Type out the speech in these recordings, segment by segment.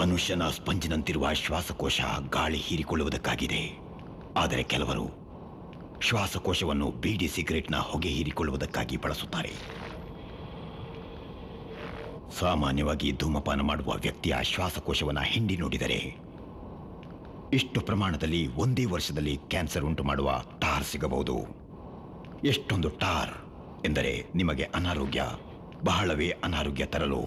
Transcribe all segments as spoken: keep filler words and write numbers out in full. ಮನುಷ್ಯನ ಸ್ಪಂಜಿನಂತಿರುವ ಶ್ವಾಸಕೋಶ ಗಾಳಿ ಹೀರಿಕೊಳ್ಳುವುದಕ್ಕಾಗಿದೆ. ಆದರೆ ಕೆಲವರು ಶ್ವಾಸಕೋಶವನ್ನು ಬೀಡಿ ಸಿಗರೆಟ್ನ ಹೊಗೆ ಹೀರಿಕೊಳ್ಳುವುದಕ್ಕಾಗಿ ಬಳಸುತ್ತಾರೆ. ಸಾಮಾನ್ಯವಾಗಿ ಧೂಮಪಾನ ಮಾಡುವ ವ್ಯಕ್ತಿಯ ಶ್ವಾಸಕೋಶವನ್ನು ಹಿಂಡಿ ನೋಡಿದರೆ ಇಷ್ಟು ಪ್ರಮಾಣದಲ್ಲಿ ಒಂದೇ ವರ್ಷದಲ್ಲಿ ಕ್ಯಾನ್ಸರ್ ಉಂಟು ಮಾಡುವ ಟಾರ್ ಸಿಗಬಹುದು. ಎಷ್ಟೊಂದು ಟಾರ್ ಎಂದರೆ ನಿಮಗೆ ಅನಾರೋಗ್ಯ, ಬಹಳವೇ ಅನಾರೋಗ್ಯ ತರಲು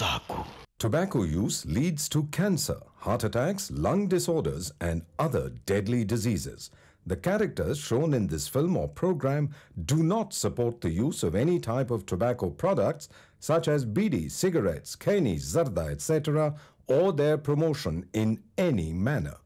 ಸಾಕು. Tobacco use leads to cancer, heart attacks, lung disorders and other deadly diseases. The characters shown in this film or program do not support the use of any type of tobacco products such as bidi, cigarettes, kheni, zarda, et cetera or their promotion in any manner.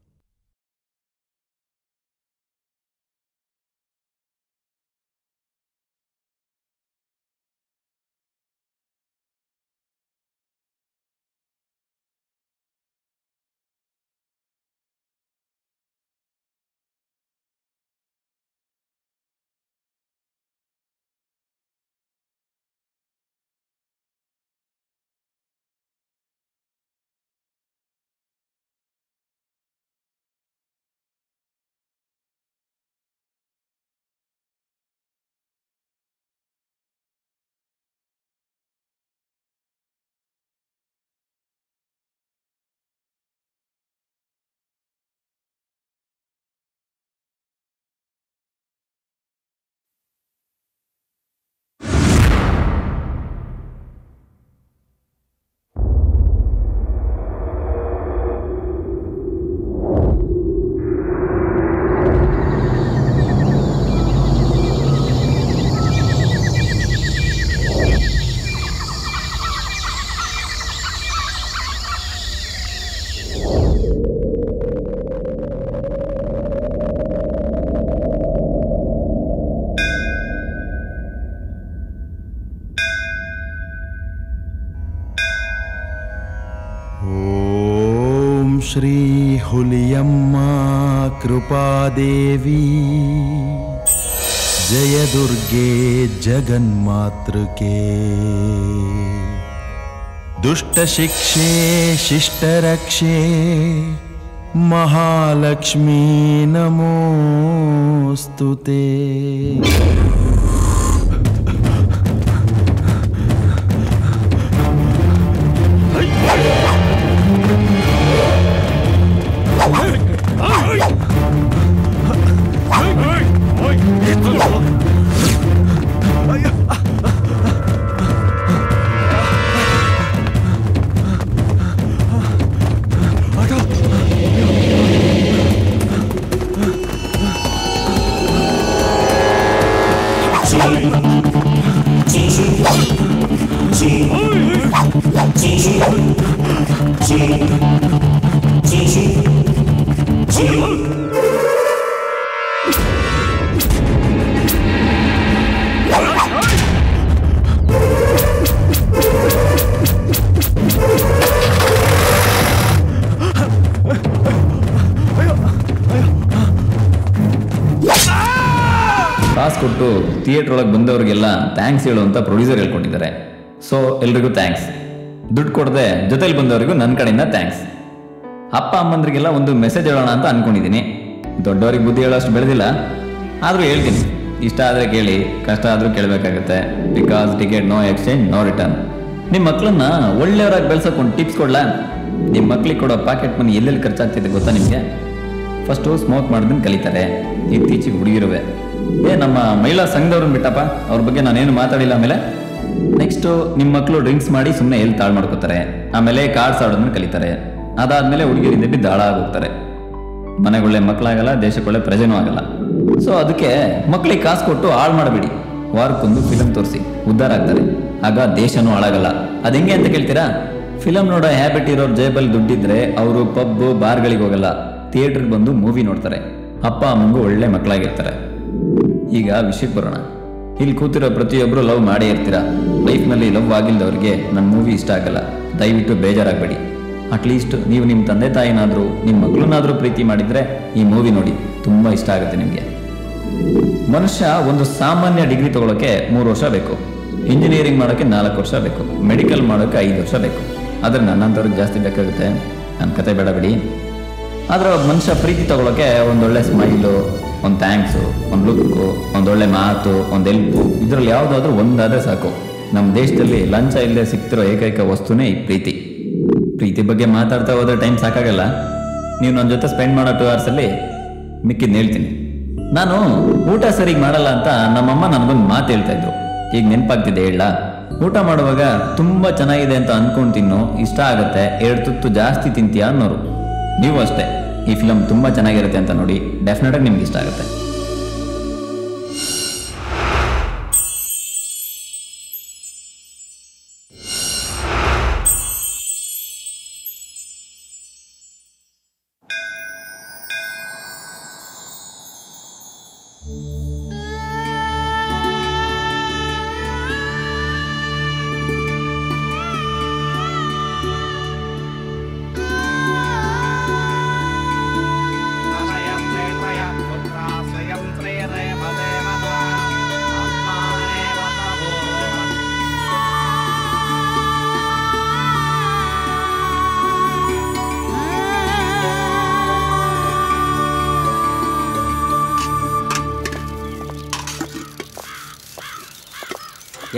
Shree Huliyamma Krupa Devi Jaya Durge Jaganmatruke Dushta Shikshe Shishta Rakshe Mahalakshmi Namostute. ಕೊಟ್ಟು theatre ಒಳಗೆ ಬಂದವರಿಗೆಲ್ಲ thanks ಹೇಳುವಂತ producer ಹೇಳ್ಕೊಂಡಿದ್ದಾರೆ. So ಎಲ್ರಿಗೂ thanks. ದುಡ್ಡು ಕೊಡದೆ ಜೊತೆಲಿ ಬಂದವರಿಗೂ ನನ್ನ ಕಡೆಯಿಂದ ಥ್ಯಾಂಕ್ಸ್. ಅಪ್ಪ ಅಮ್ಮಂದ್ರಿಗೆಲ್ಲ ಒಂದು ಮೆಸೇಜ್ ಹೇಳೋಣ ಅಂತ ಅನ್ಕೊಂಡಿದ್ದೀನಿ. ದೊಡ್ಡವರಿಗೆ ಬುದ್ಧಿ ಹೇಳೋಷ್ಟು ಬೆಳೆದಿಲ್ಲ, ಆದರೂ ಹೇಳ್ತೀನಿ. ಇಷ್ಟ ಆದರೆ ಕೇಳಿ, ಕಷ್ಟ ಆದರೂ ಕೇಳಬೇಕಾಗುತ್ತೆ. Because ticket no exchange no return. ನಿಮ್ಮ ಮಕ್ಕಳನ್ನ ಒಳ್ಳೆಯವರಾಗಿ ಬೆಳೆಸೋಕೊಂಡು ಟಿಪ್ಸ್ ಕೊಡ್ಲಾ? ನಿಮ್ಮ ಮಕ್ಳಿಗೆ ಕೊಡೋ ಪಾಕೆಟ್ ಮನಿ ಎಲ್ಲೆಲ್ಲಿ ಖರ್ಚಾಗ್ತಿದೆ ಗೊತ್ತಾ ನಿಮಗೆ? ಫಸ್ಟು ಸ್ಮೋಕ್ ಮಾಡಿದ್ರೆ ಕಲಿತಾರೆ. ಇತ್ತೀಚೆಗೆ ಹುಡುಗಿರುವೆ ಏ ನಮ್ಮ ಮಹಿಳಾ ಸಂಘದವ್ರನ್ನ ಬಿಟ್ಟಪ್ಪ, ಅವ್ರ ಬಗ್ಗೆ ನಾನೇನು ಮಾತಾಡಿಲ್ಲ. ಆಮೇಲೆ ನೆಕ್ಸ್ಟು ನಿಮ್ಮ ಮಕ್ಕಳು ಡ್ರಿಂಕ್ಸ್ ಮಾಡಿ ಸುಮ್ಮನೆ ಎಲ್ಲಿ ತಾಳು ಮಾಡ್ಕೋತಾರೆ. ಆಮೇಲೆ ಕಾರ್ಡ್ಸ್ ಆಡೋದನ್ನು ಕಲಿತಾರೆ. ಅದಾದಮೇಲೆ ಹುಡುಗಿಯರಿಂದ ಬಿದ್ದು ದಾಳ ಆಗೋಗ್ತಾರೆ. ಮನೆಗಳೇ ಮಕ್ಕಳಾಗಲ್ಲ, ದೇಶಗಳೇ ಪ್ರಜೆನೂ ಆಗಲ್ಲ. ಸೊ ಅದಕ್ಕೆ ಮಕ್ಕಳಿಗೆ ಕಾಸು ಕೊಟ್ಟು ಹಾಳು ಮಾಡಬೇಡಿ. ವಾರಕ್ಕೊಂದು ಫಿಲಮ್ ತೋರಿಸಿ ಉದ್ಧಾರ ಆಗ್ತಾರೆ. ಆಗ ದೇಶನೂ ಹಾಳಾಗಲ್ಲ. ಅದು ಹೆಂಗೆ ಅಂತ ಕೇಳ್ತೀರಾ? ಫಿಲಮ್ ನೋಡೋ ಹ್ಯಾಬಿಟ್ ಇರೋರು ಜೇಬಲ್ಲಿ ದುಡ್ಡಿದ್ರೆ ಅವರು ಪಬ್ಬು ಬಾರ್ಗಳಿಗೆ ಹೋಗಲ್ಲ, ಥಿಯೇಟ್ರಿಗೆ ಬಂದು ಮೂವಿ ನೋಡ್ತಾರೆ. ಅಪ್ಪ ಅಮ್ಮಂಗೂ ಒಳ್ಳೆ ಮಕ್ಕಳಾಗಿರ್ತಾರೆ. ಈಗ ವಿಷಯಕ್ಕೆ ಬರೋಣ. ಇಲ್ಲಿ ಕೂತಿರೋ ಪ್ರತಿಯೊಬ್ಬರು ಲವ್ ಮಾಡೇ ಇರ್ತೀರಾ. ಲೈಫ್ನಲ್ಲಿ ಲವ್ ಆಗಿಲ್ಲದವ್ರಿಗೆ ನನ್ನ ಮೂವಿ ಇಷ್ಟ ಆಗಲ್ಲ, ದಯವಿಟ್ಟು ಬೇಜಾರಾಗಬೇಡಿ. ಅಟ್ಲೀಸ್ಟ್ ನೀವು ನಿಮ್ಮ ತಂದೆ ತಾಯಿನಾದರೂ ನಿಮ್ಮ ಮಗಳನ್ನಾದರೂ ಪ್ರೀತಿ ಮಾಡಿದರೆ ಈ ಮೂವಿ ನೋಡಿ, ತುಂಬ ಇಷ್ಟ ಆಗುತ್ತೆ ನಿಮಗೆ. ಮನುಷ್ಯ ಒಂದು ಸಾಮಾನ್ಯ ಡಿಗ್ರಿ ತೊಗೊಳಕ್ಕೆ ಮೂರು ವರ್ಷ ಬೇಕು, ಇಂಜಿನಿಯರಿಂಗ್ ಮಾಡೋಕ್ಕೆ ನಾಲ್ಕು ವರ್ಷ ಬೇಕು, ಮೆಡಿಕಲ್ ಮಾಡೋಕ್ಕೆ ಐದು ವರ್ಷ ಬೇಕು. ಆದರೆ ನನ್ನಂಥವ್ರಿಗೆ ಜಾಸ್ತಿ ಬೇಕಾಗುತ್ತೆ. ನನ್ನ ಕತೆ ಬೇಡಬೇಡಿ. ಆದರೆ ಒಬ್ಬ ಮನುಷ್ಯ ಪ್ರೀತಿ ತೊಗೊಳಕ್ಕೆ ಒಂದೊಳ್ಳೆ ಸ್ಮೈಲು, ಒಂದು ಥ್ಯಾಂಕ್ಸು, ಒಂದು ಲುಕ್ಕು, ಒಂದೊಳ್ಳೆ ಮಾತು, ಒಂದು ಎಲ್ಪು, ಇದರಲ್ಲಿ ಯಾವುದಾದ್ರೂ ಒಂದಾದರೆ ಸಾಕು. ನಮ್ಮ ದೇಶದಲ್ಲಿ ಲಂಚ ಇಲ್ಲದೆ ಸಿಗ್ತಿರೋ ಏಕೈಕ ವಸ್ತುನೇ ಈ ಪ್ರೀತಿ. ಪ್ರೀತಿ ಬಗ್ಗೆ ಮಾತಾಡ್ತಾ ಹೋದರೆ ಟೈಮ್ ಸಾಕಾಗಲ್ಲ. ನೀವು ನನ್ನ ಜೊತೆ ಸ್ಪೆಂಡ್ ಮಾಡೋ ಟೂ ಅವರ್ಸಲ್ಲಿ ಮಿಕ್ಕಿದ್ದು ಹೇಳ್ತೀನಿ. ನಾನು ಊಟ ಸರಿಗೆ ಮಾಡಲ್ಲ ಅಂತ ನಮ್ಮಮ್ಮ ನನಗೊಂದು ಮಾತು ಹೇಳ್ತಾ ಇದ್ರು, ಈಗ ನೆನಪಾಗ್ತಿದೆ ಹೇಳ. ಊಟ ಮಾಡುವಾಗ ತುಂಬ ಚೆನ್ನಾಗಿದೆ ಅಂತ ಅಂದ್ಕೊಂಡು ತಿನ್ನು, ಇಷ್ಟ ಆಗುತ್ತೆ, ಎರಡು ತುತ್ತು ಜಾಸ್ತಿ ತಿಂತೀಯ ಅನ್ನೋರು. ನೀವು ಅಷ್ಟೇ, ಈ ಫಿಲಮ್ ತುಂಬ ಚೆನ್ನಾಗಿರುತ್ತೆ ಅಂತ ನೋಡಿ, ಡೆಫಿನೆಟಾಗಿ ನಿಮ್ಗೆ ಇಷ್ಟ ಆಗುತ್ತೆ.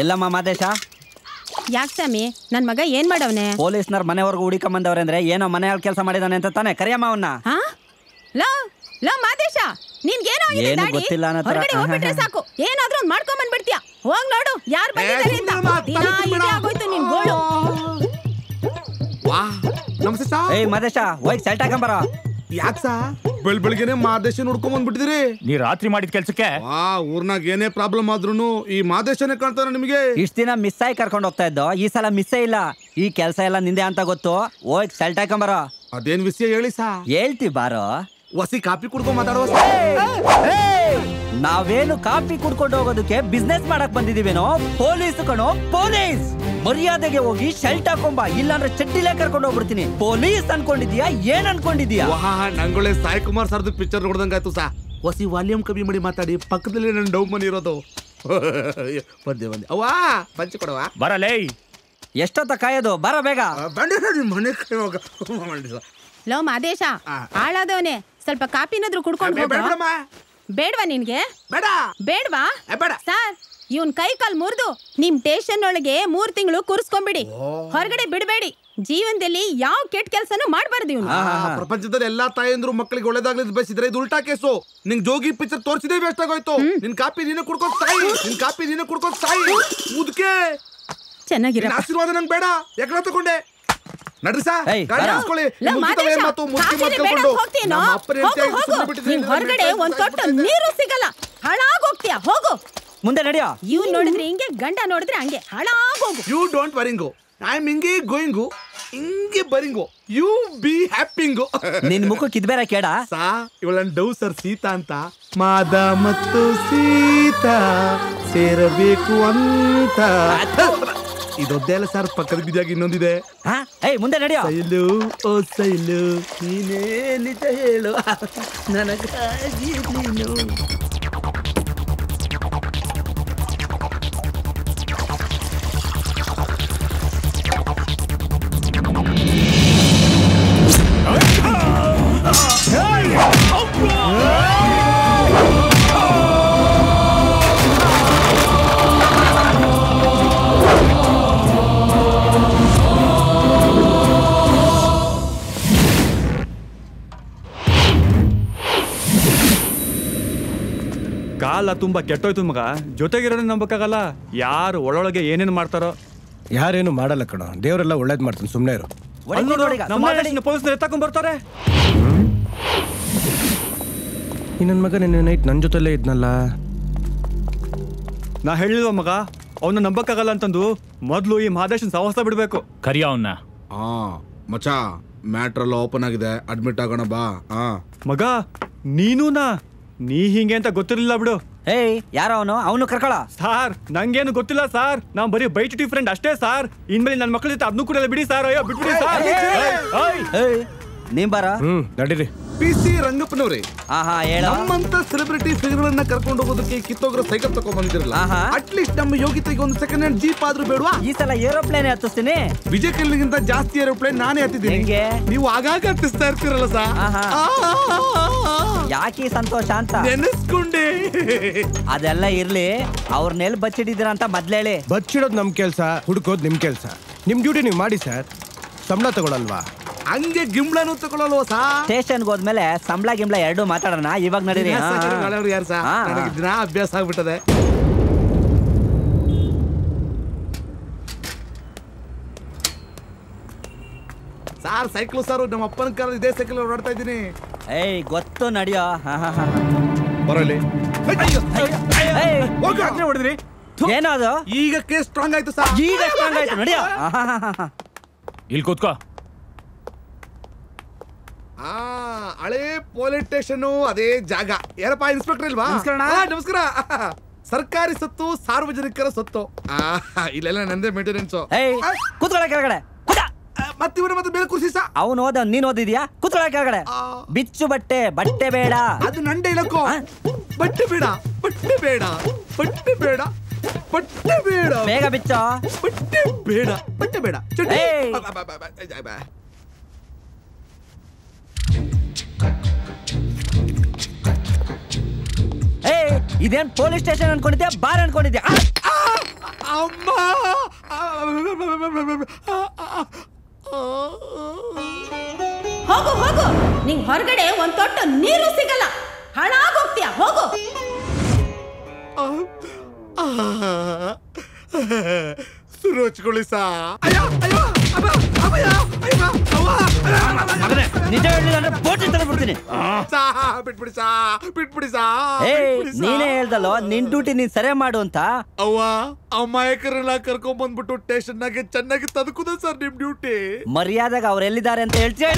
ಎಲ್ಲಮ್ಮ ಮಾದೇಶ ಯಾಕೆ ಸ್ವಾಮಿ? ನನ್ನ ಮಗ ಏನ್ ಮಾಡವನೆ? ಪೊಲೀಸ್ನವ್ರ ಮನೆವರೆಗೂ ಹುಡಿಕೊಂಬಂದವ್ರೆ ಅಂದ್ರೆ ಏನೋ ಮನೆಯಲ್ಲಿ ಕೆಲಸ ಮಾಡಿದಾನೆ ಅಂತ ತಾನೆ. ಕರಿಯಮ್ಮ ಅವನ್ನ. ಮಾದೇಶ ನಿನ್ಗೇನೋ ಏನು ಗೊತ್ತಿಲ್ಲ ಅನ್ನೋ ತರ ಹೋಗ್ಬಿಟ್ರೆ ಸಾಕು, ಏನಾದ್ರೂ ಒಂದು ಮಾಡ್ಕೊಂಡ್ ಬಂದ್ಬಿಡ್ತೀಯ. ಹೋಗ್ ನೋಡು ಯಾರು ಬಂದಿದ್ದಾರೆ ಅಂತ. ಆಗೋಯ್ತು ನಿನ್ ಗೋಳು. ಏ ಮಾದೇಶ ಹೋಗಿ ಸೆಲ್ಟ್ ಹಾಕೊಂಬರ. ಯಾಕೆ ಸಾ ಬೆಳ್ ಬೆಳಗ್ಗೆನೆ ಮಾದೇಶ ನೋಡ್ಕೊಂಡ್ ಬಂದ್ಬಿಟ್ಟಿದ್ರಿ? ನೀ ರಾತ್ರಿ ಮಾಡಿದ ಕೆಲ್ಸಕ್ಕೆ ಊರ್ನಾಗ ಏನೇ ಪ್ರಾಬ್ಲಮ್ ಆದ್ರೂ ಈ ಮಾದೇಶನೇ ಕಾಣ್ತಾರ ನಿಮಗೆ? ಇಷ್ಟ ದಿನ ಮಿಸ್ ಆಗಿ ಕರ್ಕೊಂಡು ಹೋಗ್ತಾ ಇದ್ದೋ, ಈ ಸಲ ಮಿಸ್ಸೇ ಇಲ್ಲ. ಈ ಕೆಲಸ ಎಲ್ಲ ನಿಂದೆ ಅಂತ ಗೊತ್ತು, ಹೋಗಿ ಸೆಲ್ಟ್ ಹಾಕೊಂಬರ. ಅದೇನ್ ವಿಷಯ ಹೇಳಿ ಸಾ? ಹೇಳ್ತಿ ಬಾರೋ. ಹೊಸಿ ಕಾಫಿ ಕುಡ್ಕೊಂಡ್ ಮಾತಾಡುವ. ನಾವೇನು ಕಾಫಿ ಕುಡ್ಕೊಂಡು ಹೋಗೋದಕ್ಕೆ ಬಿಸ್ನೆಸ್ ಮಾಡಕ್ ಬಂದಿದೀವೇನೋ? ಪೊಲೀಸ್ ಕಣೋ ಪೊಲೀಸ್, ಮರ್ಯಾದೆಗೆ ಹೋಗಿ ಶೆಲ್ಟ್ ಹಾಕೊಂಬ, ಇಲ್ಲಾಂದ್ರೆ ಚಡ್ಡಿಲೇ ಕರ್ಕೊಂಡು ಹೋಗ್ಬಿಡ್ತೀನಿ. ಪೊಲೀಸ್ ಅನ್ಕೊಂಡಿದ್ಯಾ? ಏನ್ ಅನ್ಕೊಂಡಿದ್ಯಾ? ನಂಗೊಳೆ ಸಾಯಿ ಕುಮಾರ್ ಸರ್ದು ಪಿಕ್ಚರ್ ನೋಡ್ದಂಗಾಯ್ತು ಸಾ. ಹೊಸಿ ವಾಲ್ಯೂಮ್ ಕಮ್ಮಿ ಮಾಡಿ ಮಾತಾಡಿ, ಪಕ್ಕದಲ್ಲಿ ನನ್ನ ಡೌ ಮನಿ ಇರೋದು. ಬಂದೆ ಬಂದೆ ಅವಾ ಪಂಚ ಕೊಡವಾ. ಬರಲೇ ಎಷ್ಟೊತ್ತ ಕಾಯೋದು? ಬರ ಬೇಗ. ಮನೆ ಲೋ ಮಾದೇಶ ಹಾಳಾದವನೇ, ಸ್ವಲ್ಪ ಕಾಫಿನಾದ್ರೂ ಕುಡ್ಕೊಂಡು ಬೇಡವಾ ನಿನ್ಗೆ? ಬೇಡ ಬೇಡವಾ ಸರ್, ಇವನ್ ಕೈ ಕಾಲ್ ಮುರಿದು ನಿಮ್ ಟೇಷನ್ ಒಳಗೆ ಮೂರ್ ತಿಂಗಳು ಕೂರಿಸ್ಕೊಂಡ್ಬಿಡಿ, ಹೊರಗಡೆ ಬಿಡಬೇಡಿ. ಜೀವನದಲ್ಲಿ ಯಾವ ಕೆಟ್ಟ ಕೆಲಸನೂ ಮಾಡಬಾರ್ದು ಇವನು. ಪ್ರಪಂಚದಲ್ಲಿ ಎಲ್ಲಾ ತಾಯಂದ್ರು ಮಕ್ಕಳಿಗೆ ಒಳ್ಳೇದಾಗ್ಲಿದ್ ಬಯಸಿದ್ರೆ ಇದು ಉಲ್ಟಾ ಕೇಸು. ನಿಂಗ್ ಜೋಗಿ ಪಿಕ್ಚರ್ ತೋರಿಸಿದೆ, ವೇಸ್ಟ್ ಆಗೋಯ್ತು. ನಿನ್ ಕಾಪಿ ನೀನು ಕುಡ್ಕೊಂಡ್ ಸಾಯಿ, ನಿನ್ ಕಾಪಿ ನೀನು ಕುಡ್ಕೊಂಡ್ ಸಾಯಿ. ಮುದ್ಕೆ ಚೆನ್ನಾಗಿರೋ ಆಶೀರ್ವಾದ ನಂಗೆ ಬೇಡ. ಯಾಕಡೆ ತಗೊಂಡೆ? ನಡ್ರಿ ಸಾ, ಗಾಡಿ ಹಾಸ್ಕೊಳ್ಳಿ. ಹೊರಗಡೆ ಒಂದ್ ತೊಟ್ಟು ನೀರು ಸಿಗಲ್ಲ, ಹಾಳಾಗಿ ಹೋಗ್ತೀಯ. ಹೋಗು ಮುಂದೆ ನಡೆಯೋ. ಇವ್ ನೋಡಿದ್ರೆ ಹಿಂಗೆ, ಗಂಡ ನೋಡಿದ್ರೆ ಹಂಗೆ, ಹಾಳಾಗಿ ಹೋಗು. You don't worrying, I am ಹಿಂಗೆ ಗೋಯಿಂಗು, ಹಿಂಗೆ ಬರಿಂಗು, ಯು ಬಿ ಹ್ಯಾಪಿಂಗು. ನಿನ್ ಮುಖಕ್ಕೆ ಇದ್ಬೇರೆ ಕೇಡ ಸಾ. ಇವಳ ಡೌ ಸರ್ ಸೀತಾ ಅಂತ, ಮಾದ ಮತ್ತು ಸೀತಾ ಸೇರಬೇಕು ಅಂತ. ಇದೊದ್ದೇ ಅಲ್ಲ ಸರ್, ಪಕ್ಕದ ಬಿದ್ದಾಗಿ ಇನ್ನೊಂದಿದೆ. ಮುಂದೆ ನಡೆಯೋ. ಸೈಲು ಓ ಸೈಲು, ನೀನೇನಿತ ಹೇಳು ನನಗಾಗಿ ನೀನು. ಕಾಲ ತುಂಬಾ ಕೆಟ್ಟೋಯ್ತು ಮಗ, ಜೊತೆಗಿರೋದ್ ನಂಬಕ್ಕಾಗಲ್ಲ. ಯಾರು ಒಳೊಳಗೆ ಏನೇನು ಮಾಡ್ತಾರೋ. ಯಾರೇನು ಮಾಡಲ್ಲ ಕಣೋ, ದೇವರೆಲ್ಲ ಒಳ್ಳೇದ್ ಮಾಡ್ತಾನೆ. ಸುಮ್ನೆ ಇರು. ಪೊಲೀಸ್ನ ಎತ್ತಾಕೊಂಡ್ ಬರ್ತಾರೆ. ನನ್ನ ಮಗ ನಿನ್ನೆ ನೈಟ್ ನನ್ನ ಜೊತೆಲೇ ಇದ್ನಲ್ಲ, ನಾ ಹೇಳಿಲ್ವ ಮಗ ಅವನ್ನ ನಂಬಕ್ಕಾಗಲ್ಲ ಅಂತಂದು. ಮೊದ್ಲು ಈ ಮಹದೇಶನ್ ಸಾಹಸ ಬಿಡ್ಬೇಕು. ಕರಿಯ ಅವನ್ನ. ಹಾ ಮಚಾ, ಮ್ಯಾಟ್ರ್ ಎಲ್ಲ ಓಪನ್ ಆಗಿದೆ, ಅಡ್ಮಿಟ್ ಆಗೋಣ ಬಾ. ಹಾ ಮಗ, ನೀನುನಾ ನೀ ಹಿಂಗೆ ಅಂತ ಗೊತ್ತಿರಲಿಲ್ಲ ಬಿಡು. ಏಯ್ ಯಾರ ಅವನು? ಅವನು ಕರ್ಕೊಳ. ಸಾರ್ ನಂಗೇನು ಗೊತ್ತಿಲ್ಲ ಸಾರ್, ನಾವು ಬರೀ ಬೈಟ್ ಡಿಫ್ರೆಂಟ್ ಅಷ್ಟೇ ಸಾರ್. ಇನ್ಮೇಲೆ ನನ್ನ ಮಕ್ಕಳ ಜೊತೆ ಅದನ್ನು ಕೂಡ ಬಿಡಿ ಸಾರ್. ಅಯ್ಯೋ ಬಿಟ್ಬಿಡಿ ಸಾರ್. ನಿಂಬಾರ ನಡೀರಿ. P C Rangapnore. Aha, yeah. Namanta celebrity figure and the Karkondo the Kitogra Psychotocomandir. Aha, at least Nam Yogi on the second and Jeep Padre Bedwa. Is a aeroplane at the Sene. Vijay killing the Jasti aeroplane Nani at the Dinga. You Agaga to Sir Kirasa. Aha, Yaki Santo Shanta. Dennis Kunde Adela Irle, our Nel Bachidanta Madlele. Bachid of Namkelsa, Hudko Nimkelsa. Nim duty in Madisar, Samla Tagolalva. Ange Gimblanu Tokolo, sir. Station goes Mele, Samla Gimla Erdo Matarana, Ivagnari, sir. Sir, Cyclosaru, Namapan Kari, they cycle rotate. Hey, got to Nadia. Hey, what got it? Another eager case strong like the sir. Eager strong like Nadia. Ilkotka. Ah, Ale police station, Ade Jaga. Here, pa inspector Ilva. Namaskar, na. Namaskar. Sarkari sattu, sarvajanikara sattu. Ah, illela nande maintenance. Hey, kuthgala karagada. Kuda. Matti bura matti bele kursi sa. Avu noda, ni noda idiya. Kuthgala karagada. Bichu batte, batte beda. Adu nande ilakko. Batte beda, batte beda, batte beda. Batte beda. Mega bichu. Batte beda, batte beda. Hey. Hey, this police station and going to bar and going to Hogo, hogo. Ning horgade one thought to neeru sigala. Hana agogtiya, hogo. Surojkulisa. Ayya, ayya, abba, abba, ayya. Hey, Nina the law, Nindutin in Saramadonta. Awa, a micro carcoman but to station nugget Chanakutakudas are named duty. Maria the Gaurelida and Teltia.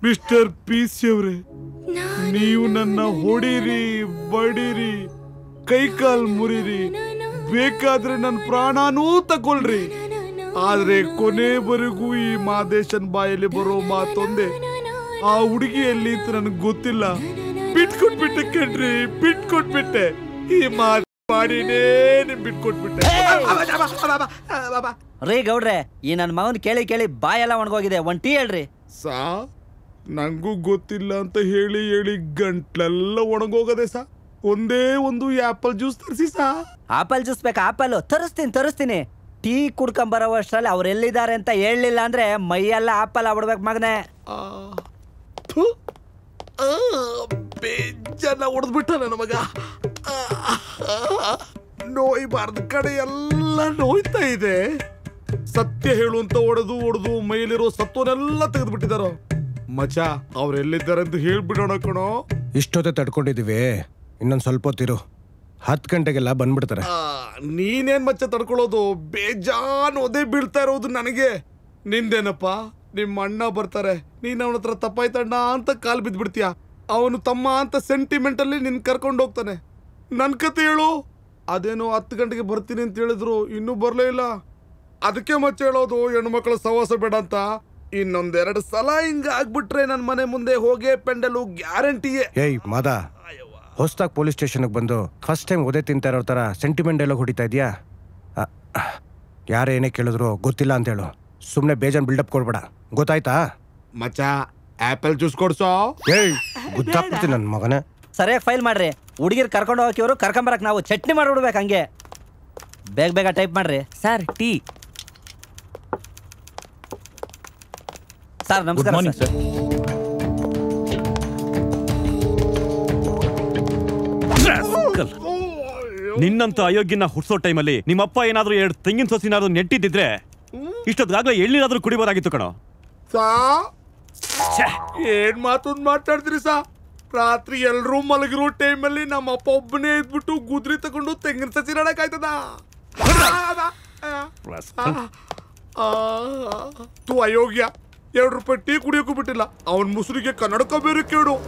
Mister Peaceure, Niuna Hodiri, Badiri, Kaikal Muriri, Bekadrin and Prana Nuta Goldri. Adre Kone Burgui, Madeshan by Libero Matonde, Audi and Litran Gutilla. Pit could be the country, Pit could be there. He must party in Pit could be there. Ray Gaudre, in and Mount Kelly Kelly, buy a lawn go there, one tear. Sa Nangu Gutilla and the Hilly Yelly Guntla want to go there, sir. One day one do apple juice, sir. Apple juice, peck apple, Thurston, Thurston. Tea could come by our shell, our Elida and the Ellie Landre, Mayala Apple, our back magnet. Ah, pooh, ah, Benjana was better than Amaga. No, Ibarcadilla, no, it's a day. Satya Hilunta or the Urdu, Mailero Satuna, Latin Bitaro. Macha, our Elida and the Hill Bidonacono. Is to the Tarconi the way in Solpotiro. Hat can take a lab and butter. Ah, Nin and Machatarcolodo, Bejan, or they built their own Nanege. Nindenapa, Nimana Bertare, Nina Tratapaita, Nanta Calbit Britia, Auntamanta sentimentally in Carcondoctane. Nancatelo Adeno Atkantic Bertin in Teledro, Inu Berlela Adicamachello, Yanamacla Savasa Bedanta, in on there at Salaing Agbutrain and Manemunde Hoge Pendelu guarantee. Hey, mother. Hostak police station bando. First time ode tintairo tara sentiment dialogue hodita idiya. Yare ene kelidro gottilla anta helu. Sumne bejan build up kodbeda. Gottaita? Macha apple juice kodso. Hey, guddapti nan magane. Sariyagi file madre. Hudigir karkondu hogiyoru karkonbarakke naavu chutney madibidbeku hange. Beg bega type madre. Sir, tea. Sir, namaskar. Good morning, sir. Ninanta Ayogina Hutso Timely, Nimapa and other thing in Sosinado Neti Didre. He should rather yell other Kuribakitokano. Sa Matun Matarisa Ratriel Rumalagru Timely Namapobne to Gudritakundu thing in Sasina Kaitana. To Ayogia, Yerupati Kurikupitilla, our Musurika Kanaka Berikudo.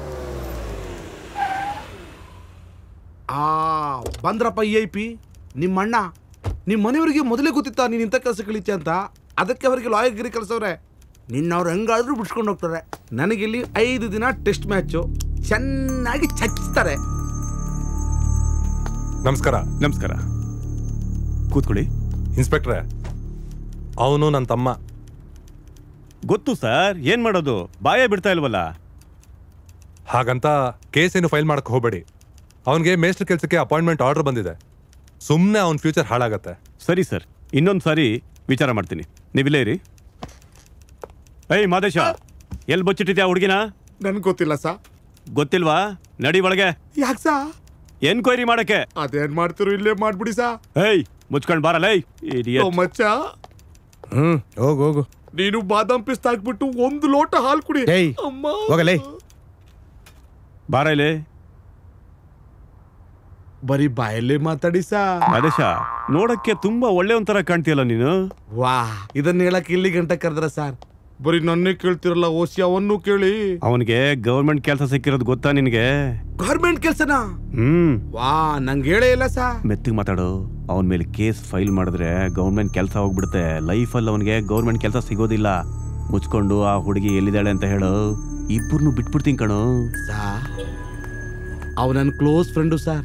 Ah, Bandrapa E I P, Nimana, Nimaniviki Modele Gutita, Nintakasakilichanta, other Kavaki Lawyer Grikalsore, ನಿನ್ನವರು ಹೆಂಗಾದರೂ ಬಿಡ್ಸ್ಕೊಂಡು ಹೋಗ್ತಾರೆ. ನನಗಿಲ್ಲಿ ಐದು ದಿನ test match ಚೆನ್ನಾಗಿ ಚಚ್ತಾರೆ. ನಮಸ್ಕಾರ ನಮಸ್ಕಾರ, ಕೂತ್ಕೊಳ್ಳಿ. ಇನ್ಸ್ಪೆಕ್ಟ್ರೆ, ಅವನು ನನ್ನ ತಮ್ಮ. ಗೊತ್ತು ಸರ್, ಏನು ಮಾಡೋದು, ಬಾಯೇ ಬಿಡ್ತಾ ಇಲ್ವಲ್ಲ. ಹಾಗಂತ ಕೇಸೇನು ಫೈಲ್ ಮಾಡಕ್ಕೆ ಹೋಗಬೇಡಿ. ಅವನಿಗೆ ಮೇಸ್ಟ್ರ್ ಕೆಲಸಕ್ಕೆ ಅಪಾಯಿಂಟ್ಮೆಂಟ್ ಆರ್ಡರ್ ಬಂದಿದೆ. ಸುಮ್ಮನೆ ಅವನ ಫ್ಯೂಚರ್ ಹಾಳಾಗತ್ತೆ. ಸರಿ ಸರ್, ಇನ್ನೊಂದು ಸಾರಿ ವಿಚಾರ ಮಾಡ್ತೀನಿ, ನೀವಿಲ್ಲೇ ಇರಿ. ಏಯ್ ಮಾದೇಶ, ಎಲ್ಲಿ ಬಚ್ಚಿಟ್ಟಿದ್ಯಾ ಹುಡುಗಿನ? ನನ್ಗೆ ಗೊತ್ತಿಲ್ಲ ಸಾ. ಗೊತ್ತಿಲ್ವಾ? ನಡಿ ಒಳಗೆ. ಯಾಕೆ ಸಾ? ಎನ್ಕ್ವೈರಿ ಮಾಡಕ್ಕೆ. ಅದೇನ್ ಮಾಡ್ತಿರೋ ಇಲ್ಲೇ ಮಾಡ್ಬಿಡಿ ಸಾ. ಏಯ್ ಮುಚ್ಕೊಂಡು ಬಾರಲ್ಲ. ಏಯ್ ಮಚ್ಚ. ಹ್ಮ್, ಹೋಗು ಹೋಗು. ನೀನು ಬಾದಾಮ್ ಪಿಸ್ತಾ ಹಾಕ್ಬಿಟ್ಟು ಒಂದು ಲೋಟ ಹಾಲು ಕುಡಿ. ಏಯ್ ಹೋಗಲೇ, ಬಾರ ಇಲ್ಲೇ. ಬರೀ ಬಾಯಲ್ಲೇ ಮಾತಾಡಿ ಸಾ. ಮಾದೇಶ, ನೋಡಕ್ಕೆ ತುಂಬಾ ಒಳ್ಳೆ ಒಂಥರ ಕಾಣ್ತೀಯಲ್ಲ ನೀನು. ವಾ, ಇದನ್ನ ಹೇಳಕ್ ಇಲ್ಲಿ ಗಂಟ ಕರೆದ್ರ ಸಾರ್. ಬರೀ ನನ್ನೇ ಕೇಳ್ತಿರಲ್ಲ, ಓಸಿ ಅವನ್ನೂ ಕೇಳಿ. ಅವನಿಗೆ ಗವರ್ಮೆಂಟ್ ಕೆಲಸ ಸಿಕ್ಕಿರೋದು ಗೊತ್ತಾ ನಿನಗೆ? ಗವರ್ಮೆಂಟ್ ಕೆಲಸನಾ? ಹ್ಮ್. ವಾ, ನಂಗೆ ಹೇಳೇ ಇಲ್ಲ ಸಾ. ಮೆತ್ತಿಗೆ ಮಾತಾಡು. ಅವನ ಮೇಲೆ ಕೇಸ್ ಫೈಲ್ ಮಾಡಿದ್ರೆ ಗವರ್ಮೆಂಟ್ ಕೆಲಸ ಹೋಗ್ಬಿಡುತ್ತೆ. ಲೈಫಲ್ಲಿ ಅವನಿಗೆ ಗವರ್ಮೆಂಟ್ ಕೆಲಸ ಸಿಗೋದಿಲ್ಲ. ಮುಚ್ಕೊಂಡು ಆ ಹುಡುಗಿ ಎಲ್ಲಿದ್ದಾಳೆ ಅಂತ ಹೇಳು. ಇಬ್ಬರನ್ನು ಬಿಟ್ಬಿಡ್ತೀನಿ ಕಣೋ ಸಾ. ಅವ ನನ್ನ close friend sir.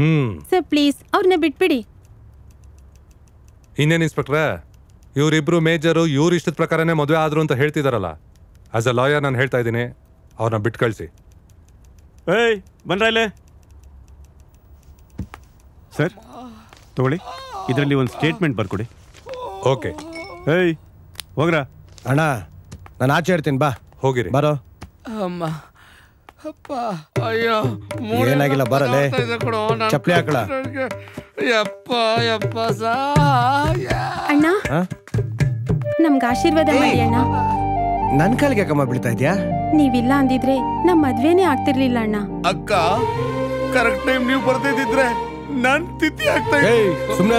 Hmm sir, please ಅವ್ರನ್ನ ಬಿಟ್ಬಿಡಿ. ಇನ್ನೇನ್ ಇನ್ಸ್ಪೆಕ್ಟ್ರೆ, ಇವ್ರಿಬ್ರು ಮೇಜರು ಇವ್ರ ಇಷ್ಟದ ಪ್ರಕಾರನೇ ಮದ್ವೆ ಆದ್ರು ಅಂತ ಹೇಳ್ತಿದಾರಲ್ಲ. ಆಸ್ ಅ ಲಾಯರ್ ನಾನು ಹೇಳ್ತಾ ಇದ್ದೀನಿ, ಅವ್ರನ್ನ ಬಿಟ್ಟು ಕಳಿಸಿ. ಏಯ್ ಬನ್ರ ಇಲ್ಲೇ. ಸರ್ ತಗೊಳ್ಳಿ, ಇದರಲ್ಲಿ ಒಂದು ಸ್ಟೇಟ್ಮೆಂಟ್ ಬರ್ಕೊಡಿ. ಓಕೆ. ಏಯ್ ಹೋಗ್ರ ಅಣ್ಣ, ನಾನು ಆಚೆ ಹೇಳ್ತೀನಿ, ಬಾ ಹೋಗಿರಿ. ಬರೋ ಏನಾಗಿಲ್ಲ, ಬರಲೇ. ಚಪ್ಪಲಿ ಹಾಕಳ. ಅಣ್ಣ ನಮ್ಗೆ ಆಶೀರ್ವಾದ ಮಾಡಿ ಅಣ್ಣ. ನನ್ ಕಾಲಿಗೆ ಅಕ್ಕಮ್ಮ ಬೀಳ್ತಾ ಇದ್ಯಾ? ನೀವಿಲ್ಲ ಅಂದಿದ್ರೆ ನಮ್ ಮದ್ವೆನೇ ಆಗ್ತಿರ್ಲಿಲ್ಲ ಅಣ್ಣ. ಅಕ್ಕ ಕರೆಕ್ಟ್ ಟೈಮ್ ನೀವು ಬರ್ತಿದ್ರೆ ನನ್ ತಿಥಿ ಆಗ್ತಾ ಇತ್ತು. ಸುಮ್ಮನೆ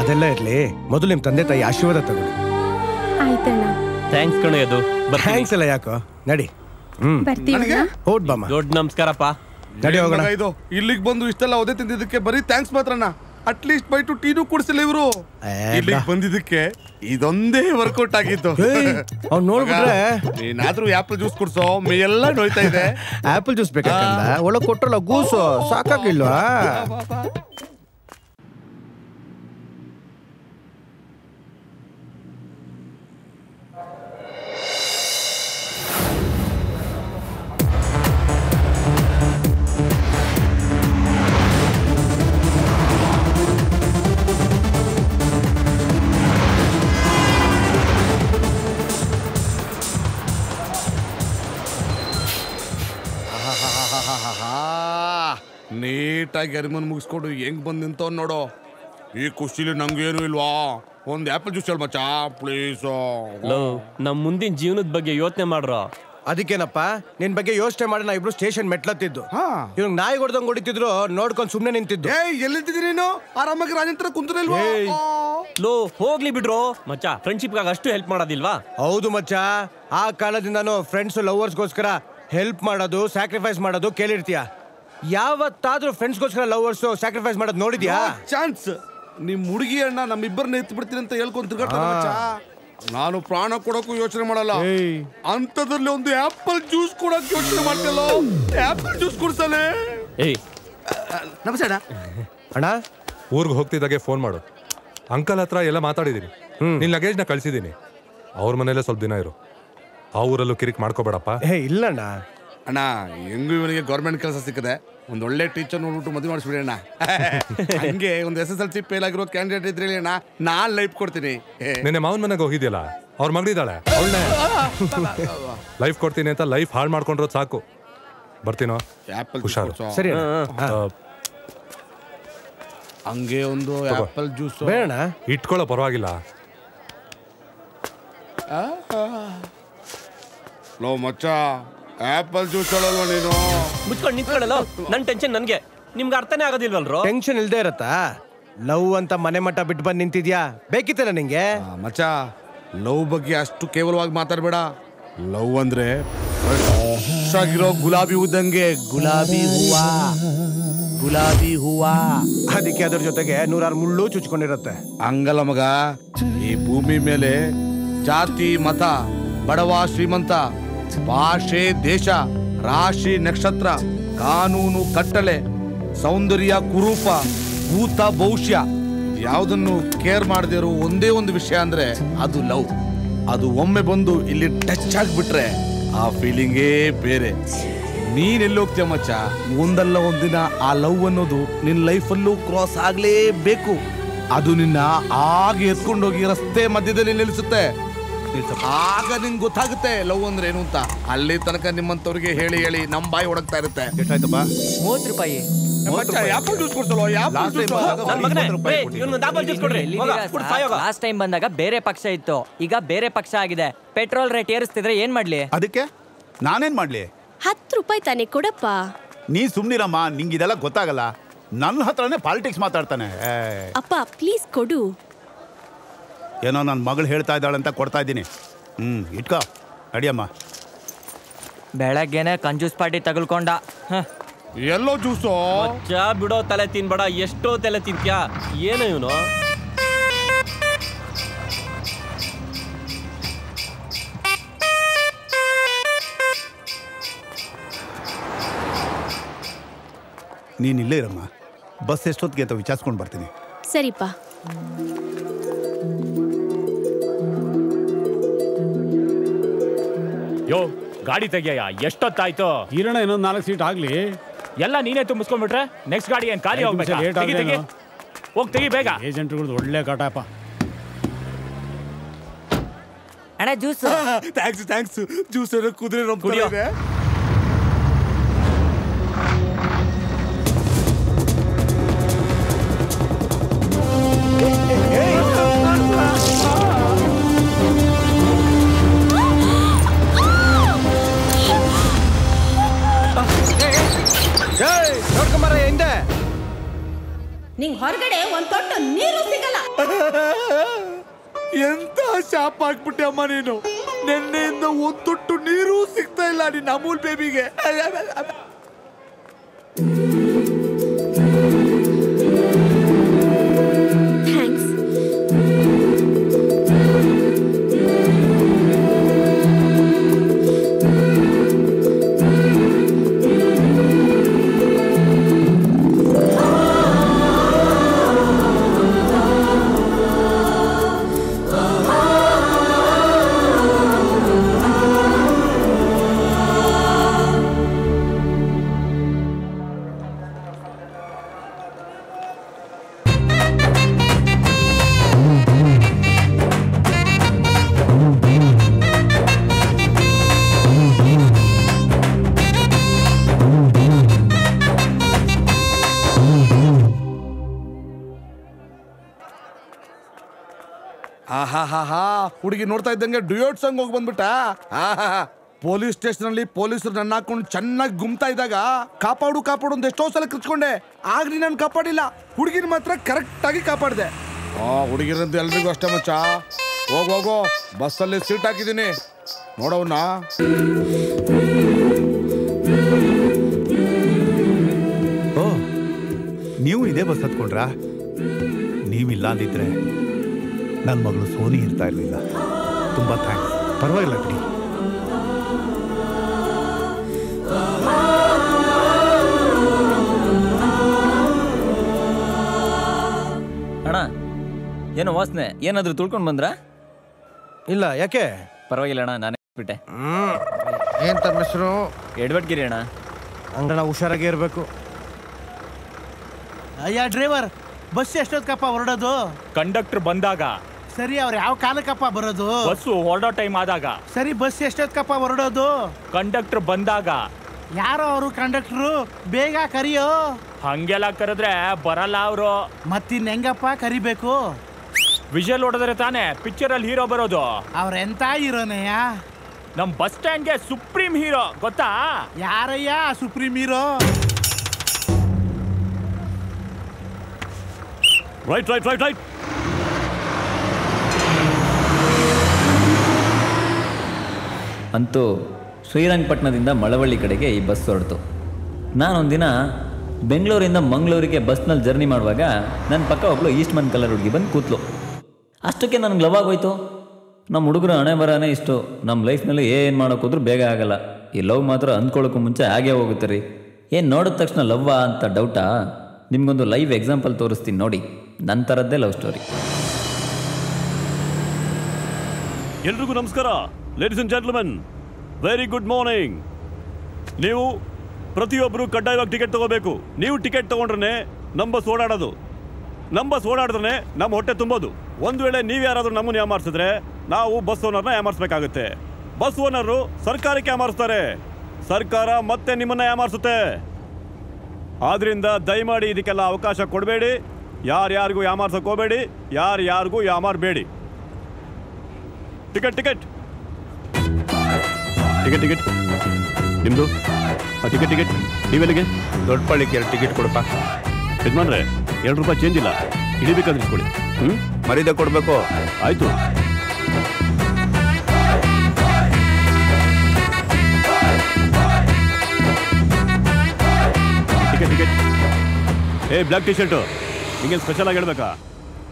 ಅದೆಲ್ಲ ಇರ್ಲಿ, ಮೊದಲು ನಿಮ್ ತಂದೆ ತಾಯಿ ಆಶೀರ್ವಾದ ತಗೊಳ್ಳಿ. ಆಯ್ತಣ್ಣ. ಥ್ಯಾಂಕ್ಸ್ ಕಣೋ. ಅದು ಥ್ಯಾಂಕ್ಸ್ ಅಲ್ಲ ಯಾಕೋ. ನಡಿ. ಹ್ಮ್ ಹೋದ್ ಬಾಮ. ದೊಡ್ಡ ನಮಸ್ಕಾರಪ್ಪ. ನಡಿ ಹೋಗೋಣ. ಇದು ಇಲ್ಲಿಗೆ ಬಂದು ಇಷ್ಟೆಲ್ಲ ಒದೆ ತಿಂದಿದ್ದಕ್ಕೆ ಬರೀ ಥ್ಯಾಂಕ್ಸ್ ಮಾತ್ರಣ್ಣ. ಅಟ್ಲೀಸ್ಟ್ ಬೈಟು ಟೀನು ಕುಡಿಸಿಲ್ಲ ಇವರು. ಇಲ್ಲಿಗೆ ಬಂದಿದ್ದಕ್ಕೆ ಇದೊಂದೇ ವರ್ಕೌಟ್ ಆಗಿತ್ತು. ಅವ್ನು ನೋಡ್ಬಿಟ್ರೆ ನೀನಾದ್ರೂ ಆಪಲ್ ಜ್ಯೂಸ್ ಕುಡ್ಸೋ, ಮೇ ಎಲ್ಲ ನೋಯ್ತಾ ಇದೆ. ಆಪಲ್ ಜ್ಯೂಸ್ ಬೇಕಂತ ಒಳಗೆ ಕೊಟ್ಟಲ್ಲ ಗೂಸು, ಸಾಕಾಗಿಲ್ವಾ? ನೀಟಾಗಿ ಅರಿಮನ್ ಮುಗಿಸ್ಕೊಂಡು ಹೆಂಗ್ ಬಂದು ನಿಂತವ್ ನೋಡು. ಈ ಖುಷಿಲಿ ನಂಗೇನು ಇಲ್ವಾ? ಒಂದ್ ಆಪಲ್ ಜ್ಯೂಸ್ ಹೇಳ ಮಚ್ಚಾ, ಪ್ಲೀಸ್. ನಮ್ ಮುಂದಿನ ಜೀವನದ ಬಗ್ಗೆ ಯೋಚನೆ ಮಾಡ್ರ. ಅದಕ್ಕೇನಪ್ಪ ನಿನ್ ಬಗ್ಗೆ ಯೋಚನೆ ಮಾಡಿ ನಾ ಇಬ್ರು ಸ್ಟೇಷನ್ ಮೆಟ್ಲತ್ತಿದ್ದು. ಇವ್ ನಾಯಿ ಹೊಡೆದಂಗ್ ಹೊಡಿತಿದ್ರು, ನೋಡ್ಕೊಂಡ್ ಸುಮ್ನೆ ನಿಂತಿದ್ದು. ಎಲ್ಲಿದ್ದಿ ನೀನು? ಆರಾಮಾಗಿ ರಾಜೇಂದ್ರ ಕುಂತಿರಲ್ವಾ? ಲೋ ಹೋಗ್ಲಿ ಬಿಡ್ರೋ ಮಚ್ಚಾ, ಫ್ರೆಂಡ್ಶಿಪ್ ಅಷ್ಟು ಹೆಲ್ಪ್ ಮಾಡೋದಿಲ್ವಾ? ಹೌದು ಮಚ್ಚಾ, ಆ ಕಾಲದಿಂದಾನು ಫ್ರೆಂಡ್ಸ್ ಲವರ್ಸ್ಗೋಸ್ಕರ ಹೆಲ್ಪ್ ಮಾಡೋದು, ಸ್ಯಾಕ್ರಿಫೈಸ್ ಮಾಡೋದು ಕೇಳಿರ್ತೀಯ. ಯಾವತ್ತಾದ್ರೂ ಫ್ರೆಂಡ್ಸ್ಗೋಸ್ಕರ ಲವರ್ಸ್ ಸ್ಯಾಕ್ರಿಫೈಸ್ ಮಾಡೋದು ನೋಡಿದ್ಯಾ? ಚಾನ್ಸ್. ನಿಮ್ ಹುಡುಗಿ ಅಣ್ಣ ನಮ್ಮಿಬ್ಬರನ್ನ ಎತ್ತು ಬಿಡ್ತೀನಿ ಅಂತ ಹೇಳ್ಕೊಂತ ನಾನು ಪ್ರಾಣ ಕೊಡೋಕ್ಕೂ ಯೋಚನೆ ಮಾಡಲ್ಲ. ಅಂತದ್ರಲ್ಲಿ ಒಂದು ಆಪಲ್ ಜ್ಯೂಸ್ ಕೊಡೋಕೆ ಯೋಚನೆ ಮಾಡ್ತಿಲ್ಲ. ಆಪಲ್ ಜ್ಯೂಸ್ ಕುಡ್ಸಲೇ. ನಮಸ್ತೆ ಅಣ್ಣ. ಊರ್ಗೆ ಹೋಗ್ತಿದ್ದಾಗೆ ಫೋನ್ ಮಾಡು. ಅಂಕಲ್ ಹತ್ರ ಎಲ್ಲ ಮಾತಾಡಿದ್ದೀನಿ, ನಿನ್ನ ಲಗೇಜ್ನ ಕಳಿಸಿದ್ದೀನಿ. ಅವ್ರ ಮನೇಲೆ ಸ್ವಲ್ಪ ದಿನ ಇರು. ಆ ಊರಲ್ಲೂ ಕಿರಿಕ್ ಮಾಡ್ಕೋಬೇಡಪ್ಪ. ಹೇ ಇಲ್ಲಣ್ಣ. ಅಣ್ಣ ಹೆಂಗೂ ಇವನಿಗೆ ಗೌರ್ಮೆಂಟ್ ಕೆಲಸ ಸಿಕ್ಕದೆ, ಒಂದು ಒಳ್ಳೆ ಟೀಚರ್ ನೋಡ್ಬಿಟ್ಟು ಮದುವೆ ಮಾಡಿಸ್ಬಿಡಿ ಅಣ್ಣ. ಹಂಗೆ ಒಂದು S S L C fail ಆಗಿರೋ ಕ್ಯಾಂಡಿಡೇಟ್ ಇದ್ರೆ ಅಣ್ಣ ನಾನ್ ಲೈಫ್ ಕೊಡ್ತೀನಿ. ನಿನ್ನೆ ಮಾವನ ಮನೆಗೆ ಹೋಗಿದ್ಯಲ್ಲ, ಅವ್ರ ಮಗಳಿದ್ದಾಳೆ, ಅವಳನ್ನ ಲೈಫ್ ಕೊಡ್ತೀನಿ ಅಂತ ಲೈಫ್ ಹಾಳು ಮಾಡ್ಕೊಂಡ್ರೋದು ಸಾಕು. ಬರ್ತೀನೋ ಹುಷಾರು. ಸರಿ, ಹಂಗೆ ಒಂದು ಆಪಲ್ ಜ್ಯೂಸ್ ಬೇಡ ಇಟ್ಕೊಳ್ಳೋ, ಪರವಾಗಿಲ್ಲ. Lo macha, apple juice allo nino. Mutko nitko Nan tension nange. Nimga artane agadilvalro. Tension ilde irata. Love anta mane mata bitban nintidiya. Bekitela ninge. Macha, love bagi ashtu kevalvagi matarabeda. Love andre shagiro gulabi udange gulabi huwa gulabi huwa adike adar jotege one hundred six mullu chuchikondirutte angala maga ee bhoomi mele jati mata badava shrimanta bhashe desha rashi nakshatra kanunu kattale saundarya kurupa bhuta bhaushya yavudannu care madadiru onde ondu vishaya andre adu love adu omme bandu illi touch agibitre ಆ feeling ಬೇರೆ ನೀನ್ ಎಲ್ಲಿ ಹೋಗ್ತೀಯ ಮಚ್ಚ ಒಂದಲ್ಲ ಒಂದಿನ ಆ love ಅನ್ನೋದು ನಿನ್ನ ಲೈಫಲ್ಲೂ ಕ್ರಾಸ್ ಆಗಲೇಬೇಕು ಅದು ನಿನ್ನ ಹಾಗೆ ಎತ್ಕೊಂಡೋಗಿ ರಸ್ತೆ ಮಧ್ಯದಲ್ಲಿ ನಿಲ್ಲಿಸುತ್ತೆ ಆಗ ನಿಂಗೆ ಗೊತ್ತಾಗುತ್ತೆ ಲವ್ ಅಂದ್ರೆ ಏನು ಅಂತ ಅಲ್ಲಿ ತನಕ ನಿಮ್ಮಂತವರಿಗೆ ಹೇಳಿ ಹೇಳಿ ನಮ್ಮ ಬಾಯಿ ಹೊಡಕ್ತಾ ಇರುತ್ತೆ ಎಷ್ಟಾಯ್ತಪ್ಪ ಮೂವತ್ತು ರೂಪಾಯಿ ಮಚ್ಚ ಆಪಲ್ ಜ್ಯೂಸ್ ಕೊಡ್ಸಲ್ವಾ ಆಪಲ್ ಜ್ಯೂಸ್ ನನ್ನ ಮಗನೇ ಇವನು ಆಪಲ್ ಜ್ಯೂಸ್ ಕೊಡ್ರಿ ಲಾಸ್ಟ್ ಟೈಮ್ ಬಂದಾಗ ಬೇರೆ ಪಕ್ಷ ಇತ್ತು ಈಗ ಬೇರೆ ಪಕ್ಷ ಆಗಿದೆ ಪೆಟ್ರೋಲ್ ರೇಟ್ ಏರಿಸ್ತಿದ್ರೆ ಏನು ಮಾಡ್ಲಿ ಅದಕ್ಕೆ ನಾನೇನ್ ಮಾಡ್ಲಿ ಹತ್ತು ರೂಪಾಯಿ ತಾನೆ ಕೊಡಪ್ಪ ನೀ ಸುಮ್ಮನಿರಮ್ಮ ನಿಂಗೆ ಇದೆಲ್ಲ ಗೊತ್ತಾಗಲ್ಲ ನನ್ನ ಹತ್ರನೇ ಪಾಲಿಟಿಕ್ಸ್ ಮಾತಾಡ್ತಾನೆ ಅಪ್ಪ ಪ್ಲೀಸ್ ಕೊಡು ಏನೋ ನನ್ನ ಮಗಳು ಹೇಳ್ತಾ ಇದ್ದಾಳೆ ಅಂತ ಕೊಡ್ತಾ ಇದ್ದೀನಿ ಹ್ಮ್ ಇಟ್ಕೋ ನಡಿಯಮ್ಮ ಬೆಳಗ್ಗೆನೆ ಕಂಜೂಸ್ ಪಾರ್ಟಿ ತಗಲ್ಕೊಂಡ ಎಲ್ಲೋ ಜ್ಯೂಸು ಚಾ ಬಿಡೋ ತಲೆ ತಿನ್ಬೇಡ ಎಷ್ಟೋ ತಲೆ ತಿಂತ್ಯಾ ಏನೋ ಇವನು ನೀನ್ ಇಲ್ಲೇ ಇರಮ್ಮ ಬಸ್ ಎಷ್ಟೊತ್ತಿಗೆ ಅಂತ ವಿಚಾರಿಸ್ಕೊಂಡು ಬರ್ತೀನಿ ಸರಿಪ್ಪ ಯೋ ಗಾಡಿ ತೆಗಿಯ ಎಷ್ಟೊತ್ತಾಯ್ತು ಇರೋಣ ಇನ್ನೊಂದು ನಾಲ್ಕು ಸೀಟ್ ಆಗ್ಲಿ ಎಲ್ಲ ನೀನೇ ತುಂಬಿಸ್ಕೊಂಡ್ಬಿಟ್ರೆ ನೆಕ್ಸ್ಟ್ ಗಾಡಿ ಏನು ಖಾಲಿ ಹೋಗ್ಬೇಕಾ ಹೋಗಿ ತೆಗಿ ಬೇಗ ಏಜೆಂಟ್ಗಳು ಒಳ್ಳೆ ಕಾಟಪ್ಪ ಅಣ್ಣ ಜ್ಯೂಸ್ ಥ್ಯಾಂಕ್ಸ್ ಥ್ಯಾಂಕ್ಸ್ ಜ್ಯೂಸ್ ಏನೋ ಕುದುರೆ ರೊಂಬ್ತಿದೆ ನಿಂಗೆ ಹೊರಗಡೆ ಒಂದು ತೊಟ್ಟು ನೀರು ಸಿಗಲ್ಲ ಎಂತ ಶಾಪ್ ಹಾಕ್ಬಿಟ್ಟೆ ಅಮ್ಮ ನೀನು ನಿನ್ನೆಯಿಂದ ಒಂದು ತೊಟ್ಟು ನೀರು ಸಿಗ್ತಾ ಇಲ್ಲ ನಿನ್ನ ಅಮೂಲ್ ಬೇಬಿಗೆ ಹುಡುಗಿ ನೋಡ್ತಾ ಇದ್ದಂಗೆ ಡ್ಯೂಯೆಟ್ ಸಾಂಗ್ ಹೋಗಿ ಬಂದ್ಬಿಟ್ಟ ಪೊಲೀಸ್ ಸ್ಟೇಷನ್ ಅಲ್ಲಿ ಪೊಲೀಸರು ನನ್ನ ಹಾಕೊಂಡು ಚೆನ್ನಾಗಿ ಗುಮ್ತಾ ಇದ್ದಾಗ ಕಾಪಾಡು ಕಾಪಾಡು ಅಂತ ಎಷ್ಟೋ ಸಲ ಕಿರ್ಚ್ಕೊಂಡೆ ಆಗ್ಲಿ ನಾನು ಕಾಪಾಡಿಲ್ಲ ಹುಡುಗಿನ ಮಾತ್ರ ಕರೆಕ್ಟ್ ಆಗಿ ಕಾಪಾಡಿದೆ ಆ ಹುಡುಗಿರಂತ ಎಲ್ರಿಗೂ ಅಷ್ಟೇ ಮಚ್ಚ ಹೋಗ್ ಹೋಗೋ ಬಸ್ಸಲ್ಲಿ ಸೀಟ್ ಹಾಕಿದ್ದೀನಿ ನೋಡೋಣ ಓ ನೀವು ಇದೇ ಬಸ್ ಹತ್ಕೊಂಡ್ರ ನೀವಿಲ್ಲ ಅಂದಿದ್ರೆ ನನ್ನ ಮಗಳು ಸೋನಿ ಇರ್ತಾ ಇರಲಿಲ್ಲ ತುಂಬ ಥ್ಯಾಂಕ್ಸ್ ಪರವಾಗಿಲ್ಲ ಬಿಡಿ ಅಣ್ಣ ಏನೋ ವಾಸನೆ ಏನಾದರೂ ತುಳ್ಕೊಂಡು ಬಂದ್ರಾ ಇಲ್ಲ ಯಾಕೆ ಪರವಾಗಿಲ್ಲ ಅಣ್ಣ ನಾನೇ ಬಿಟ್ಟೆ ಏನು ತಮ್ಮ ಹೆಸರು ಎಡ್ವರ್ಡ್ಗಿರಿ ಅಣ್ಣ ಅಂಗಣ ಹುಷಾರಾಗಿ ಇರಬೇಕು ಅಯ್ಯ ಡ್ರೈವರ್ ಬಸ್ ಎಷ್ಟೊತ್ಕಪ್ಪ ಹೊರಡೋದು ಕಂಡಕ್ಟರ್ ಬಂದಾಗ ಸರಿ ಅವ್ರು ಯಾವ ಕಾಲಕ್ಕಪ್ಪ ಬರೋದು ಬಸ್ಸು ಹೊರಡೋ ಟೈಮ್ ಆದಾಗ ಸರಿ ಬಸ್ ಎಷ್ಟೊತ್ಕಪ್ಪ ಹೊರಡೋದು ಕಂಡಕ್ಟರ್ ಬಂದಾಗ ಯಾರೋ ಅವರು ಕಂಡಕ್ಟರು ಬೇಗ ಕರಿಯೋ ಹಂಗೆಲ್ಲ ಕರೆದ್ರೆ ಬರಲ್ಲ ಅವರು ಮತ್ತಿನ್ ಹೆಂಗಪ್ಪ ಕರಿಬೇಕು ವಿಷಲ್ ಹೊಡೆದ್ರೆ ತಾನೆ ಪಿಕ್ಚರ್ ಅಲ್ಲಿ ಹೀರೋ ಬರೋದು ಅವ್ರೆಂತ ಹೀರೋನಯ್ಯ ನಮ್ ಬಸ್ ಸ್ಟ್ಯಾಂಡ್ಗೆ ಸುಪ್ರೀಂ ಹೀರೋ ಗೊತ್ತಾ? ಯಾರಯ್ಯ supreme hero? Right right right right ಅಂತೂ ಶ್ರೀರಂಗಪಟ್ಟಣದಿಂದ ಮಳವಳ್ಳಿ ಕಡೆಗೆ ಈ ಬಸ್ ಹೊರಡ್ತು. ನಾನೊಂದಿನ ಬೆಂಗಳೂರಿಂದ ಮಂಗಳೂರಿಗೆ ಬಸ್ನಲ್ಲಿ ಜರ್ನಿ ಮಾಡುವಾಗ ನನ್ನ ಪಕ್ಕ ಒಬ್ಬಳು ಈಸ್ಟ್ ಮನ್ ಕಲರ್ ಹುಡುಗಿ ಬಂದು ಕೂತ್ಲು. ಅಷ್ಟಕ್ಕೆ ನನಗೆ ಲವ್ ಆಗೋಯ್ತು. ನಮ್ಮ ಹುಡುಗರು ಹಣೆ ಬರೋನೇ ಇಷ್ಟು, ನಮ್ಮ ಲೈಫ್ನಲ್ಲಿ ಏನು ಮಾಡೋಕ್ಕೋದ್ರೂ ಬೇಗ ಆಗಲ್ಲ, ಈ ಲವ್ ಮಾತ್ರ ಅಂದ್ಕೊಳ್ಳೋಕ್ಕೂ ಮುಂಚೆ ಹಾಗೇ ಹೋಗುತ್ತೆ ರೀ. ಏನು ನೋಡಿದ ತಕ್ಷಣ ಲವ್ವ ಅಂತ ಡೌಟಾ? ನಿಮಗೊಂದು ಲೈವ್ ಎಕ್ಸಾಂಪಲ್ ತೋರಿಸ್ತೀನಿ ನೋಡಿ, ನನ್ನ ಥರದ್ದೇ ಲವ್ ಸ್ಟೋರಿ. ಎಲ್ರಿಗೂ ನಮಸ್ಕಾರ ladies and gentleman, very good morning. ನೀವು ಪ್ರತಿಯೊಬ್ಬರು ಕಡ್ಡಾಯವಾಗಿ ಟಿಕೆಟ್ ತೊಗೋಬೇಕು. ನೀವು ಟಿಕೆಟ್ ತೊಗೊಂಡ್ರೆ ನಮ್ಮ ಬಸ್ ಓಡಾಡೋದು, ನಮ್ಮ ಬಸ್ ಓಡಾಡಿದ್ರೆ ನಮ್ಮ ಹೊಟ್ಟೆ ತುಂಬೋದು. ಒಂದು ವೇಳೆ ನೀವು ಯಾರಾದರೂ ನಮ್ಮನ್ನು ಯಾಮಾರಿಸಿದ್ರೆ ನಾವು ಬಸ್ ಓನರ್ನ ಯಾಮಾರಿಸ್ಬೇಕಾಗುತ್ತೆ. ಬಸ್ ಓನರು ಸರ್ಕಾರಕ್ಕೆ ಯಾಮಾರಿಸ್ತಾರೆ, ಸರ್ಕಾರ ಮತ್ತೆ ನಿಮ್ಮನ್ನು ಯಾಮಾರಿಸುತ್ತೆ. ಆದ್ದರಿಂದ ದಯಮಾಡಿ ಇದಕ್ಕೆಲ್ಲ ಅವಕಾಶ ಕೊಡಬೇಡಿ, ಯಾರ್ಯಾರಿಗೂ ಯಾಮಾರ್ಸಕ್ಕೆ ಹೋಗಬೇಡಿ, ಯಾರ್ಯಾರಿಗೂ ಯಾಮಾರಬೇಡಿ. ಟಿಕೆಟ್ ಟಿಕೆಟ್ ಟಿಕೆಟ್ ಟಿಕೆಟ್ ನಿಮ್ಮದು ಟಿಕೆಟ್ ಟಿಕೆಟ್ ನೀವೆಲ್ಲಿಗೆ? ದೊಡ್ಡಪಳ್ಳಿಗೆ ಎರಡು ಟಿಕೆಟ್ ಕೊಡಪ್ಪ. ಯಜಮಾನ್ರೆ ಎರಡು ರೂಪಾಯಿ ಚೇಂಜ್ ಇಲ್ಲ, ಹಿಡಿಬೇಕಾದ್ರೆ ಇಟ್ಕೊಳ್ಳಿ. ಹ್ಞೂ ಮರ್ಯಾದೆ ಕೊಡಬೇಕು. ಆಯಿತು. ಟಿಕೆಟ್ ಟಿಕೆಟ್ ಏ ಬ್ಲ್ಯಾಕ್ ಟಿ ಶರ್ಟು ನಿಮಗೆ ಸ್ಪೆಷಲ್ ಆಗಿ ಹೇಳ್ಬೇಕಾ?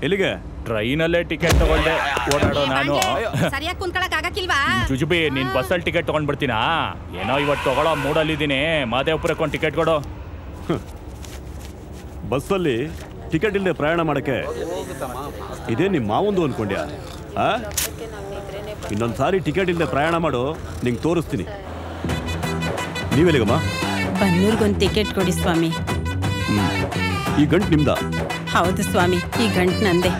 ಎಲ್ಲಿಗೆ? ಟ್ರೈನಲ್ಲೇ ಟಿಕೆಟ್ ತಗೊಂಡೆ ಓಡಾಡೋ ನಾನು. ಸರಿಯಾಗಿ ಕುಂತ್ಕೊಳ್ಳೋಕೆ ಆಗಕ್ಕಿಲ್ವಾ ಜುಜುಬಿ? ನೀನು ಬಸ್ಸಲ್ಲಿ ಟಿಕೆಟ್ ತೊಗೊಂಡ್ಬಿಡ್ತೀನಾ ಏನೋ? ಇವತ್ತು ತೊಗೊಳೋ ಮೂಡಲ್ಲಿದ್ದೀನಿ. ಮಾದೇವಪುರಕ್ಕೆ ಒಂದು ಟಿಕೆಟ್ ಕೊಡು. ಬಸ್ಸಲ್ಲಿ ಟಿಕೆಟ್ ಇಲ್ಲದೆ ಪ್ರಯಾಣ ಮಾಡೋಕ್ಕೆ ಇದೇ ನಿಮ್ಮ ಮಾವೊಂದು ಅಂದ್ಕೊಂಡ್ಯಾ? ಇನ್ನೊಂದು ಸಾರಿ ಟಿಕೆಟ್ ಇಲ್ಲದೆ ಪ್ರಯಾಣ ಮಾಡು, ನಿಂಗೆ ತೋರಿಸ್ತೀನಿ. ನೀವೆಲ್ಲಿಗಮ್ಮ? ಬನ್ನೂರ್ಗೊಂದು ಟಿಕೆಟ್ ಕೊಡಿ ಸ್ವಾಮಿ. ಈ ಗಂಟು ನಿಮ್ದ? ಹೌದು ಸ್ವಾಮಿ, ಈ ಗಂಟು ನಂದೆ.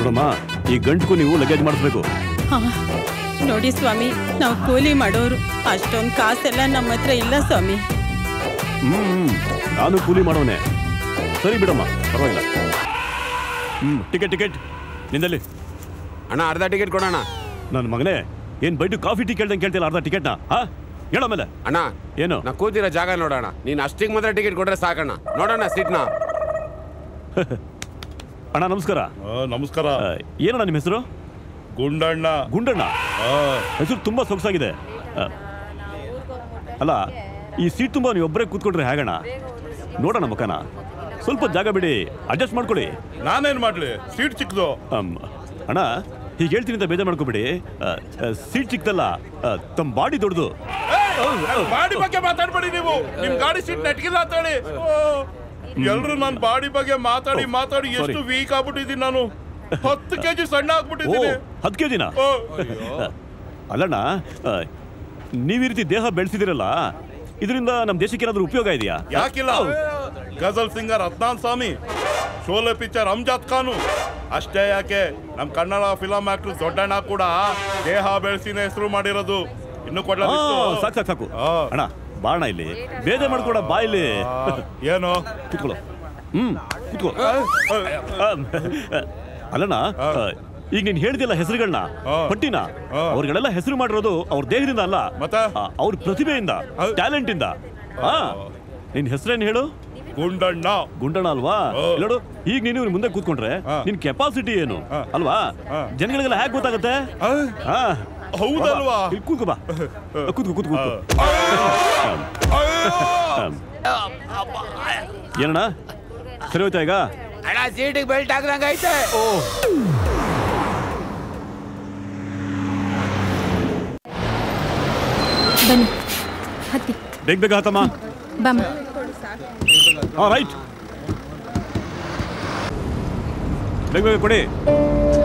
ನೋಡಮ್ಮ, ಈ ಗಂಟು ನೀವು ಲಗೇಜ್ ಮಾಡಿಸ್ಬೇಕು. ನೋಡಿ ಸ್ವಾಮಿ, ನಾವು ಕೂಲಿ ಮಾಡೋರು, ಅಷ್ಟೊಂದು ಕಾಸೆಲ್ಲ ನಮ್ಮ ಹತ್ರ ಇಲ್ಲ ಸ್ವಾಮಿ. ಹ್ಮ್ ನಾನು ಕೂಲಿ ಮಾಡೋನೆ. ಸರಿ ಬಿಡಮ್ಮ, ಪರವಾಗಿಲ್ಲ. ಹ್ಞೂ ಟಿಕೆಟ್ ಟಿಕೆಟ್ ನಿಂದಲ್ಲಿ. ಅಣ್ಣ ಅರ್ಧ ಟಿಕೆಟ್ ಕೊಡೋಣ. ನನ್ನ ಮಗನೇ, ಏನು ಬೈಟು ಕಾಫಿ ಟೀ ಕೇಳ್ದಂಗೆ ಕೇಳ್ತಿಲ್ಲ? ಅರ್ಧ ಟಿಕೆಟ್ನ ಹಾಂ ಹೇಳೋ ಮೇಲೆ. ಅಣ್ಣ ಏನು ನಾ ಕೂತಿರೋ ಜಾಗ ನೋಡೋಣ, ನೀನು ಅಷ್ಟಿಗೆ ಮಾತ್ರ ಟಿಕೆಟ್ ಕೊಟ್ಟರೆ ಸಾಕಣ್ಣ. ನೋಡೋಣ ಸೀಟ್ನ. ಅಣ್ಣ ನಮಸ್ಕಾರ. ನಮಸ್ಕಾರ. ಏನಣ್ಣ ನಿಮ್ಮ ಹೆಸರು? ಗುಂಡಣ್ಣ. ಗುಂಡಣ್ಣ ಹೆಸರು ತುಂಬ ಸೊಗಸಾಗಿದೆ. ಅಲ್ಲ, ಈ ಸೀಟ್ ತುಂಬ ನೀವು ಒಬ್ಬರೇ ಕೂತ್ಕೊಂಡ್ರೆ ಹೇಗಣ್ಣ? ನೋಡೋಣ ಮಕ್ಕನ, ಸ್ವಲ್ಪ ಜಾಗ ಬಿಡಿ, ಅಡ್ಜಸ್ಟ್ ಮಾಡ್ಕೊಳ್ಳಿ. ನಾನೇನು ಮಾಡಲಿ, ಸೀಟ್ ಚಿಕ್ಕದು. ಅಣ್ಣ ಹೀಗೆ ಹೇಳ್ತೀನಿ ಅಂತ ಬೇಜಾರು ಮಾಡ್ಕೊಬಿಡಿ, ಸೀಟ್ ಚಿಕ್ಕದಲ್ಲ, ತಮ್ಮ ಬಾಡಿ ದೊಡ್ಡದು. ಬಾಡಿ ಬಗ್ಗೆ ಮಾತಾಡಬೇಡಿ ನೀವು, ನಿಮ್ಮ ಗಾಡಿ ಸೀಟ್ ನೆಟ್ಗಿಲ್ಲ ಅಂತ ಹೇಳಿ ಎಲ್ಲರೂ ನನ್ನ ಬಾಡಿ ಬಗ್ಗೆ ಮಾತಾಡಿ ಮಾತಾಡಿ ಎಷ್ಟು ವೀಕ್ ಆಗ್ಬಿಟ್ಟಿದ್ದೀನಿ ನಾನು. ಹತ್ತು ಕೆಜಿ ಸಣ್ಣ ಆಗ್ಬಿಟ್ಟಿದ್ದೀನಿ. ಹತ್ತು ಕೆಜಿನ? ಅಲ್ಲಣ್ಣ, ನೀವ್ ಈ ರೀತಿ ದೇಹ ಬೆಳೆಸಿದಿರಲ್ಲ, ಇದರಿಂದ ನಮ್ಮ ದೇಶಕ್ಕೆ ಏನಾದರೂ ಉಪಯೋಗ ಇದೆಯಾ? ಯಾಕಿಲ್ಲ. ಗಜಲ್ ಸಿಂಗರ್ ಅದ್ನಾನ್ ಸ್ವಾಮಿ, ಶೋಲೆ ಪಿಕ್ಚರ್ ಅಮ್ಜಾದ್ ಖಾನು, ಅಷ್ಟೇ ಯಾಕೆ ನಮ್ಮ ಕನ್ನಡ ಫಿಲಂ ಆಕ್ಟರ್ ದೊಡ್ಡಣ್ಣ ಕೂಡ ದೇಹ ಬೆಳೆಸಿನ ಹೆಸರು ಮಾಡಿರೋದು. ಇನ್ನು ಕೊಡ್ಲಾ? ಸಾಕು ಸಾಕು ಸಾಕು ಅಣ್ಣ, ಬಾಣ ಇಲ್ಲಿ ಬೇಜ ಮಾಡ್ಕೊಡ, ಬಾ ಇಲ್ಲಿ. ಏನು ಕುತ್ಕೊಳ್ಳೋ? ಹ್ಮ್ ಕುತ್ಕೋ. ಅಲ್ಲಣ್ಣ, ಈಗ ನೀನ್ ಹೇಳ್ದಿಲ್ಲ ಹೆಸರುಗಳನ್ನ ಪಟ್ಟಿನ, ಅವ್ರಗಳೆಲ್ಲ ಹೆಸರು ಮಾಡಿರೋದು ಅವ್ರ ದೇಹದಿಂದ ಅಲ್ಲ, ಅವ್ರ ಪ್ರತಿಭೆಯಿಂದ, ಟ್ಯಾಲೆಂಟ್ ಇಂದ. ಹಾ, ನಿನ್ ಹೆಸರೇನು ಹೇಳು? ಗುಂಡಣ್ಣ. ಗುಂಡಣ್ಣ ಅಲ್ವಾ? ನೋಡು, ಈಗ ನೀನು ಮುಂದೆ ಕೂತ್ಕೊಂಡ್ರೆ ನಿನ್ ಕೆಪಾಸಿಟಿ ಏನು ಅಲ್ವಾ ಜನಗಳಿಗೆಲ್ಲ ಹೇಗೆ ಗೊತ್ತಾಗತ್ತೆ? ಹೌದಲ್ವಾ? ಕೂತ್ಕೋ ಬಾ, ಕೂತ್ಕೋ ಕೂತ್ಕೋ. ಏನಣ್ಣ ಸರಿ ಹೋಯ್ತಾ ಈಗ? ಸೀಟಿಗೆ ಬೆಲ್ಟ್ ಹಾಕ್ದಂಗ ಐತೆ. ಬನ್ನಿ ಹತ್ತಿ, ಬೇಗ ಬೇಗ ಹತ್ತಮ್ಮ. ಬಮ್ಮ. ರೈಟ್, ಬೇಗ ಬೇಗ ಕೊಡಿ.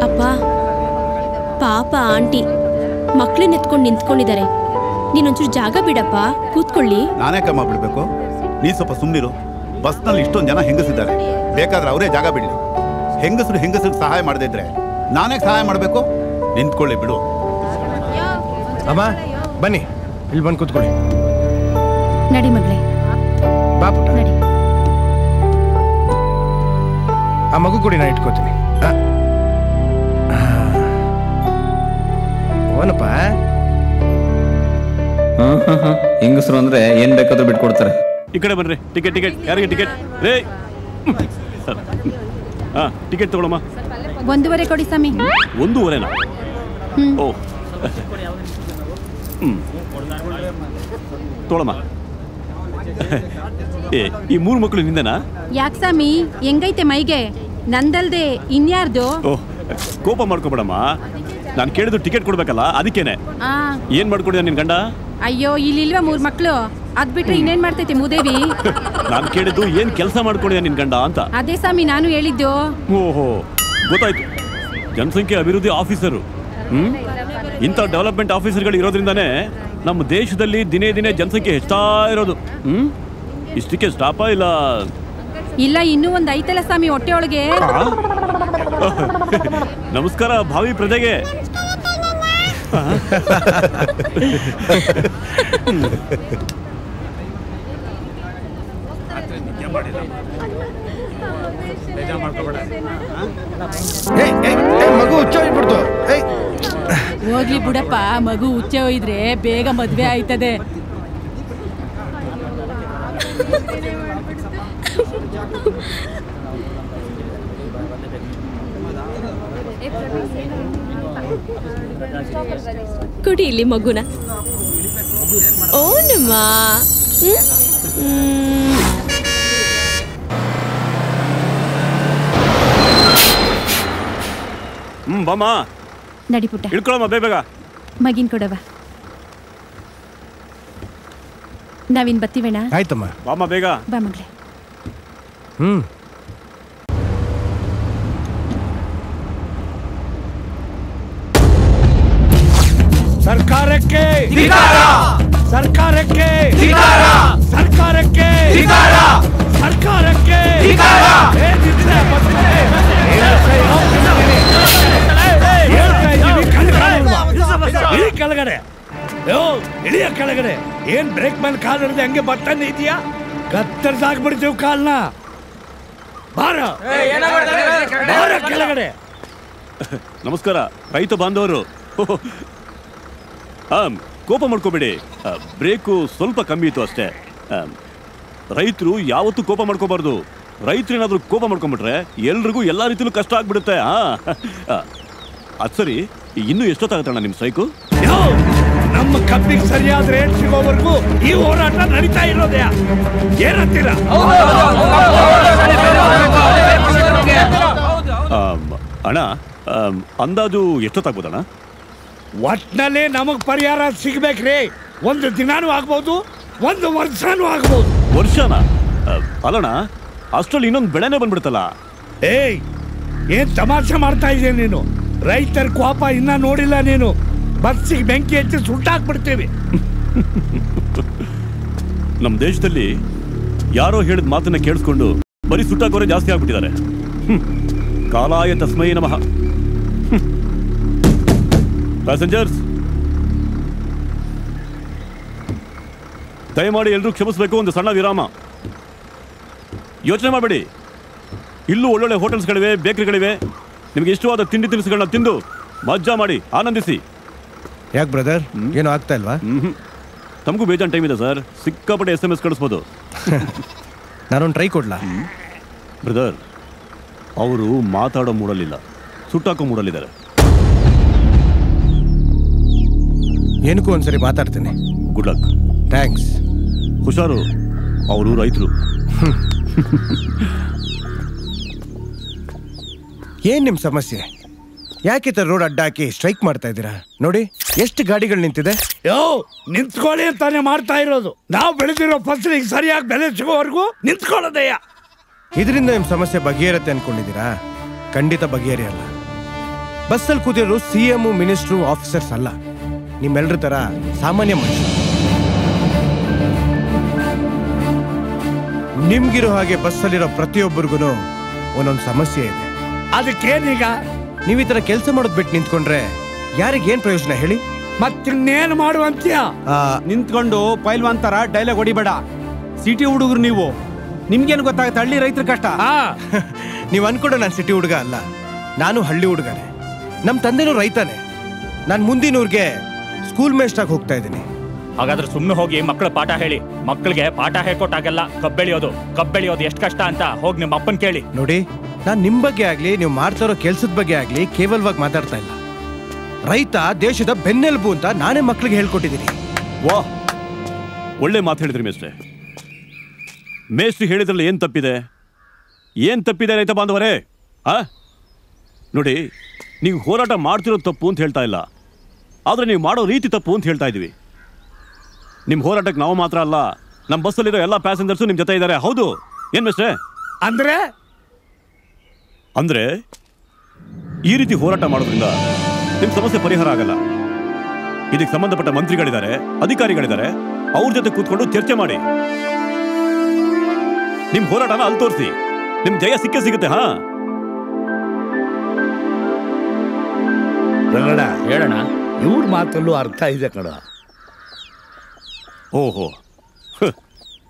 ಅಪ್ಪ, ಪಾಪ ಆಂಟಿ ಮಕ್ಕಳನ್ನ ಎತ್ಕೊಂಡು ನಿಂತ್ಕೊಂಡಿದ್ದಾರೆ, ನೀನೊಂಚೂರು ಜಾಗ ಬಿಡಪ್ಪ, ಕೂತ್ಕೊಳ್ಳಿ. ನಾನೇ ಕಮ್ಮ ಬಿಡಬೇಕು? ನೀ ಸ್ವಲ್ಪ ಸುಮ್ಮನಿರು. ಬಸ್ನಲ್ಲಿ ಇಷ್ಟೊಂದು ಜನ ಹೆಂಗಸಿದ್ದಾರೆ, ಬೇಕಾದ್ರೆ ಅವರೇ ಜಾಗ ಬಿಡಲಿ. ಹೆಂಗಸರು ಹೆಂಗಸರಿಗೆ ಸಹಾಯ ಮಾಡದೇ ಇದ್ರೆ ನಾನೇ ಸಹಾಯ ಮಾಡಬೇಕು? ನಿಂತ್ಕೊಳ್ಳಿ ಬಿಡು. ಅಮ್ಮ ಬನ್ನಿ, ಇಲ್ಲಿ ಬಂದು ಕೂತ್ಕೊಳ್ಳಿ. ನಡಿ ಮಗಳೇ, ಬಾ ಪುಟ್ಟ ನಡಿ. ಆ ಮಗು ಕೊಡಿ, ನಾನು ಇಟ್ಕೋತೀನಿ. ಓನಪ್ಪ ಹೆಂಗಸರು ಅಂದ್ರೆ ಏನ್ ಬೇಕಾದ್ರೂ ಬಿಟ್ಕೊಡ್ತಾರೆ. ಈ ಕಡೆ ಬನ್ರಿ, ಟಿಕೆಟ್ ಟಿಕೆಟ್ ಯಾರಿಗೆ ಟಿಕೆಟ್ ರೇ? ಹಾ ಟಿಕೆಟ್ ತಗೊಳಮ್ಮ. ಒಂದೂವರೆ ಕೊಡಿ ಸ್ವಾಮಿ. ಒಂದೂವರೆನಾ? ಓ ತೋಳಮ್ಮ. ಏ ಈ ಮೂರು ಮಕ್ಕಳು ನಿಂದನಾ? ಯಾಕೆ ಸ್ವಾಮಿ ಹೆಂಗೈತೆ ಮೈಗೆ? ನಂದಲ್ದೆ ಇನ್ಯಾರ್ದು? ಕೋಪ ಮಾಡ್ಕೊಬೇಡಮ್ಮ, ನಾನು ಕೇಳಿದ್ರು ಟಿಕೆಟ್ ಕೊಡ್ಬೇಕಲ್ಲ ಅದಕ್ಕೇನೆ. ಏನ್ ಮಾಡ್ಕೊಡಿದ ನಿನ್ ಗಂಡ? ಅಯ್ಯೋ ಇಲ್ಲಿ ಇಲ್ವಾ ಮೂರ್ ಮಕ್ಳು, ಅದ್ ಬಿಟ್ರೆ ಇನ್ನೇನ್ ಮಾಡ್ತೈತಿ ಮೂದೇವಿ. ನಾನು ಕೇಳಿದ್ದು ಏನ್ ಕೆಲಸ ಮಾಡ್ಕೊಂಡಿದ ನಿನ್ ಗಂಡ ಅಂತ. ಅದೇ ಸ್ವಾಮಿ ನಾನು ಹೇಳಿದ್ದು. ಓಹೋ ಗೊತ್ತಾಯ್ತು, ಜನಸಂಖ್ಯೆ ಅಭಿವೃದ್ಧಿ ಆಫೀಸರು. ಹ್ಮ್ ಇಂಥ ಡೆವಲಪ್ಮೆಂಟ್ ಆಫೀಸರ್ಗಳು ಇರೋದ್ರಿಂದಾನೇ ನಮ್ಮ ದೇಶದಲ್ಲಿ ದಿನೇ ದಿನೇ ಜನಸಂಖ್ಯೆ ಹೆಚ್ಚಾ ಇರೋದು. ಹ್ಮ್ ಇಷ್ಟಕ್ಕೆ ಸ್ಟಾಪ ಇಲ್ಲ ಇಲ್ಲ ಇನ್ನೂ ಒಂದ್ ಐತಲ್ಲ ಸ್ವಾಮಿ ಹೊಟ್ಟೆ ಒಳಗೆ. ನಮಸ್ಕಾರ ಭಾವಿ ಪ್ರಜೆಗೆ. ಹೋಗ್ಲಿ ಬಿಡಪ್ಪ, ಮಗು ಹುಚ್ಚೆ ಹೋಯಿದ್ರೆ ಬೇಗ ಮದ್ವೆ ಆಯ್ತದೆ. ಕುಡಿ ಇಲ್ಲಿ ಮಗುನ. ಓನಮ್ಮ ಬಾಮ ನಡಿ ಪುಟ್ಟ ಇಳ್ಕೊಳಮ್ಮ ಬೇಗ. ಮಗಿನ್ ಕೊಡವ, ನಾವಿನ್ ಬತ್ತೀವೇಣ? ಆಯ್ತಮ್ಮ ಬಾಮ ಬೇಗ ಬಾ ಮಗಳೇ. ಹ್ಮ್ ಸರ್ಕಾರಕ್ಕೆ ಧಿಕಾರ, ಸರ್ಕಾರಕ್ಕೆ ಧಿಕಾರ, ಸರ್ಕಾರಕ್ಕೆ ಧಿಕಾರ, ಸರ್ಕಾರಕ್ಕೆ ಧಿಕಾರ. ಏ ನಿಂತಿದೆ ಬಸ್ಸಲ್ಲಿ ಹೇಳ್ತಾ ಇದ್ದೀವಿ ಕಣ್ಣ ಈ ಕೆಳಗಡೆ ಯೋ ಇಳಿಯ ಕೆಳಗಡೆ. ಏನ್ ಬ್ರೇಕ್ ಮೇಲೆ ಕಾಲ್ ಹಿಡಿದು ಹಂಗೆ ಬರ್ತಾನೆ ಇದೆಯಾ? ಕತ್ತರಿಸಾಕ್ಬಿಡ್ತೀವಿ ಕಾಲ್ನ. ಬಾರ ಬಾರ ಕೆಳಗಡೆ. ನಮಸ್ಕಾರ ರೈತ ಬಾಂಧವರು, ಕೋಪ ಮಾಡ್ಕೋಬೇಡಿ, ಬ್ರೇಕು ಸ್ವಲ್ಪ ಕಮ್ಮಿ ಇತ್ತು ಅಷ್ಟೇ. ರೈತರು ಯಾವತ್ತೂ ಕೋಪ ಮಾಡ್ಕೋಬಾರ್ದು, ರೈತರು ಏನಾದರೂ ಕೋಪ ಮಾಡ್ಕೊಂಬಿಟ್ರೆ ಎಲ್ರಿಗೂ ಎಲ್ಲ ರೀತಿಯಲ್ಲೂ ಕಷ್ಟ ಆಗ್ಬಿಡುತ್ತೆ. ಹಾ ಅದು ಸರಿ, ಇನ್ನೂ ಎಷ್ಟೊತ್ತಾಗತ್ತಣ್ಣ ನಿಮ್ಮ ಸೈಕು? ನಮ್ಮ ಕಬ್ಬಿಗೆ ಸರಿಯಾದ ರೇಟ್ ಸಿಗೋವರೆಗೂ ಈ ಹೋರಾಟ ನಡೀತಾ ಇರೋದೇ. ಏನಂತೀರ? ಅಣ್ಣ ಅಂದಾಜು ಎಷ್ಟೊತ್ತಾಗ್ಬೋದಣ್ಣ? ಒಟ್ಟಿನಲ್ಲಿ ನಮಗೆ ಪರಿಹಾರ ಸಿಗ್ಬೇಕ್ರಿ. ಒಂದು ದಿನಾನೂ ಆಗ್ಬೋದು, ಒಂದು ವರ್ಷನೂ ಆಗ್ಬೋದು. ವರ್ಷನಾ? ಅಲ್ಲಣ್ಣ ಅಷ್ಟರಲ್ಲಿ ಇನ್ನೊಂದು ಬೆಳೆನೇ ಬಂದ್ಬಿಡ್ತಲ್ಲ. ಏಯ್ ಏನ್ ತಮಾಷೆ ಮಾಡ್ತಾ ಇದ್ದೀನಿ ನೀನು? ರೈತರ ಕೋಪ ಇನ್ನ ನೋಡಿಲ್ಲ ನೀನು? ಬಸ್ಸಿಗೆ ಬೆಂಕಿ ಹಚ್ಚಿ ಸುಟ್ಟಾಕ್ಬಿಡ್ತೀವಿ. ನಮ್ಮ ದೇಶದಲ್ಲಿ ಯಾರೋ ಹೇಳಿದ ಮಾತನ್ನ ಕೇಳಿಸ್ಕೊಂಡು ಬರೀ ಸುಟ್ಟಾಕೋರೆ ಜಾಸ್ತಿ ಆಗ್ಬಿಟ್ಟಿದ್ದಾರೆ. ಕಾಲಾಯ ತಸ್ಮೈ ನಮಃ. ಪ್ಯಾಸೆಂಜರ್ಸ್ ದಯಮಾಡಿ ಎಲ್ಲರೂ ಕ್ಷಮಿಸಬೇಕು. ಒಂದು ಸಣ್ಣ ವಿರಾಮ. ಯೋಚನೆ ಮಾಡಬೇಡಿ, ಇಲ್ಲೂ ಒಳ್ಳೊಳ್ಳೆ ಹೋಟೆಲ್ಸ್ಗಳಿವೆ, ಬೇಕರಿಗಳಿವೆ. ನಿಮಗೆ ಇಷ್ಟವಾದ ತಿಂಡಿ ತಿನಿಸುಗಳನ್ನ ತಿಂದು ಮಜ್ಜಾ ಮಾಡಿ ಆನಂದಿಸಿ. ಯಾಕೆ ಬ್ರದರ್ ಏನೂ ಆಗ್ತಾ ಇಲ್ವಾ? ಹ್ಞೂ ತಮಗೂ ಬೇಜಾನ್ ಟೈಮ್ ಇದೆ ಸರ್, ಸಿಕ್ಕಾಪಟ್ಟೆ ಎಸ್ ಎಮ್ ಎಸ್ ಕಳಿಸ್ಬೋದು. ನಾನೊಂದು ಟ್ರೈ ಕೊಡಲಾ? ಬ್ರದರ್ ಅವರು ಮಾತಾಡೋ ಮೂಡಲಿಲ್ಲ, ಸುಟ್ಟಾಕೋ ಮೂಡಲಿದ್ದಾರೆ. ಏನಕ್ಕೂ ಒಂದ್ಸರಿ ಮಾತಾಡ್ತೇನೆ. Good luck. ಥ್ಯಾಂಕ್ಸ್. ಹುಷಾರು, ಅವರು ರೈತರು. ಏನು ನಿಮ್ಮ ಸಮಸ್ಯೆ? ಯಾಕೆ ತರ ರೋಡ್ ಅಡ್ಡ ಹಾಕಿ ಸ್ಟ್ರೈಕ್ ಮಾಡ್ತಾ ಇದ್ದೀರಾ? ನೋಡಿ ಎಷ್ಟು ಗಾಡಿಗಳು ನಿಂತಿದೆ. ಯೋ ನಿಂತ್ಕೊಳ್ಳಿ ಅಂತಾನೆ ಮಾಡ್ತಾ ಇರೋದು. ನಾವು ಬೆಳೆದಿರೋ ಫಸಲಿಗೆ ಸರಿಯಾಗಿ ಬೆಲೆ ಸಿಗೋವರೆಗೂ ನಿಂತ್ಕೊಳ್ಳೋದಯ್ಯ. ಇದರಿಂದ ನಿಮ್ಮ ಸಮಸ್ಯೆ ಬಗೆಹರುತ್ತೆ ಅನ್ಕೊಂಡಿದ್ದೀರಾ? ಖಂಡಿತ ಬಗೆಹರಿಯಲ್ಲ. ಬಸ್ಸಲ್ಲಿ ಕೂತಿರೋರು ಸಿ ಎಮ್ ಮಿನಿಸ್ಟ್ರು ಆಫೀಸರ್ಸ್ ಅಲ್ಲ, ನಿಮ್ಮೆಲ್ಲರ ಥರ ಸಾಮಾನ್ಯ ಮನುಷ್ಯ. ನಿಮ್ಗಿರೋ ಹಾಗೆ ಬಸ್ಸಲ್ಲಿರೋ ಪ್ರತಿಯೊಬ್ಬರಿಗೂ ಒಂದೊಂದು ಸಮಸ್ಯೆ ಇದೆ. ಅದಕ್ಕೇನೀಗ? ನೀವು ಈ ಥರ ಕೆಲಸ ಮಾಡೋದು ಬಿಟ್ಟು ನಿಂತ್ಕೊಂಡ್ರೆ ಯಾರಿಗೇನು ಪ್ರಯೋಜನ ಹೇಳಿ? ಮತ್ತಿನ್ನೇನು ಮಾಡುವಂತೀಯ? ನಿಂತ್ಕೊಂಡು ಪೈಲ್ವಾನ್ ಥರ ಡೈಲಾಗ್ ಹೊಡಿಬೇಡ, ಸಿಟಿ ಹುಡುಗರು ನೀವು, ನಿಮ್ಗೇನು ಗೊತ್ತಾಗುತ್ತೆ ಹಳ್ಳಿ ರೈತರ ಕಷ್ಟ. ನೀವು ಅನ್ಕೊಂಡು ನಾನು ಸಿಟಿ ಹುಡುಗ ಅಲ್ಲ, ನಾನು ಹಳ್ಳಿ ಹುಡುಗನೇ. ನಮ್ಮ ತಂದೆನೂ ರೈತನೇ. ನಾನು ಮುಂದಿನೂರಿಗೆ ಸ್ಕೂಲ್ ಮೇಸ್ಟಾಗಿ ಹೋಗ್ತಾ ಇದ್ದೀನಿ. ಹಾಗಾದ್ರೆ ಸುಮ್ಮನೆ ಹೋಗಿ ಮಕ್ಕಳ ಪಾಠ ಹೇಳಿ. ಮಕ್ಕಳಿಗೆ ಪಾಠ ಹೇಳ್ಕೊಟ್ಟಾಗಲ್ಲ ಕಬ್ಬೆಳಿಯೋದು ಕಬ್ಬೆಳಿಯೋದು ಎಷ್ಟು ಕಷ್ಟ ಅಂತ ಹೋಗಿ ನಿಮ್ಮ ಅಪ್ಪನ ಕೇಳಿ. ನೋಡಿ, ನಾನು ನಿಮ್ಮ ಬಗ್ಗೆ ಆಗಲಿ ನೀವು ಮಾಡ್ತಾ ಇರೋ ಕೆಲಸದ ಬಗ್ಗೆ ಆಗಲಿ ಕೇವಲವಾಗಿ ಮಾತಾಡ್ತಾ ಇಲ್ಲ. ರೈತ ದೇಶದ ಬೆನ್ನೆಲುಬು ಅಂತ ನಾನೇ ಮಕ್ಕಳಿಗೆ ಹೇಳ್ಕೊಟ್ಟಿದ್ದೀನಿ. ವಾ, ಒಳ್ಳೆ ಮಾತು ಹೇಳಿದ್ರಿ ಮೇಸ್ಟ್ರೆ. ಮೇಸ್ಟ್ರಿ ಹೇಳಿದ್ರಲ್ಲಿ ಏನು ತಪ್ಪಿದೆ? ಏನು ತಪ್ಪಿದೆ ರೈತ ಬಾಂಧವರೇ? ಆ ನೋಡಿ, ನೀವು ಹೋರಾಟ ಮಾಡ್ತಿರೋ ತಪ್ಪು ಅಂತ ಹೇಳ್ತಾ ಇಲ್ಲ, ಆದರೆ ನೀವು ಮಾಡೋ ರೀತಿ ತಪ್ಪು ಅಂತ ಹೇಳ್ತಾ ಇದ್ದೀವಿ. ನಿಮ್ಮ ಹೋರಾಟಕ್ಕೆ ನಾವು ಮಾತ್ರ ಅಲ್ಲ, ನಮ್ಮ ಬಸ್ಸಲ್ಲಿರೋ ಎಲ್ಲ ಪ್ಯಾಸೆಂಜರ್ಸು ನಿಮ್ಮ ಜೊತೆ ಇದ್ದಾರೆ. ಹೌದು, ಏನು ಮೇಸ್ಟ್ರೆ? ಅಂದರೆ ಅಂದರೆ ಈ ರೀತಿ ಹೋರಾಟ ಮಾಡೋದ್ರಿಂದ ನಿಮ್ಮ ಸಮಸ್ಯೆ ಪರಿಹಾರ ಆಗಲ್ಲ. ಇದಕ್ಕೆ ಸಂಬಂಧಪಟ್ಟ ಮಂತ್ರಿಗಳಿದ್ದಾರೆ, ಅಧಿಕಾರಿಗಳಿದ್ದಾರೆ, ಅವ್ರ ಜೊತೆ ಕೂತ್ಕೊಂಡು ಚರ್ಚೆ ಮಾಡಿ ನಿಮ್ಮ ಹೋರಾಟನ ಅಲ್ಲಿ ತೋರಿಸಿ. ನಿಮ್ ಜಯ ಸಿಕ್ಕೇ ಸಿಗುತ್ತೆ. ಹಾ ರಂಗಣ್ಣ ಹೇಳೋಣ, ಇವ್ರ ಮಾತಲ್ಲೂ ಅರ್ಥ ಇದೆ ಕಣ. ಓಹೋ,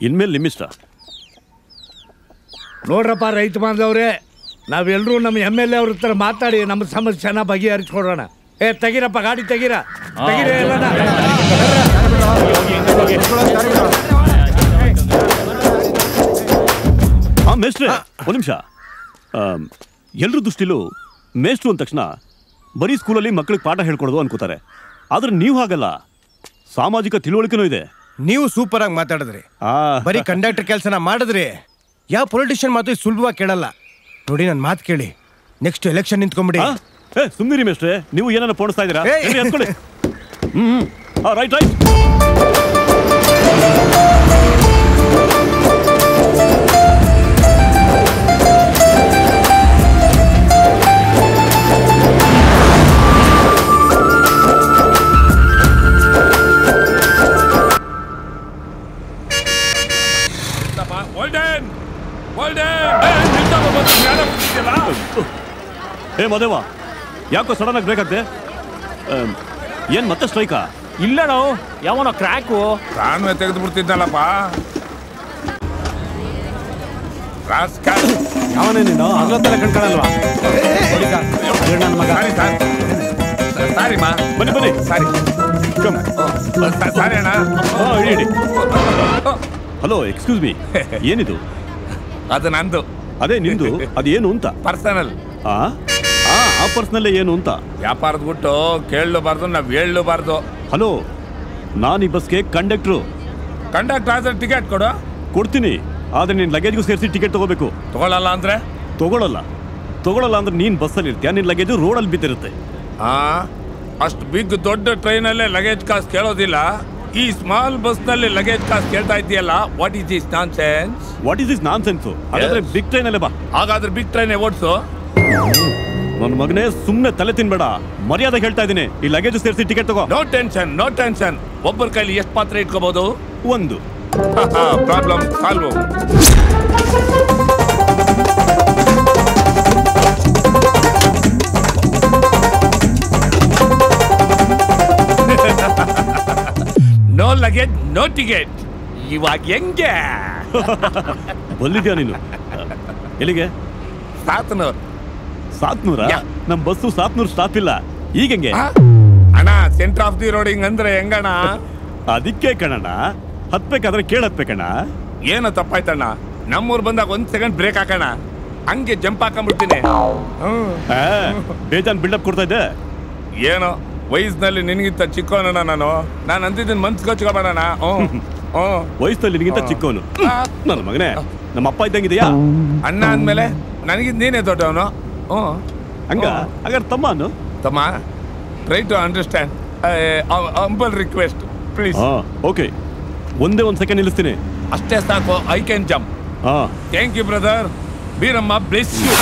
ಇನ್ಮೇಲೆ ನಿಮ್ಮಿಷ್ಟ. ನೋಡ್ರಪ್ಪ ರೈತ ಬಾಂಧವ್ರೆ, ನಾವೆಲ್ಲರೂ ನಮ್ಮ ಎಮ್ ಎಲ್ ಎ ಅವ್ರ ಹತ್ರ ಮಾತಾಡಿ ನಮ್ಮ ಸಮಸ್ಯೆನ ಬಗೆಹರಿಸ್ಕೊಡೋಣ. ಏ ತೆಗಿರಪ್ಪ ಗಾಡಿ ತೆಗಿರ ತೆಗಿರ ಮೇಸ್ಟ್ರೆ ಒಂದು ನಿಮಿಷ. ಎಲ್ಲರೂ ದೃಷ್ಟಿಲೂ ಮೇಸ್ಟ್ರು ಅಂದ ತಕ್ಷಣ ಬರೀ ಸ್ಕೂಲಲ್ಲಿ ಮಕ್ಕಳಿಗೆ ಪಾಠ ಹೇಳ್ಕೊಡೋದು ಅನ್ಕೋತಾರೆ, ಆದ್ರೆ ನೀವು ಹಾಗಲ್ಲ, ಸಾಮಾಜಿಕ ತಿಳುವಳಿಕೆನೂ ಇದೆ. ನೀವು ಸೂಪರ್ ಆಗಿ ಮಾತಾಡಿದ್ರಿ, ಬರೀ ಕಂಡಕ್ಟರ್ ಕೆಲಸನ ಮಾಡಿದ್ರಿ. ಯಾವ ಪೊಲಿಟಿಷಿಯನ್ ಮಾತು ಸುಲಭವಾಗಿ ಕೇಳಲ್ಲ. ನೋಡಿ ನನ್ನ ಮಾತು ಕೇಳಿ, ನೆಕ್ಸ್ಟ್ ಎಲೆಕ್ಷನ್ ನಿಂತ್ಕೊಂಡ್ಬಿಡಿ. ಸುಮ್ಮನಿರಿ ಮೇಸ್ಟ್ರೆ, ನೀವು ಏನಾರ ಪೋಣಿಸ್ತಾ ಇದ್ದೀರಾ? ಹ್ಞೂ, ರೈಟ್ ರೈಟ್. ಏ ಮದೇವ, ಯಾಕೋ ಸಡನ್ ಆಗಿ ಬೇಕಾಗ್ತದೆ? ಏನ್ ಮತ್ತೆ ಸ್ಟ್ರೈಕಾ? ಇಲ್ಲ ನಾವು ಯಾವನೋ ಕ್ರ್ಯಾಕು ನಾನು ತೆಗೆದು ಬಿಡ್ತಿದ್ದಲ್ಲಪ್ಪ. ಅವನೇ ನೀನು ಅಲ್ಲೊತ್ತಲ್ಲ ಕಣ್ಕಳಲ್ವಾ ನನ್ನ ಮಗ? ಸಾರಿ ಮಾ, ಬನ್ನಿ ಬನ್ನಿ. ಸಾರಿ ಸಾರಿ ಅಣ್ಣ. ಹಲೋ, ಎಕ್ಸ್ಕ್ಯೂಸ್ ಮೀ, ಏನಿದು? ಅದು ನಂದು. ಅದೇ ನಿಂದು. ಅದೇನು ಅಂತ? ಪರ್ಸನಲ್. ಆ ಆ ಪರ್ಸನಲ್ಲೇ ಏನು ಅಂತ ವ್ಯಾಪಾರದ ಬಿಟ್ಟು ಕೇಳಬಾರ್ದು, ನಾವು ಹೇಳಬಾರ್ದು. ಹಲೋ, ನಾನು ಈ ಬಸ್ಗೆ ಕಂಡಕ್ಟ್ರು. ಕಂಡಕ್ಟರ್ ಆದರೆ ಟಿಕೆಟ್ ಕೊಡು. ಕೊಡ್ತೀನಿ, ಆದರೆ ನೀನು ಲಗೇಜ್ಗೂ ಸೇರಿಸಿ ಟಿಕೆಟ್ ತೊಗೋಬೇಕು. ತೊಗೊಳ್ಳಲ್ಲ ಅಂದರೆ? ತೊಗೊಳ್ಳಲ್ಲ ತೊಗೊಳ್ಳಲ್ಲ ಅಂದರೆ ನೀನು ಬಸ್ಸಲ್ಲಿ ಇರ್ತೀಯ, ನಿನ್ನ ಲಗೇಜು ರೋಡಲ್ಲಿ ಬಿದ್ದಿರುತ್ತೆ. ಹಾಂ, ಅಷ್ಟು ಬಿಗ್ ದೊಡ್ಡ ಟ್ರೈನಲ್ಲೇ ಲಗೇಜ್ ಕಾಸು ಕೇಳೋದಿಲ್ಲ, ಈ ಸ್ಮಾಲ್ ಬಸ್ನಲ್ಲಿ ಲಗೇಜ್ ಕಾಸು ಕೇಳ್ತಾ ಇದೆಯಲ್ಲ. What is this nonsense? What is this nonsense? ಹಾಗಾದರೆ ಬಿಗ್ ಟ್ರೈನಲ್ಲೇ ಬಾ. ಹಾಗಾದ್ರೆ ಬಿಗ್ ಟ್ರೈನೇ ಓಡಿಸು. ನನ್ನ ಮಗನೇ, ಸುಮ್ಮನೆ ತಲೆ ತಿನ್ಬೇಡ, ಮರ್ಯಾದೆ ಹೇಳ್ತಾ ಇದ್ದೀನಿ, ಈ ಲಗೇಜ್ ಸೇರಿಸಿ ಟಿಕೆಟ್ ತಗೋ. No tension, no tension. ಒಬ್ಬರ ಕೈಲಿ ಎಷ್ಟು ಪಾತ್ರೆ ಇಟ್ಕೋಬಹುದು? ಒಂದು. Problem solve. No luggage no ticket. ಇವಾಗ ಹೆಂಗೆ ಬಲ್ಲಿದ್ಯಾ ನೀನು? ಎಲ್ಲಿಗೆ? ಸಾತನೂರು. ಸಾತ್ನೂರ? ನಮ್ ಬಸ್ಸು ಸಾತ್ನೂರು ಸ್ಟಾಪ್ ಇಲ್ಲ. ಈಗ ಹೆಂಗೆ ಅಣ್ಣ? ಸೆಂಟರ್ ಆಫ್ ದಿ ರೋಡ್ ಹಿಂಗ್ ಅಂದ್ರೆ ಹೆಂಗಣ್ಣ? ಅದಕ್ಕೆ ಕಣಣ್ಣ, ಹತ್ಬೇಕಾದ್ರೆ ಕೇಳ ಹತ್ಬೇಕಣ್ಣ. ಏನೋ ತಪ್ಪಾಯ್ತಣ್ಣ, ನಮ್ಮೂರ್ ಬಂದಾಗ ಒಂದ್ ಸೆಕೆಂಡ್ ಬ್ರೇಕ್ ಹಾಕೋಣ, ಹಂಗೆ ಜಂಪ್ ಹಾಕೊಂಡ್ಬಿಡ್ತೀನಿ. ಬೇಜಾನ್ ಬಿಲ್ಡಪ್ ಕೊಡ್ತಾ ಇದ್ದೆ ಏನೋ, ವಯಸ್ಸಿನಲ್ಲಿ ನಿನಗಿಂತ ಚಿಕ್ಕವನಣ್ಣ ನಾನು. ನಾನು ಅಂತಿದ್ದೀನಿ ಮನ್ಸು ಹಚ್ಕೋಬೇಡಣ್ಣ. ವಯಸ್ಸಲ್ಲಿ ನಿನಗಿಂತ ಚಿಕ್ಕವನು? ನನ್ನ ಮಗನೇ, ನಮ್ಮ ಅಪ್ಪ ಇದ್ದಂಗಿದೆಯಾ? ಅಣ್ಣ ಅಂದ್ಮೇಲೆ ನನಗಿಂತ ನೀನೇ ದೊಡ್ಡವನು. ಓ ಹಂಗ? ಹಾಗಾದ್ರೆ ತಮ್ಮನು ತಮ್ಮ, try to understand. Humble request please. Okay, ಒಂದೇ ಒಂದು ಸೆಕೆಂಡ್ ನಿಲ್ಲಿಸ್ತೀನಿ, ಅಷ್ಟೇ ಸಾಕು. I can jump. ಹಾಂ, thank you brother. ಬೀರಮ್ಮ bless you.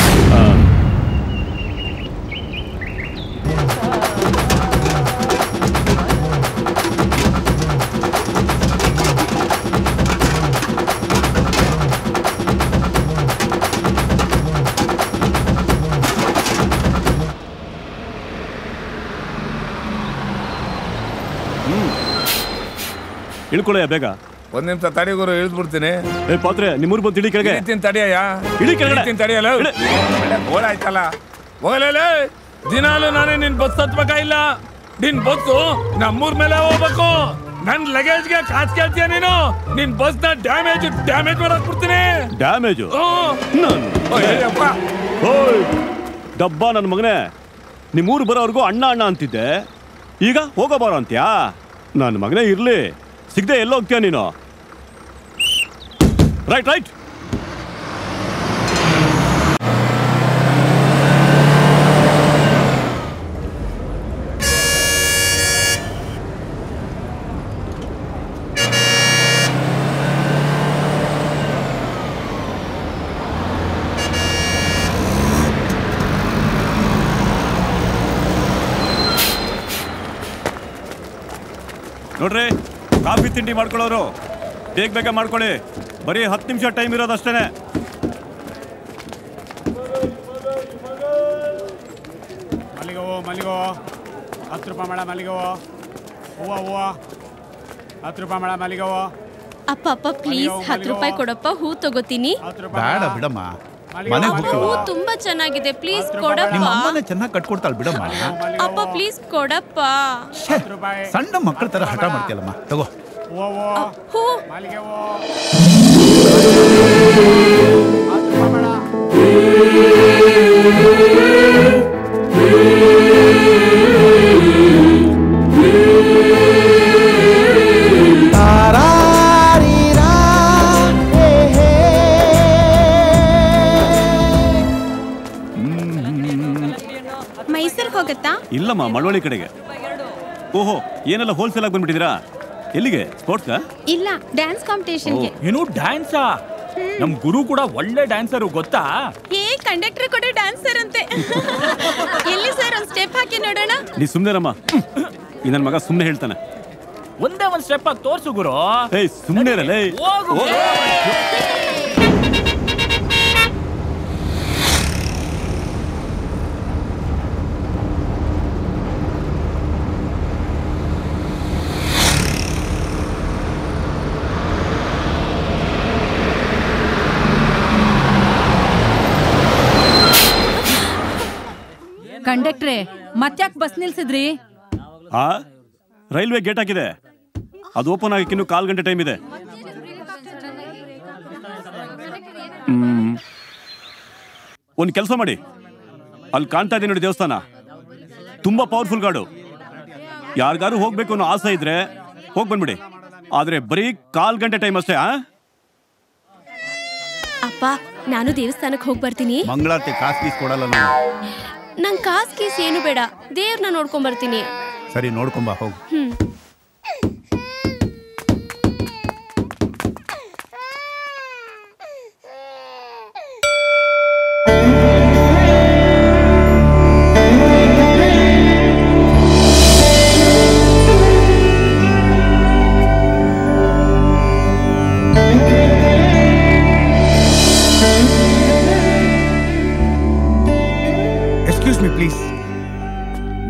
ಇಳ್ಕೊಳ್ಳಯ್ಯ ಬೇಗ. ಒಂದ್ ನಿಮಿಷ ತಡೆಗೋರು, ಇಳಿದ್ಬಿಡ್ತೀನಿ. ಏ ಪಾತ್ರೆ, ನಿಮ್ಮೂರ್ ಬಂದು ತಿಳಿ ಕೆಳಗೆ ತಡೆಯಯ್ಯ. ಇಳಿ ಕೆಳಗೆ ತಡೆಯಲ್ಲ. ಓಡಾಯ್ತಲ್ಲ ಹೋಗಲೇ, ದಿನಾಲು ನಾನೇ ನಿನ್ ಬಸ್ ಹತ್ಬೇಕಾಗಿಲ್ಲ, ನಿನ್ ಬಸ್ಸು ನಮ್ಮೂರ್ ಮೇಲೆ ಹೋಗ್ಬೇಕು. ನನ್ನ ಲಗೇಜ್ಗೆ ಕಾಸ್ ಕೇಳ್ತೀಯ ನೀನು? ನಿನ್ ಬಸ್ನ ಡ್ಯಾಮೇಜ್ ಡ್ಯಾಮೇಜ್ ಮಾಡಕ್ ಕೊಡ್ತೀನಿ. ಡ್ಯಾಮೇಜು ಡಬ್ಬ ನನ್ನ ಮಗನೇ, ನಿಮ್ಮೂರು ಬರೋವರೆಗೂ ಅಣ್ಣ ಅಣ್ಣ ಅಂತಿದ್ದೆ, ಈಗ ಹೋಗೋ ಬರೋ ಅಂತೀಯಾ? ನನ್ನ ಮಗನೇ ಇರಲಿ, ಸಿಗದೆ ಎಲ್ಲೋಗ್ತೀಯ ನೀನು? ರೈಟ್ ರೈಟ್ ನೋಡ್ರಿ, ಕಾಫಿ ತಿಂಡಿ ಮಾಡ್ಕೊಳ್ಳೋರು ಬೇಗ ಬೇಗ ಮಾಡ್ಕೊಳ್ಳಿ, ಬರೀ ಹತ್ತು ನಿಮಿಷ ಟೈಮ್ ಇರೋದಷ್ಟೇ. ಮಲ್ಲಿಗೋ ಮಲ್ಲಿಗೋ ಹತ್ತು ರೂಪಾಯಿ ಮೇಳ, ಮಲ್ಲಿಗೋ ಹೂವು ಹೂವು ಹತ್ತು ರೂಪಾಯಿ ಮೇಳ, ಮಲ್ಲಿಗೋ. ಅಪ್ಪ ಅಪ್ಪ ಪ್ಲೀಸ್ ಹತ್ತು ರೂಪಾಯಿ ಕೊಡಪ್ಪ, ಹೂ ತಗೋತೀನಿ. ಬೇಡ ಬಿಡಮ್ಮ, ಹೂ ತುಂಬಾ ಚೆನ್ನಾಗಿದೆ, ಪ್ಲೀಸ್ ಕೊಡಪ್ಪ. ಚೆನ್ನಾಗಿ ಕಟ್ಕೊಡ್ತಾಳ ಬಿಡಮ್ಮ. ಅಪ್ಪ ಪ್ಲೀಸ್ ಕೊಡಪ್ಪ, ಸಣ್ಣ ಮಕ್ಕಳ ತರ ಹಠ ಮಾಡ್ತೀಯಲ್ಲಮ್ಮ, ತಗೋ. ಇಲ್ಲಮ್ಮ, ಮಳವಳ್ಳಿ ಕಡೆಗೆ. ಓಹೋ, ಏನೆಲ್ಲ ಹೋಲ್ಸೇಲ್ ಆಗಿ ಬಂದ್ಬಿಟ್ಟಿದ್ದೀರಾ? ಎಲ್ಲಿಗೆ? ಸ್ಪೋರ್ಟ್ಸ್ ಇಲ್ಲ, ಡ್ಯಾನ್ಸ್ ಕಾಂಪಿಟೇಷನ್. ಏನು ಡ್ಯಾನ್ಸಾ? ನಮ್ ಗುರು ಕೂಡ ಒಳ್ಳೆ ಡ್ಯಾನ್ಸರ್ ಗೊತ್ತಾ? ಏ ಕಂಡಕ್ಟರ್ ಕೂಡ ಡ್ಯಾನ್ಸರ್ ಅಂತೆ. ಎಲ್ಲಿ ಸರ್ ಒಂದು ಸ್ಟೆಪ್ ಹಾಕಿ ನೋಡೋಣ. ನೀ ಸುಮ್ಮನೆರಮ್ಮ, ಈ ನನ್ನ ಮಗ ಸುಮ್ಮನೆ ಹೇಳ್ತಾನೆ. ಒಂದೇ ಒಂದು ಸ್ಟೆಪ್ ಹಾಕಿ ತೋರಿಸು ಗುರು. ಏಯ್ ಸುಮ್ಮನೆರಲೇ, ಹೋಗು. ಕಂಡಕ್ಟ್ರೆ, ಮತ್ಯಾಕೆ ಬಸ್ ನಿಲ್ಸಿದ್ರಿ? ಆ ರೈಲ್ವೆ ಗೇಟ್ ಹಾಕಿದೆ, ಅದು ಓಪನ್ ಆಗಕ್ಕೆ ಇನ್ನು ಕಾಲ್ ಗಂಟೆ ಟೈಮ್ ಇದೆ. ಒಂದು ಕೆಲಸ ಮಾಡಿ, ಅಲ್ಲಿ ಕಾಣ್ತಾ ಇದೆ ನೋಡಿ ದೇವಸ್ಥಾನ, ತುಂಬಾ ಪವರ್ಫುಲ್ ಗಾಡು. ಯಾರಿಗಾರು ಹೋಗ್ಬೇಕು ಅನ್ನೋ ಆಸೆ ಇದ್ರೆ ಹೋಗಿ ಬಂದ್ಬಿಡಿ, ಆದ್ರೆ ಬರೀ ಕಾಲ್ ಗಂಟೆ ಟೈಮ್ ಅಷ್ಟೇ. ಆ ಅಪ್ಪ, ನಾನು ದೇವಸ್ಥಾನಕ್ಕೆ ಹೋಗಿ ಬರ್ತೀನಿ. ಮಂಗಳಾರತಿ ಕಾಸ್ ಪೀಸ್ ಕೊಡಲ್ಲ ನಾನು. ನಂಗೆ ಕಾಸ್ ಕೀಸ್ ಏನು ಬೇಡ, ದೇವ್ರನ್ನ ನೋಡ್ಕೊಂಡ್ ಬರ್ತೀನಿ. ಸರಿ, ನೋಡ್ಕೊಂಬ ಹೋಗು.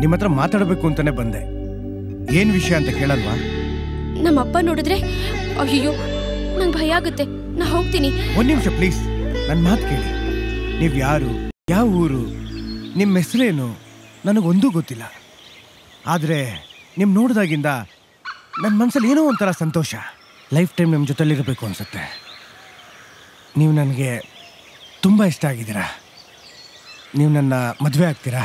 ನಿಮ್ಮ ಹತ್ರ ಮಾತಾಡಬೇಕು ಅಂತಾನೆ ಬಂದೆ, ಏನ್ ವಿಷಯ ಅಂತ ಕೇಳಲ್ವಾ? ನಮ್ಮಪ್ಪ ನೋಡಿದ್ರೆ ಅಯ್ಯೋ ನಂಗೆ ಭಯ ಆಗುತ್ತೆ, ನಾ ಹೋಗ್ತೀನಿ. ಒಂದ್ ನಿಮಿಷ ಪ್ಲೀಸ್, ನನ್ನ ಮಾತು ಕೇಳಿ. ನೀವು ಯಾರು, ಯಾವ ಊರು, ನಿಮ್ಮ ಹೆಸರೇನು ನನಗೊಂದೂ ಗೊತ್ತಿಲ್ಲ. ಆದರೆ ನಿಮ್ಮ ನೋಡಿದಾಗಿಂದ ನನ್ನ ಮನಸ್ಸಲ್ಲಿ ಏನೋ ಒಂಥರ ಸಂತೋಷ. ಲೈಫ್ ಟೈಮ್ ನಿಮ್ಮ ಜೊತೆಲಿರಬೇಕು ಅನಿಸುತ್ತೆ. ನೀವು ನನಗೆ ತುಂಬ ಇಷ್ಟ ಆಗಿದ್ದೀರಾ. ನೀವು ನನ್ನ ಮದುವೆ ಆಗ್ತೀರಾ?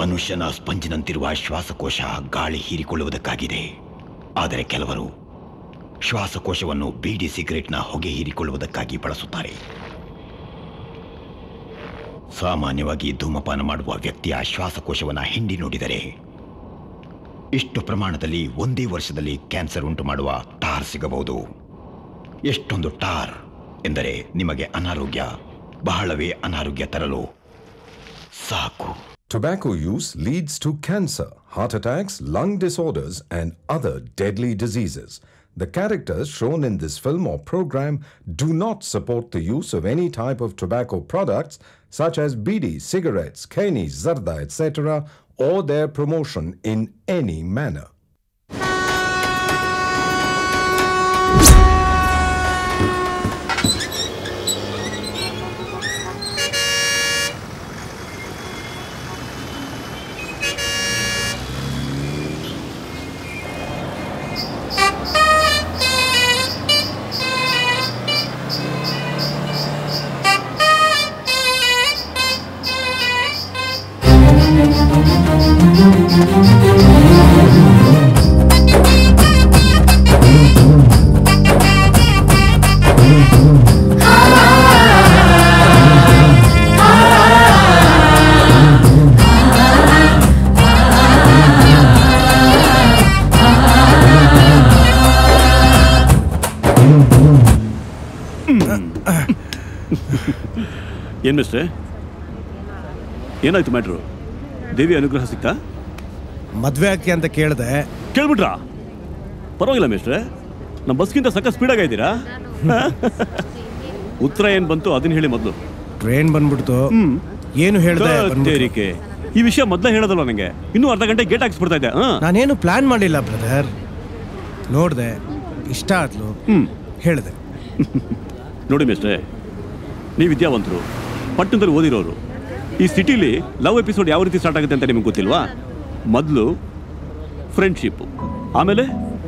ಮನುಷ್ಯನ ಸ್ಪಂಜಿನಂತಿರುವ ಶ್ವಾಸಕೋಶ ಗಾಳಿ ಹೀರಿಕೊಳ್ಳುವುದಕ್ಕಾಗಿದೆ. ಆದರೆ ಕೆಲವರು ಶ್ವಾಸಕೋಶವನ್ನು ಬೀಡಿ ಸಿಗರೇಟ್ನ ಹೊಗೆ ಹೀರಿಕೊಳ್ಳುವುದಕ್ಕಾಗಿ ಬಳಸುತ್ತಾರೆ. ಸಾಮಾನ್ಯವಾಗಿ ಧೂಮಪಾನ ಮಾಡುವ ವ್ಯಕ್ತಿಯ ಶ್ವಾಸಕೋಶವನ್ನು ಹಿಂಡಿ ನೋಡಿದರೆ ಇಷ್ಟು ಪ್ರಮಾಣದಲ್ಲಿ ಒಂದೇ ವರ್ಷದಲ್ಲಿ ಕ್ಯಾನ್ಸರ್ ಉಂಟು ಮಾಡುವ ಟಾರ್ ಸಿಗಬಹುದು. ಎಷ್ಟೊಂದು ಟಾರ್ ಎಂದರೆ ನಿಮಗೆ ಅನಾರೋಗ್ಯ, ಬಹಳವೇ ಅನಾರೋಗ್ಯ ತರಲು ಸಾಕು. Tobacco use leads to cancer, heart attacks, lung disorders and other deadly diseases. The characters shown in this film or program do not support the use of any type of tobacco products such as bidi, cigarettes, kheni, zarda, et cetera or their promotion in any manner. Yen mister? Yenayitu matru? Devi anugraha sikta? Madve akke anta kelide. Kelibitra? Paravagilla mister. Nam buskinta sakka speed aga idira. Uttara yen bantu adin heli modlu. Train banbidtu. Yenu helide banbidtu. Ee visha modla helidallo nange. Innu ardha gante gate hagis birdta idde. Naan yenu plan madilla brother. Nodde. Ishta atlu. Helide. Nodi mister. Ni vidyavantru. ಪಟ್ಟಂದರು ಓದಿರೋರು ಈ ಸಿಟಿಲಿ love episode ಯಾವ ರೀತಿ start ಆಗುತ್ತೆ ಅಂತ ನಿಮಗೆ ಗೊತ್ತಿಲ್ವಾ ಮೊದಲು friendship ಆಮೇಲೆ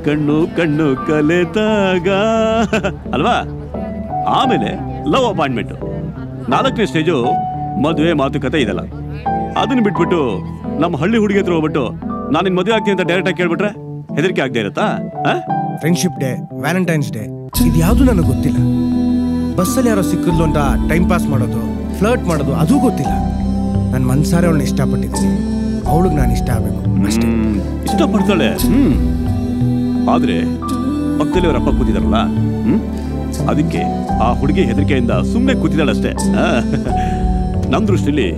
ಕಣ್ಣು ಕಣ್ಣು ಕಲೆತಾಗ ಅಲ್ವಾ ಆಮೇಲೆ ಲವ್ ಅಪಾಯಿಂಟ್ಮೆಂಟ್ ನಾಲ್ಕನೇ ಸ್ಟೇಜು ಮದುವೆ ಮಾತುಕತೆ ಇದೆಲ್ಲ ಅದನ್ನ ಬಿಟ್ಬಿಟ್ಟು ನಮ್ಮ ಹಳ್ಳಿ ಹುಡುಗಿ ಹತ್ರ ಹೋಗ್ಬಿಟ್ಟು ನಾನು ನಿನ್ನ ಮದುವೆ ಆಗ್ತೀನಿ ಅಂತ ಡೈರೆಕ್ಟ್ ಆಗಿ ಕೇಳ್ಬಿಟ್ರೆ ಹೆದರಿಕೆ ಆಗದೆ ಇರುತ್ತಾ ಫ್ರೆಂಡ್ಶಿಪ್ ಡೇ ವ್ಯಾಲೆಂಟೈನ್ಸ್ ಡೇ ಇದು ಯಾವುದು ನನಗೆ ಗೊತ್ತಿಲ್ಲ ಬಸ್ಸಲ್ಲಿ ಯಾರೋ ಸಿಕ್ಕಿದ್ಲು ಅಂತ ಟೈಮ್ ಪಾಸ್ ಮಾಡೋದು ಫ್ಲರ್ಟ್ ಮಾಡೋದು ಅದು ಗೊತ್ತಿಲ್ಲ ನನ್ನ ಮನಸಾರೆ ಅವಳನ್ನ ಇಷ್ಟಪಟ್ಟಿದ್ದೀನಿ ಅವಳಿಗೆ ನಾನು ಇಷ್ಟ ಆಗಬೇಕು ಅಷ್ಟೇ ಇಷ್ಟಪಡ್ತಾಳೆ ಆದರೆ ಪಕ್ಕದಲ್ಲಿ ಅವರಪ್ಪ ಕೂತಿದಾರಲ್ಲ ಅದಕ್ಕೆ ಆ ಹುಡುಗಿ ಹೆದರಿಕೆಯಿಂದ ಸುಮ್ಮನೆ ಕೂತಿದ್ದಾಳಷ್ಟೇ ನಮ್ಮ ದೃಷ್ಟಿಲಿ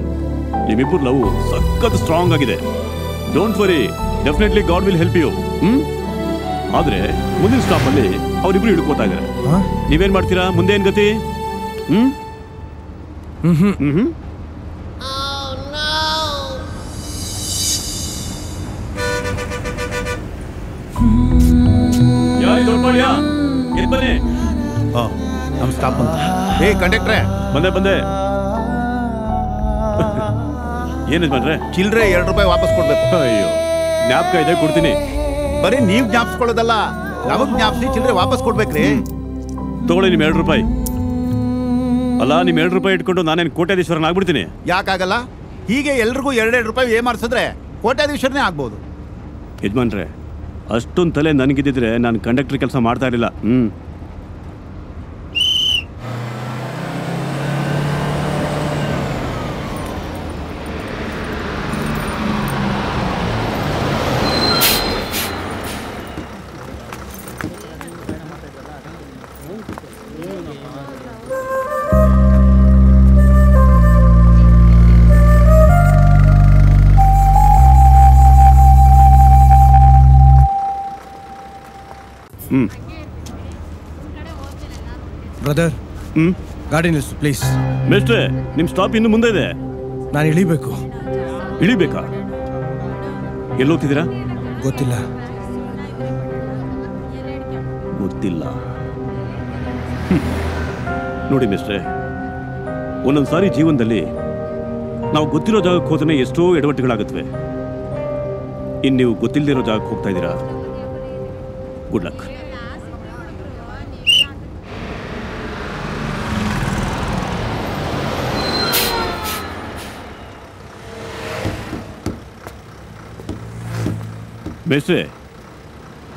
ನಿಮ್ಮಿಬ್ಬರು ಲವ್ ಸಖತ್ ಸ್ಟ್ರಾಂಗ್ ಆಗಿದೆ don't worry definitely God will help you ಆದರೆ ಮುಂದಿನ ಸ್ಟಾಪಲ್ಲಿ ಅವರಿಬ್ರು ಹಿಡ್ಕೋತಾ ಇದ್ದಾರೆ ನೀವೇನ್ ಮಾಡ್ತೀರಾ ಮುಂದೆ ಏನ್ ಗತಿ ಹ್ಮ್ Mm-hmm. Mm-hmm. Oh no! Yar, don't worry, yar. Get bane. Oh, I'm stopping. Hey, conductor. Bande, bande. Ye nij bande. Childre, yar rupai wapas kod beko. Aiyoh. Nyap ka idhe kurti ni. Bari niv nyaps kod dalla. Navuk nyaps ni childre wapas kod beko re. Togole ni yar rupai. ಅಲ್ಲ ನಿಮ್ಮ ಎರಡು ರೂಪಾಯಿ ಇಟ್ಕೊಂಡು ನಾನೇನು ಕೋಟ್ಯಾಧೀಶ್ವರನ ಆಗ್ಬಿಡ್ತೀನಿ ಯಾಕಾಗಲ್ಲ ಹೀಗೆ ಎಲ್ರಿಗೂ ಎರಡೆರಡು ರೂಪಾಯಿ ಏ ಮಾಡಿಸಿದ್ರೆ ಕೋಟ್ಯಾಧೀಶ್ವರನೇ ಆಗ್ಬೋದು ಯಜಮಾನ್ರೆ ಅಷ್ಟೊಂದು ತಲೆ ನನಗಿದ್ದಿದ್ರೆ ನಾನು ಕಂಡಕ್ಟರ್ ಕೆಲಸ ಮಾಡ್ತಾ ಇರಲಿಲ್ಲ ಹ್ಞೂ ಬ್ರದರ್ ಹ್ಞೂ ಗಾಡಿ ನಿಲ್ಲಿಸು ಪ್ಲೀಸ್ ಮಿಸ್ಟ್ರೆ ನಿಮ್ಮ ಸ್ಟಾಪ್ ಇನ್ನು ಮುಂದೆ ಇದೆ ನಾನು ಇಳಿಬೇಕು ಇಳಿಬೇಕಾ ಎಲ್ಲಿ ಹೋಗ್ತಿದ್ದೀರಾ ಗೊತ್ತಿಲ್ಲ ಗೊತ್ತಿಲ್ಲ ನೋಡಿ ಮಿಸ್ಟ್ರೆ ಒಂದೊಂದು ಸಾರಿ ಜೀವನದಲ್ಲಿ ನಾವು ಗೊತ್ತಿರೋ ಜಾಗಕ್ಕೆ ಹೋದ್ರೆ ಎಷ್ಟೋ ಎಡವಟ್ಟುಗಳಾಗುತ್ತವೆ ಇನ್ನು ನೀವು ಗೊತ್ತಿಲ್ಲದಿರೋ ಜಾಗಕ್ಕೆ ಹೋಗ್ತಾ ಇದ್ದೀರಾ ಗುಡ್ ಲಕ್ ಮೇಸ್ಟ್ರೆ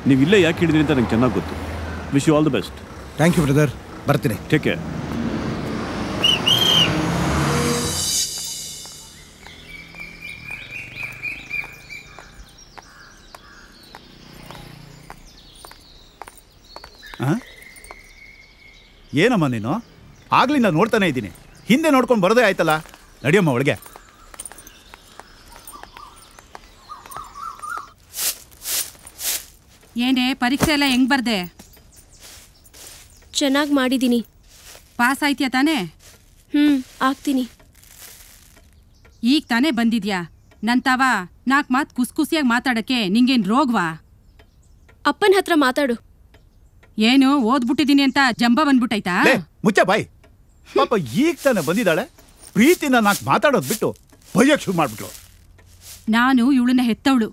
ನೀವು ಇಲ್ಲೇ ಯಾಕೆ ಹಿಡಿದ್ರಿ ಅಂತ ನಂಗೆ ಚೆನ್ನಾಗಿ ಗೊತ್ತು wish you all the best thank you brother ಬರ್ತೀನಿ ಟೇಕ್ ಕೇರ್ ಏನಮ್ಮ ನೀನು ಆಗ್ಲಿಂದ ನೋಡ್ತಾನೆ ಇದ್ದೀನಿ ಹಿಂದೆ ನೋಡ್ಕೊಂಡು ಬರೋದೇ ಆಯ್ತಲ್ಲ ನಡಿಯಮ್ಮ ಒಳಗೆ ಪರೀಕ್ಷೆ ಎಲ್ಲ ಹೆಂಗ್ ಬರ್ದೆ? ಚೆನ್ನಾಗಿ ಮಾಡಿದ್ದೀನಿ. ಪಾಸ್ ಆಯ್ತೀಯಾ ತಾನೇ? ಹ್ಞೂ, ಆಗ್ತೀನಿ. ಈಗ ತಾನೇ ಬಂದಿದ್ಯಾ? ನನ್ನ ತಾವ ನಾಲ್ಕು ಮಾತು ಕುಸ್ ಕುಸಿಯಾಗಿ ಮಾತಾಡೋಕ್ಕೆ ನಿಂಗೇನು ರೋಗವಾ? ಅಪ್ಪನ ಹತ್ರ ಮಾತಾಡು. ಏನು ಓದ್ಬಿಟ್ಟಿದ್ದೀನಿ ಅಂತ ಜಂಬ ಬಂದ್ಬಿಟ್ಟಾಯ್ತಾ? ಮುಚ್ಚ ಬಾಯ್. ಪಾಪ ಈಗ ತಾನೇ ಬಂದಿದ್ದಾಳೆ, ಪ್ರೀತಿನ ನಾಲ್ಕು ಮಾತಾಡೋದು ಬಿಟ್ಟು ಬಯ್ಯಕ್ಕೆ ಶುರು ಮಾಡ್ಬಿಟ್ರು. ನಾನು ಇವಳನ್ನ ಹೆತ್ತವಳು.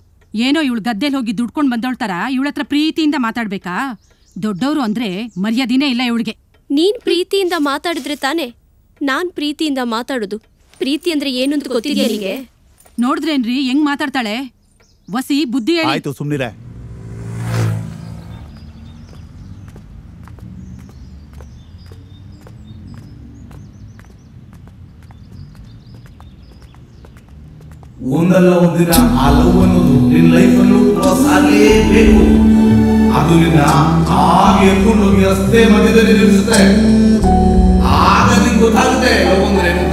ಏನೋ ಇವಳು ಗದ್ದೆಲಿ ಹೋಗಿ ದುಡ್ಕೊಂಡು ಬಂದವಳ್ತಾರ ಇವಳತ್ರ ಪ್ರೀತಿಯಿಂದ ಮಾತಾಡ್ಬೇಕಾ? ದೊಡ್ಡವರು ಅಂದರೆ ಮರ್ಯಾದಿನೇ ಇಲ್ಲ ಇವಳಿಗೆ. ನೀನು ಪ್ರೀತಿಯಿಂದ ಮಾತಾಡಿದ್ರೆ ತಾನೇ ನಾನು ಪ್ರೀತಿಯಿಂದ ಮಾತಾಡೋದು. ಪ್ರೀತಿ ಅಂದರೆ ಏನು ಅಂತ ಗೊತ್ತಿದೆಯಾ ನಿನಗೆ? ನೋಡಿದ್ರೇನ್ರಿ ಹೆಂಗ್ ಮಾತಾಡ್ತಾಳೆ ವಸಿ. ಬುದ್ಧಿ ಆಯ್ತು, ಸುಮ್ಮನಿರೇ. ಒಂದಲ್ಲ ಒಂದಿನ ಆ ಲವ್ ಅನ್ನೋದು ನಿನ್ನ ಲೈಫ್ ಅಲ್ಲೂ ಕ್ರಾಸ್ ಆಗಲೇಬೇಕು. ಅದು ನಿನ್ನ ಹಾಗೆ ಎತ್ಕೊಂಡು ಹೋಗಿ ರಸ್ತೆ ಮಧ್ಯದಲ್ಲಿ ನಿಲ್ಲಿಸುತ್ತೆ. ಆಗ ನಿಂಗೆ ಗೊತ್ತಾಗುತ್ತೆ ಲವ್ ಅಂದ್ರೆ ಅಂತ.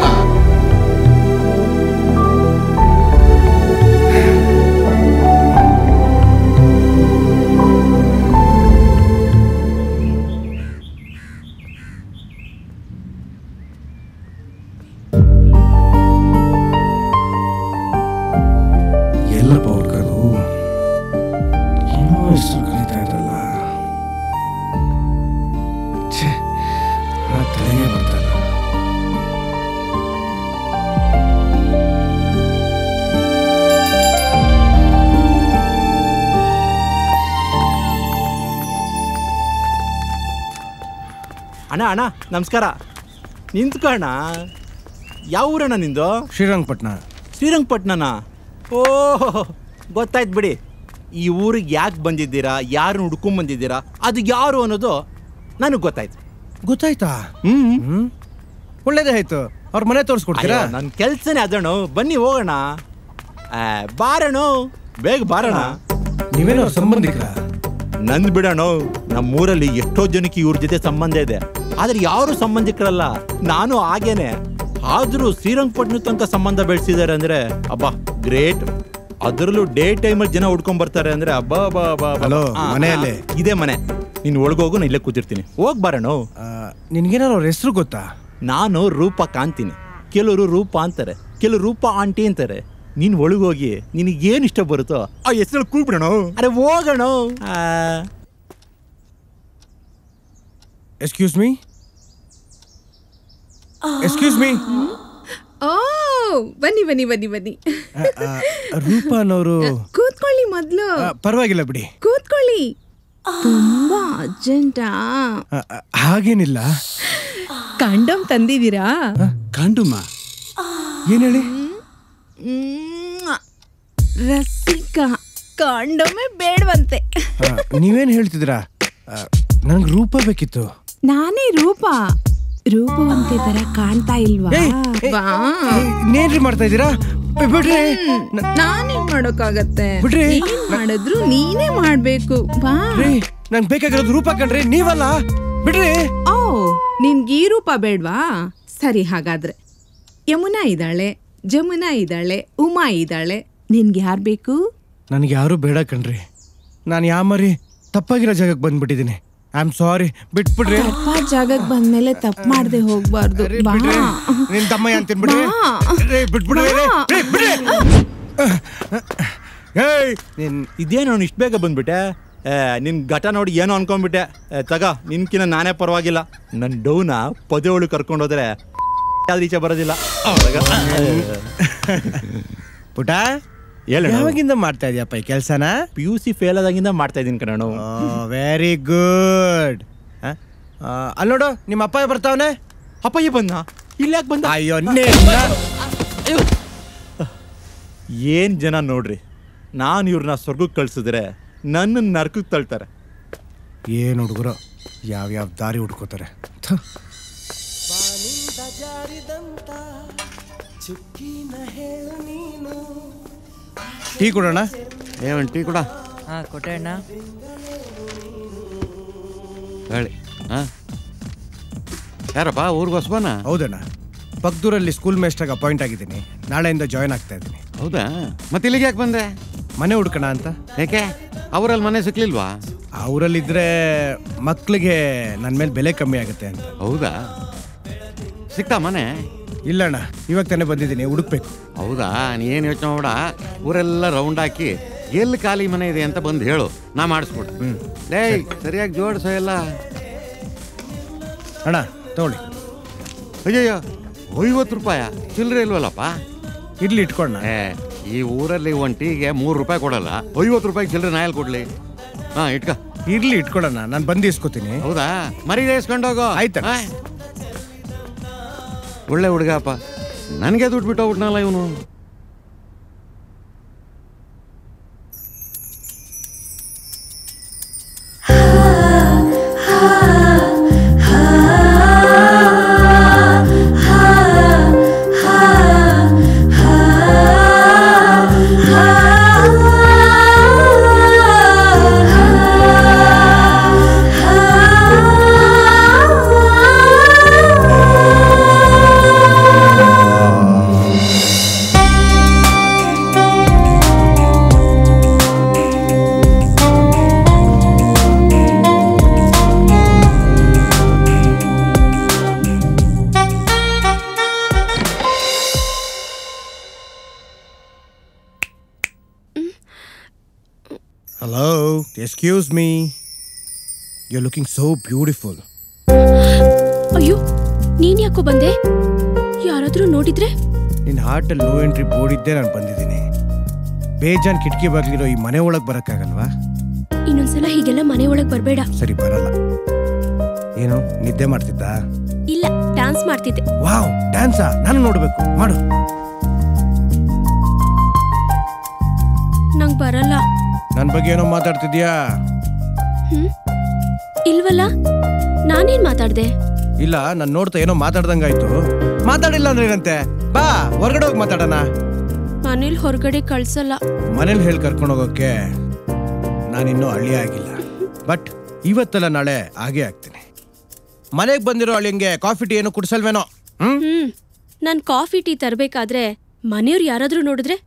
ಅಣ್ಣ ಅಣ್ಣ ನಮಸ್ಕಾರ. ನಿಂತ್ಕೋಣ. ಯಾವ ಊರಣ್ಣ ನಿಂದು? ಶ್ರೀರಂಗಪಟ್ಟಣ. ಶ್ರೀರಂಗಪಟ್ಟಣನಾ? ಓಹೋ, ಗೊತ್ತಾಯ್ತು ಬಿಡಿ. ಈ ಊರಿಗೆ ಯಾಕೆ ಬಂದಿದ್ದೀರಾ, ಯಾರನ್ನ ಹುಡ್ಕೊಂಬಂದಿದ್ದೀರಾ, ಅದು ಯಾರು ಅನ್ನೋದು ನನಗೆ ಗೊತ್ತಾಯ್ತು. ಗೊತ್ತಾಯ್ತಾ? ಹ್ಞೂ, ಒಳ್ಳೇದೇ ಆಯಿತು. ಅವ್ರ ಮನೆ ತೋರಿಸ್ಕೊಡ್ತೀರಾ? ನನ್ನ ಕೆಲಸನೇ ಅದಣ್ಣ. ಬನ್ನಿ ಹೋಗೋಣ. ಬಾರಣ್ಣ, ಬೇಗ ಬಾರಣ್ಣ. ನೀವೇನೋ ಸಂಬಂಧಿಕರ? ನಂದು ಬಿಡೋಣ. ನಮ್ಮೂರಲ್ಲಿ ಎಷ್ಟೋ ಜನಕ್ಕೆ ಇವ್ರ ಜೊತೆ ಸಂಬಂಧ ಇದೆ, ಆದರೆ ಯಾರು ಸಂಬಂಧಿಕರಲ್ಲ. ನಾನು ಹಾಗೇನೆ. ಆದರೂ ಶ್ರೀರಂಗಪಟ್ಟಣ ತನಕ ಸಂಬಂಧ ಬೆಳೆಸಿದ್ದಾರೆ ಅಂದರೆ ಅಬ್ಬಾ ಗ್ರೇಟ್. ಅದರಲ್ಲೂ ಡೇ ಟೈಮಲ್ಲಿ ಜನ ಹುಡ್ಕೊಂಡ್ ಬರ್ತಾರೆ ಅಂದರೆ ಅಬ್ಬಾ ಅಬ್ಬಾ ಅಬ್ಬಾ. ಹಲೋ, ಮನೆಯಲ್ಲೇ ಇದೇ ಮನೆ. ನೀನು ಒಳಗೋಗು, ನಾನು ಇಲ್ಲೇ ಕೂತಿರ್ತೀನಿ. ಹೋಗಿ ಬಾರಣ. ನಿನಗೇನಾರು ಅವ್ರ ಹೆಸರು ಗೊತ್ತಾ? ನಾನು ರೂಪಕ್ಕ ಅಂತೀನಿ, ಕೆಲವರು ರೂಪ ಅಂತಾರೆ, ಕೆಲವರು ರೂಪ ಆಂಟಿ ಅಂತಾರೆ. ನೀನ್ ಒಳಗೋಗಿ ನಿನಗೇನು ಇಷ್ಟ ಬರುತ್ತೋ ಆ ಹೆಸರು ಕೂಗ್ಬಿಡೋಣ. ಅರೆ ಹೋಗೋಣ. Excuse me, excuse me. ಓ ಬನ್ನಿ ಬನ್ನಿ ಬನ್ನಿ ಬನ್ನಿ. ರೂಪನವರು ಕೂತ್ಕೊಳ್ಳಿ ಮೊದಲು. ಪರವಾಗಿಲ್ಲ ಬಿಡಿ, ಕೂತ್ಕೊಳ್ಳಿ. ತುಂಬಾ ಅರ್ಜೆಂಟಾ? ಹಾಗೇನಿಲ್ಲ. ಕಂಡಮ್ ತಂದಿದ್ದೀರಾ? ಕಂಡಮ? ಏನ್ ಹೇಳಿ? ರಸಿಕಾ, ಕಾಂಡೋಮೇ ಬೇಡವಂತೆ. ನೀವೇನು ಹೇಳ್ತಿದ್ರಾ? ನಂಗೆ ರೂಪ ಬೇಕಿತ್ತು. ನಾನೇ ರೂಪ. ರೂಪವಂತೆ ತರ ಕಾಣ್ತಾ ಇಲ್ವಾ? ಏನ್ರಿ ಮಾಡ್ತಾ ಇದ್ದೀರಾ? ಬಿಡ್ರಿ. ನಾನೇನ್ ಮಾಡೋಕ್ಕಾಗತ್ತೆ ಬಿಡ್ರಿ. ಮಾಡಿದ್ರು ನೀನೇ ಮಾಡ್ಬೇಕು. ಬಾ, ನಂಗೆ ಬೇಕಾಗಿರೋದು ರೂಪ ಕಂಡ್ರಿ, ನೀವಲ್ಲ. ಬಿಡ್ರಿ. ಓ, ನಿನ್ಗೆ ಈ ರೂಪ ಬೇಡವಾ? ಸರಿ, ಹಾಗಾದ್ರೆ ಯಮುನಾ ಇದ್ದಾಳೆ, ಜಮುನಾ ಇದ್ದಾಳೆ, ಉಮಾ ಇದ್ದಾಳೆ. ನಿನ್ಗೆ ಯಾರು ಬೇಕು? ನನಗೆ ಯಾರು ಬೇಡ ಕಣ್ರಿ. ನಾನು ಯಾಮರಿ ತಪ್ಪಾಗಿರೋ ಜಾಗಕ್ಕೆ ಬಂದ್ಬಿಟ್ಟಿದ್ದೀನಿ. I am sorry, ಬಿಟ್ಬಿಡ್ರಿ. ತಪ್ಪ ಜಾಗಕ್ಕೆ ಬಂದ್ಮೇಲೆ ತಪ್ಪು ಮಾಡದೆ ಹೋಗ್ಬಾರ್ದು. ನಿನ್ ತಮ್ಮಯ್ಯ ಅಂತ ಬಿಡ್ಬಿಡ್ರಿ. ಇದೇನು ಇಷ್ಟು ಬೇಗ ಬಂದ್ಬಿಟ್ಟೆ? ನಿನ್ ಘಟ ನೋಡಿ ಏನೋ ಅನ್ಕೊಂಡ್ಬಿಟ್ಟೆ. ತಗ, ನಿನ್ಕಿನ ನಾನೇ ಪರವಾಗಿಲ್ಲ. ನನ್ನ ಡೌನ ಪದೇ ಒಳಗೆ ಕರ್ಕೊಂಡೋದ್ರೆ ಈಚೆ ಬರೋದಿಲ್ಲ. ಪುಟ, ಯಾವಾಗಿಂದ ಮಾಡ್ತಾ ಇದೀಯಪ್ಪ ಈ ಕೆಲಸನ? ಪಿ ಯು ಸಿ ಫೇಲ್ ಆದಾಗಿಂದ ಮಾಡ್ತಾ ಇದೀನಿ ಕಣೋ. Very good. ಅಲ್ಲಿ ನೋಡು, ನಿಮ್ಮ ಅಪ್ಪಯ್ಯ ಬರ್ತಾವನೆ. ಅಪ್ಪಯ್ಯ ಬಂದ? ಇಲ್ಲ. ಯಾಕೆ ಬಂದ? ಅಯ್ಯೋ, ಏನು ಜನ ನೋಡ್ರಿ. ನಾನು ಇವ್ರನ್ನ ಸ್ವರ್ಗಕ್ಕೆ ಕಳ್ಸಿದ್ರೆ ನನ್ನ ನರ್ಕಕ್ಕೆ ತಳ್ತಾರೆ. ಏನು ಹುಡುಗರು ಯಾವ್ಯಾವ ದಾರಿ ಹುಡ್ಕೋತಾರೆ. ಟೀ ಕೊಡೋಣ? ಏ, ಒಂದು ಟೀ ಕೊಡ. ಹಾಂ, ಕೊಟ್ಟೆ ಅಣ್ಣ. ಹೇಳಿ. ಹಾಂ, ಯಾರಪ್ಪ? ಊರಿಗೆ ಹೊಸಬನ? ಹೌದಣ್ಣ, ಪಕ್ಕದೂರಲ್ಲಿ ಸ್ಕೂಲ್ ಮೇಸ್ಟ್ರಾಗಿ ಅಪಾಯಿಂಟ್ ಆಗಿದ್ದೀನಿ. ನಾಳೆಯಿಂದ ಜಾಯ್ನ್ ಆಗ್ತಾ ಇದ್ದೀನಿ. ಹೌದಾ? ಮತ್ತೆ ಇಲ್ಲಿಗೆ ಯಾಕೆ ಬಂದೆ? ಮನೆ ಹುಡ್ಕೋಣ ಅಂತ. ಯಾಕೆ? ಅವರಲ್ಲಿ ಮನೆ ಸಿಕ್ಲಿಲ್ವಾ? ಅವರಲ್ಲಿದ್ದರೆ ಮಕ್ಕಳಿಗೆ ನನ್ನ ಮೇಲೆ ಬೆಲೆ ಕಮ್ಮಿ ಆಗುತ್ತೆ ಅಂತ. ಹೌದಾ, ಸಿಗ್ತಾ ಮನೆ? ಇಲ್ಲಣ್ಣ, ಇವಾಗ ತಾನೇ ಬಂದಿದ್ದೀನಿ, ಹುಡುಕ್ಬೇಕು. ಹೌದಾ, ನೀನೇನು ಯೋಚನೆ ಮಾಡ, ಊರೆಲ್ಲ ರೌಂಡ್ ಹಾಕಿ ಎಲ್ಲಿ ಖಾಲಿ ಮನೆ ಇದೆ ಅಂತ ಬಂದು ಹೇಳು, ನಾ ಮಾಡಿಸ್ಬಿಡ. ಲೇ, ಸರಿಯಾಗಿ ಜೋಡಿಸೋ ಎಲ್ಲ. ಅಣ್ಣ ತಗೊಳ್ಳಿ. ಅಯ್ಯಯ್ಯೋ, ಐವತ್ತು ರೂಪಾಯ ಚಿಲ್ಲರೆ ಇಲ್ವಲ್ಲಪ್ಪ? ಇಡ್ಲಿ ಇಟ್ಕೊಂಡ. ಈ ಊರಲ್ಲಿ ಒಂದು ಟೀಗೆ ಮೂರು ರೂಪಾಯಿ ಕೊಡಲ್ಲ, ಐವತ್ತು ರೂಪಾಯಿ ಚಿಲ್ಲರೆ ನಾ ಎಲ್ಲಿ ಕೊಡ್ಲಿ? ಹಾಂ ಇಟ್ಕ. ಇಡ್ಲಿ ಇಟ್ಕೊಡೋಣ, ನಾನು ಬಂದು ಇಸ್ಕೊತೀನಿ. ಹೌದಾ, ಮರಿಗೆ ಇಸ್ಕೊಂಡೋಗೋ. ಆಯ್ತಾ, ಒಳ್ಳೆ ಹುಡುಗಪ್ಪ, ನನಗೆ ದುಡ್ಡು ಬಿಟ್ಟೋಗ್ಬಿಟ್ನಲ್ಲ ಇವನು. Excuse me. You're looking so beautiful. ಅಯ್ಯೋ, ನೀನ್ ಯಾಕೋ ಬಂದೆ? ಯಾರಾದರೂ ನೋಡಿದ್ರೆ? ನಿನ್ನ ಹಾರ್ಟಲ್ಲಿ ನೋ ಎಂಟ್ರಿ ಬೋರ್ಡ್ ಇದ್ದೇ ನಾನು ಬಂದಿದ್ದೀನಿ. ಬೇಜಾನ್ ಕಿಟಕಿ ಬಾಗಿಲಿರೋ ಈ ಮನೆ ಒಳಗೆ ಬರೋಕ್ಕಾಗಲ್ವಾ? ಇನ್ನೊಂದ್ಸಲ ಹೀಗೆಲ್ಲ ಮನೆ ಒಳಗೆ ಬರಬೇಡ. ಸರಿ, ಬರಲ್ಲ. ಏನು ನಿದ್ದೆ ಮಾಡ್ತಿದ್ದ? ಇಲ್ಲ, ಡ್ಯಾನ್ಸ್ ಮಾಡ್ತಿದ್ದೆ. ವಾವ್, ಡ್ಯಾನ್ಸಾ? ನಾನು ನೋಡಬೇಕು, ಮಾಡು. ನಂಗೆ ಬರಲ್ಲ. ನನ್ನ ಬಗ್ಗೆ ಏನೋ ಮಾತಾಡ್ತಿದ್ಯಾ? ಹ್ಮ್, ಇಲ್ವಲ್ಲ. ನಾನೇನ್ ಮಾತಾಡ್ದೆ? ಇಲ್ಲ, ನಾನು ನೋಡ್ತಾ ಏನೋ ಮಾತಾಡ್ದಂಗಾಯ್ತು. ಮಾತಾಡಿಲ್ಲ ಅಂದ್ರೆ ಏನಂತೆ? ಬಾ, ಹೊರಗಡೆ ಹೋಗಿ ಮಾತಾಡೋಣ. ಮನೇಲಿ ಹೊರಗಡೆ ಕಳ್ಸಲ್ಲ. ಮನೇಲಿ ಹೇಳಿ ಕರ್ಕೊಂಡೋಗೋಕೆ ನಾನಿನ್ನೂ ಹಳ್ಳಿ ಆಗಿಲ್ಲ, ಬಟ್ ಇವತ್ತಲ್ಲ ನಾಳೆ ಹಾಗೆ ಆಗ್ತೀನಿ. ಮನೆಗೆ ಬಂದಿರೋ ಹಳ್ಳಿಂಗೆ ಕಾಫಿ ಟೀ ಏನೋ ಕುಡಿಸಲ್ವೇನೋ? ಹ್ಮ್, ನಾನು ಕಾಫಿ ಟೀ ತರಬೇಕಾದ್ರೆ ಮನೆಯವ್ರು ಯಾರಾದ್ರೂ ನೋಡಿದ್ರೆ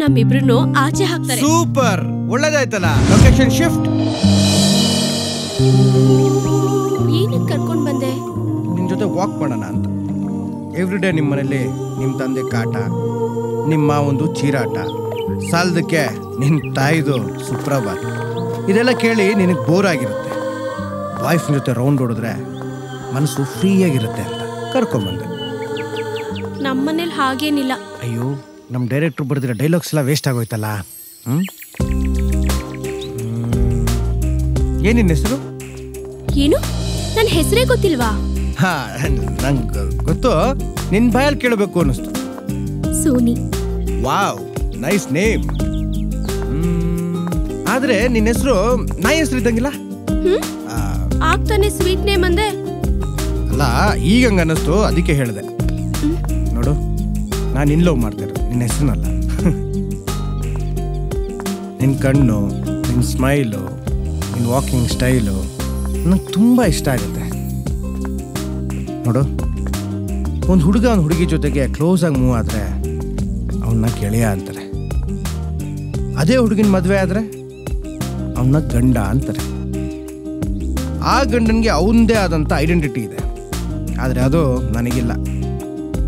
ನಮ್ಮಿಬ್ರು ಆಚೆ ಹಾಕ್ತಾರೆ. ಸೂಪರ್, ಒಳ್ಳೇದಾಯ್ತಲ್ಲ. Location shift. ಏನಕ್ಕೆ ಕರ್ಕೊಂಡು ಬಂದೆ? ನಿನ್ನ ಜೊತೆ ವಾಕ್ ಮಾಡೋಣ ಅಂತ. ಎವ್ರಿ ಡೇ ನಿಮ್ಮ ಮನೇಲಿ ನಿಮ್ಮ ತಂದೆ ಕಾಟ, ನಿಮ್ಮ ಒಂದು ಚೀರಾಟ, ಸಾಲದಕ್ಕೆ ನಿನ್ನ ತಾಯಿದು ಸುಪ್ರಭಾತ್, ಇದೆಲ್ಲ ಕೇಳಿ ನಿನಗೆ ಬೋರ್ ಆಗಿರುತ್ತೆ. ವೈಫ್ ಜೊತೆ ರೌಂಡ್ ಹೊಡಿದ್ರೆ ಮನಸ್ಸು ಫ್ರೀಯಾಗಿರುತ್ತೆ ಅಂತ ಕರ್ಕೊಂಡ್ಬಂದೆ. ನಮ್ಮನೇಲಿ ಹಾಗೇನಿಲ್ಲ. ಅಯ್ಯೋ, ನಮ್ಮ ಡೈರೆಕ್ಟ್ರು ಬರೆದಿರೋ ಡೈಲಾಗ್ಸ್ ಎಲ್ಲ ವೇಸ್ಟ್ ಆಗೋಯ್ತಲ್ಲ. ಹ್ಞೂ, ಏನಿನ್ನ ಹೆಸರು ಏನು? ನನ್ನ ಹೆಸರೇ ಗೊತ್ತಿಲ್ವಾ? ಹಾ, ನಂಗೆ ಗೊತ್ತು, ನಿನ್ನ ಬಾಯಲ್ಲಿ ಕೇಳಬೇಕು ಅನ್ನಿಸ್ತು. ಸೋನಿ. Wow, nice name. ಆದರೆ ನಿನ್ನ ಹೆಸರು ನಾಯಿ ಹೆಸರು ಇದ್ದಂಗಿಲ್ಲ. ಹ್ಞೂ, ಆಗ್ತಾನೆ ಸ್ವೀಟ್ ನೇಮ್ ಅಂದೆ ಅಲ್ಲ, ಈಗ ಹಂಗೆ ಅನ್ನಿಸ್ತು, ಅದಕ್ಕೆ ಹೇಳಿದೆ. ನೋಡು, ನಾನು ಇನ್ ಲವ್ ಮಾಡ್ತಾ ಇರೋದು ನಿನ್ನ ಹೆಸರನ್ನಲ್ಲ. ನಿನ್ನ ಕಣ್ಣು, ನಿನ್ನ ಸ್ಮೈಲು, ನಿನ್ನ ವಾಕಿಂಗ್ ಸ್ಟೈಲು ನನಗೆ ತುಂಬ ಇಷ್ಟ ಆಗುತ್ತೆ. ನೋಡು, ಒಂದು ಹುಡುಗ ಒಂದು ಹುಡುಗಿ ಜೊತೆಗೆ ಕ್ಲೋಸಾಗಿ ಮೂವ್ ಆದರೆ ಅವನ್ನ ಗೆಳೆಯ ಅಂತಾರೆ. ಅದೇ ಹುಡುಗಿನ ಮದುವೆ ಆದರೆ ಅವನ್ನ ಗಂಡ ಅಂತಾರೆ. ಆ ಗಂಡನಿಗೆ ಅವನದೇ ಆದಂಥ ಐಡೆಂಟಿಟಿ ಇದೆ, ಆದರೆ ಅದು ನನಗಿಲ್ಲ.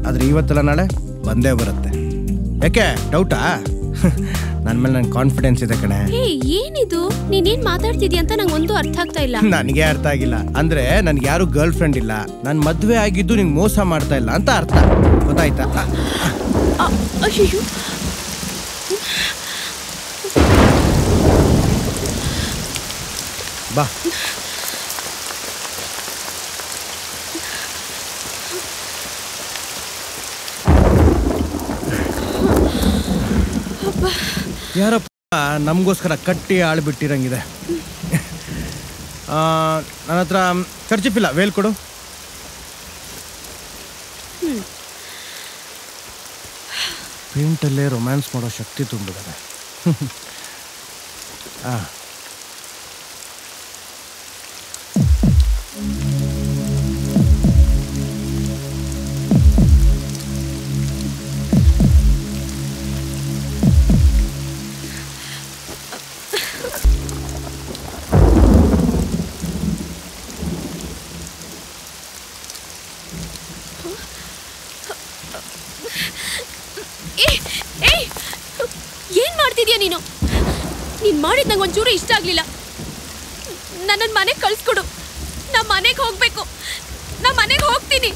ಆದರೆ ಇವತ್ತಲ್ಲ ನಾಳೆ ಬಂದೇ ಬರುತ್ತೆ. ಯಾಕೆ ಡೌಟಾ? ನನ್ನ ಮೇಲೆ ನನ್ನ ಕಾನ್ಫಿಡೆನ್ಸ್ ಇದೆ ಕಣೆ. ಏನಿದು, ನೀನೇನು ಮಾತಾಡ್ತಿದ್ಯಾ ಅಂತ ನಂಗೆ ಒಂದು ಅರ್ಥ ಆಗ್ತಾ ಇಲ್ಲ. ನನಗೆ ಅರ್ಥ ಆಗಿಲ್ಲ ಅಂದರೆ ನನಗೆ ಯಾರೂ ಗರ್ಲ್ ಫ್ರೆಂಡ್ ಇಲ್ಲ, ನಾನು ಮದುವೆ ಆಗಿದ್ದು ನಿಂಗೆ ಮೋಸ ಮಾಡ್ತಾ ಇಲ್ಲ ಅಂತ ಅರ್ಥ. ಗೊತ್ತಾಯ್ತಾ? ಬಾ. ಯಾರಪ್ಪ ನಮಗೋಸ್ಕರ ಕಟ್ಟಿ ಆಳ್ಬಿಟ್ಟಿರಂಗಿದೆ. ನನ್ನ ಹತ್ರ ಖರ್ಚಿಪ್ಪಿಲ್ಲ, ವೇಲ್ ಕೊಡು. ಪೇಂಟಲ್ಲೇ ರೊಮ್ಯಾನ್ಸ್ ಮಾಡೋ ಶಕ್ತಿ ತುಂಬಿದ್ದಾರೆ. ಹಾಂ, ಮಾಡ್ತಿದೀಯ ನೀನು? ನೀನು ಮಾಡಿದ ನನಗೆ ಒಂಚೂರು ಇಷ್ಟ ಆಗಲಿಲ್ಲ. ನನ್ನನ್ನು ಮನೆಗೆ ಕಳಿಸ್ಕೊಡು. ನಾನು ಮನೆಗೆ ಹೋಗಬೇಕು. ನಾನು ಮನೆಗೆ ಹೋಗ್ತೀನಿ.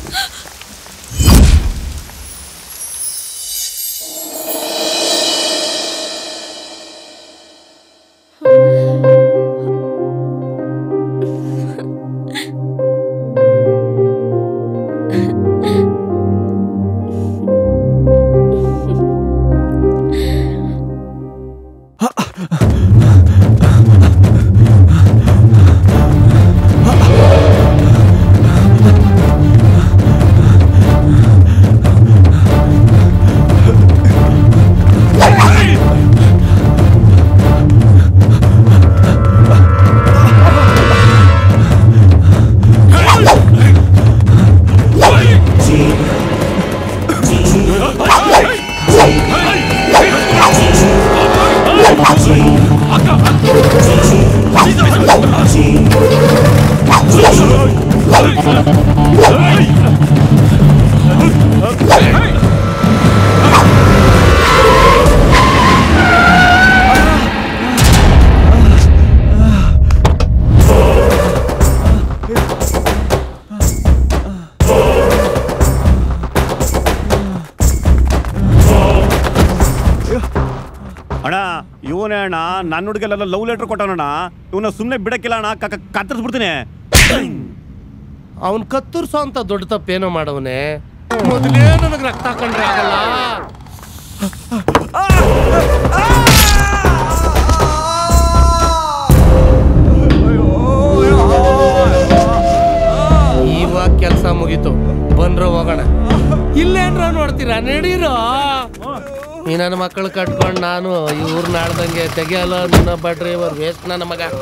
ನನ್ನ ಹುಡುಗಲ್ಲ ಲವ್ ಲೆಟರ್ ಕೊಟ್ಟವನಣ್ಣ, ಇವನ್ನ ಸುಮ್ಮನೆ ಬಿಡಕ್ಕಿಲ್ಲ ಅಣ್ಣ, ಕತ್ತರಿಸ್ಬಿಡ್ತೀನಿ. ಅವನ್ ಕತ್ತರಿಸೋ ಅಂತ ದೊಡ್ಡ ತಪ್ಪೇನೋ ಮಾಡವನೇ. ಮೊದಲೇ ನನಗೆ ರಕ್ತ ಕಂಡ್ರೆ ಆಗಲ್ಲ. ಇವಾಗ ಕೆಲಸ ಮುಗೀತು, ಬಂದ್ರ ಹೋಗೋಣ. ಇಲ್ಲೇನ್ರ ನೋಡ್ತೀರಾ, ನಡೀರೋ. ನೀ ನನ್ನ ಮಕ್ಕಳು ಕಟ್ಕೊಂಡು ನಾನು ಇವ್ರನ್ನ ಆಡ್ದಂಗೆ ತೆಗಿಯಲ್ಲ ನನ್ನ ಬಡ್ರಿ ಇವ್ರು ವೇಸ್ಟ್ ನನ್ನ ಮಗ.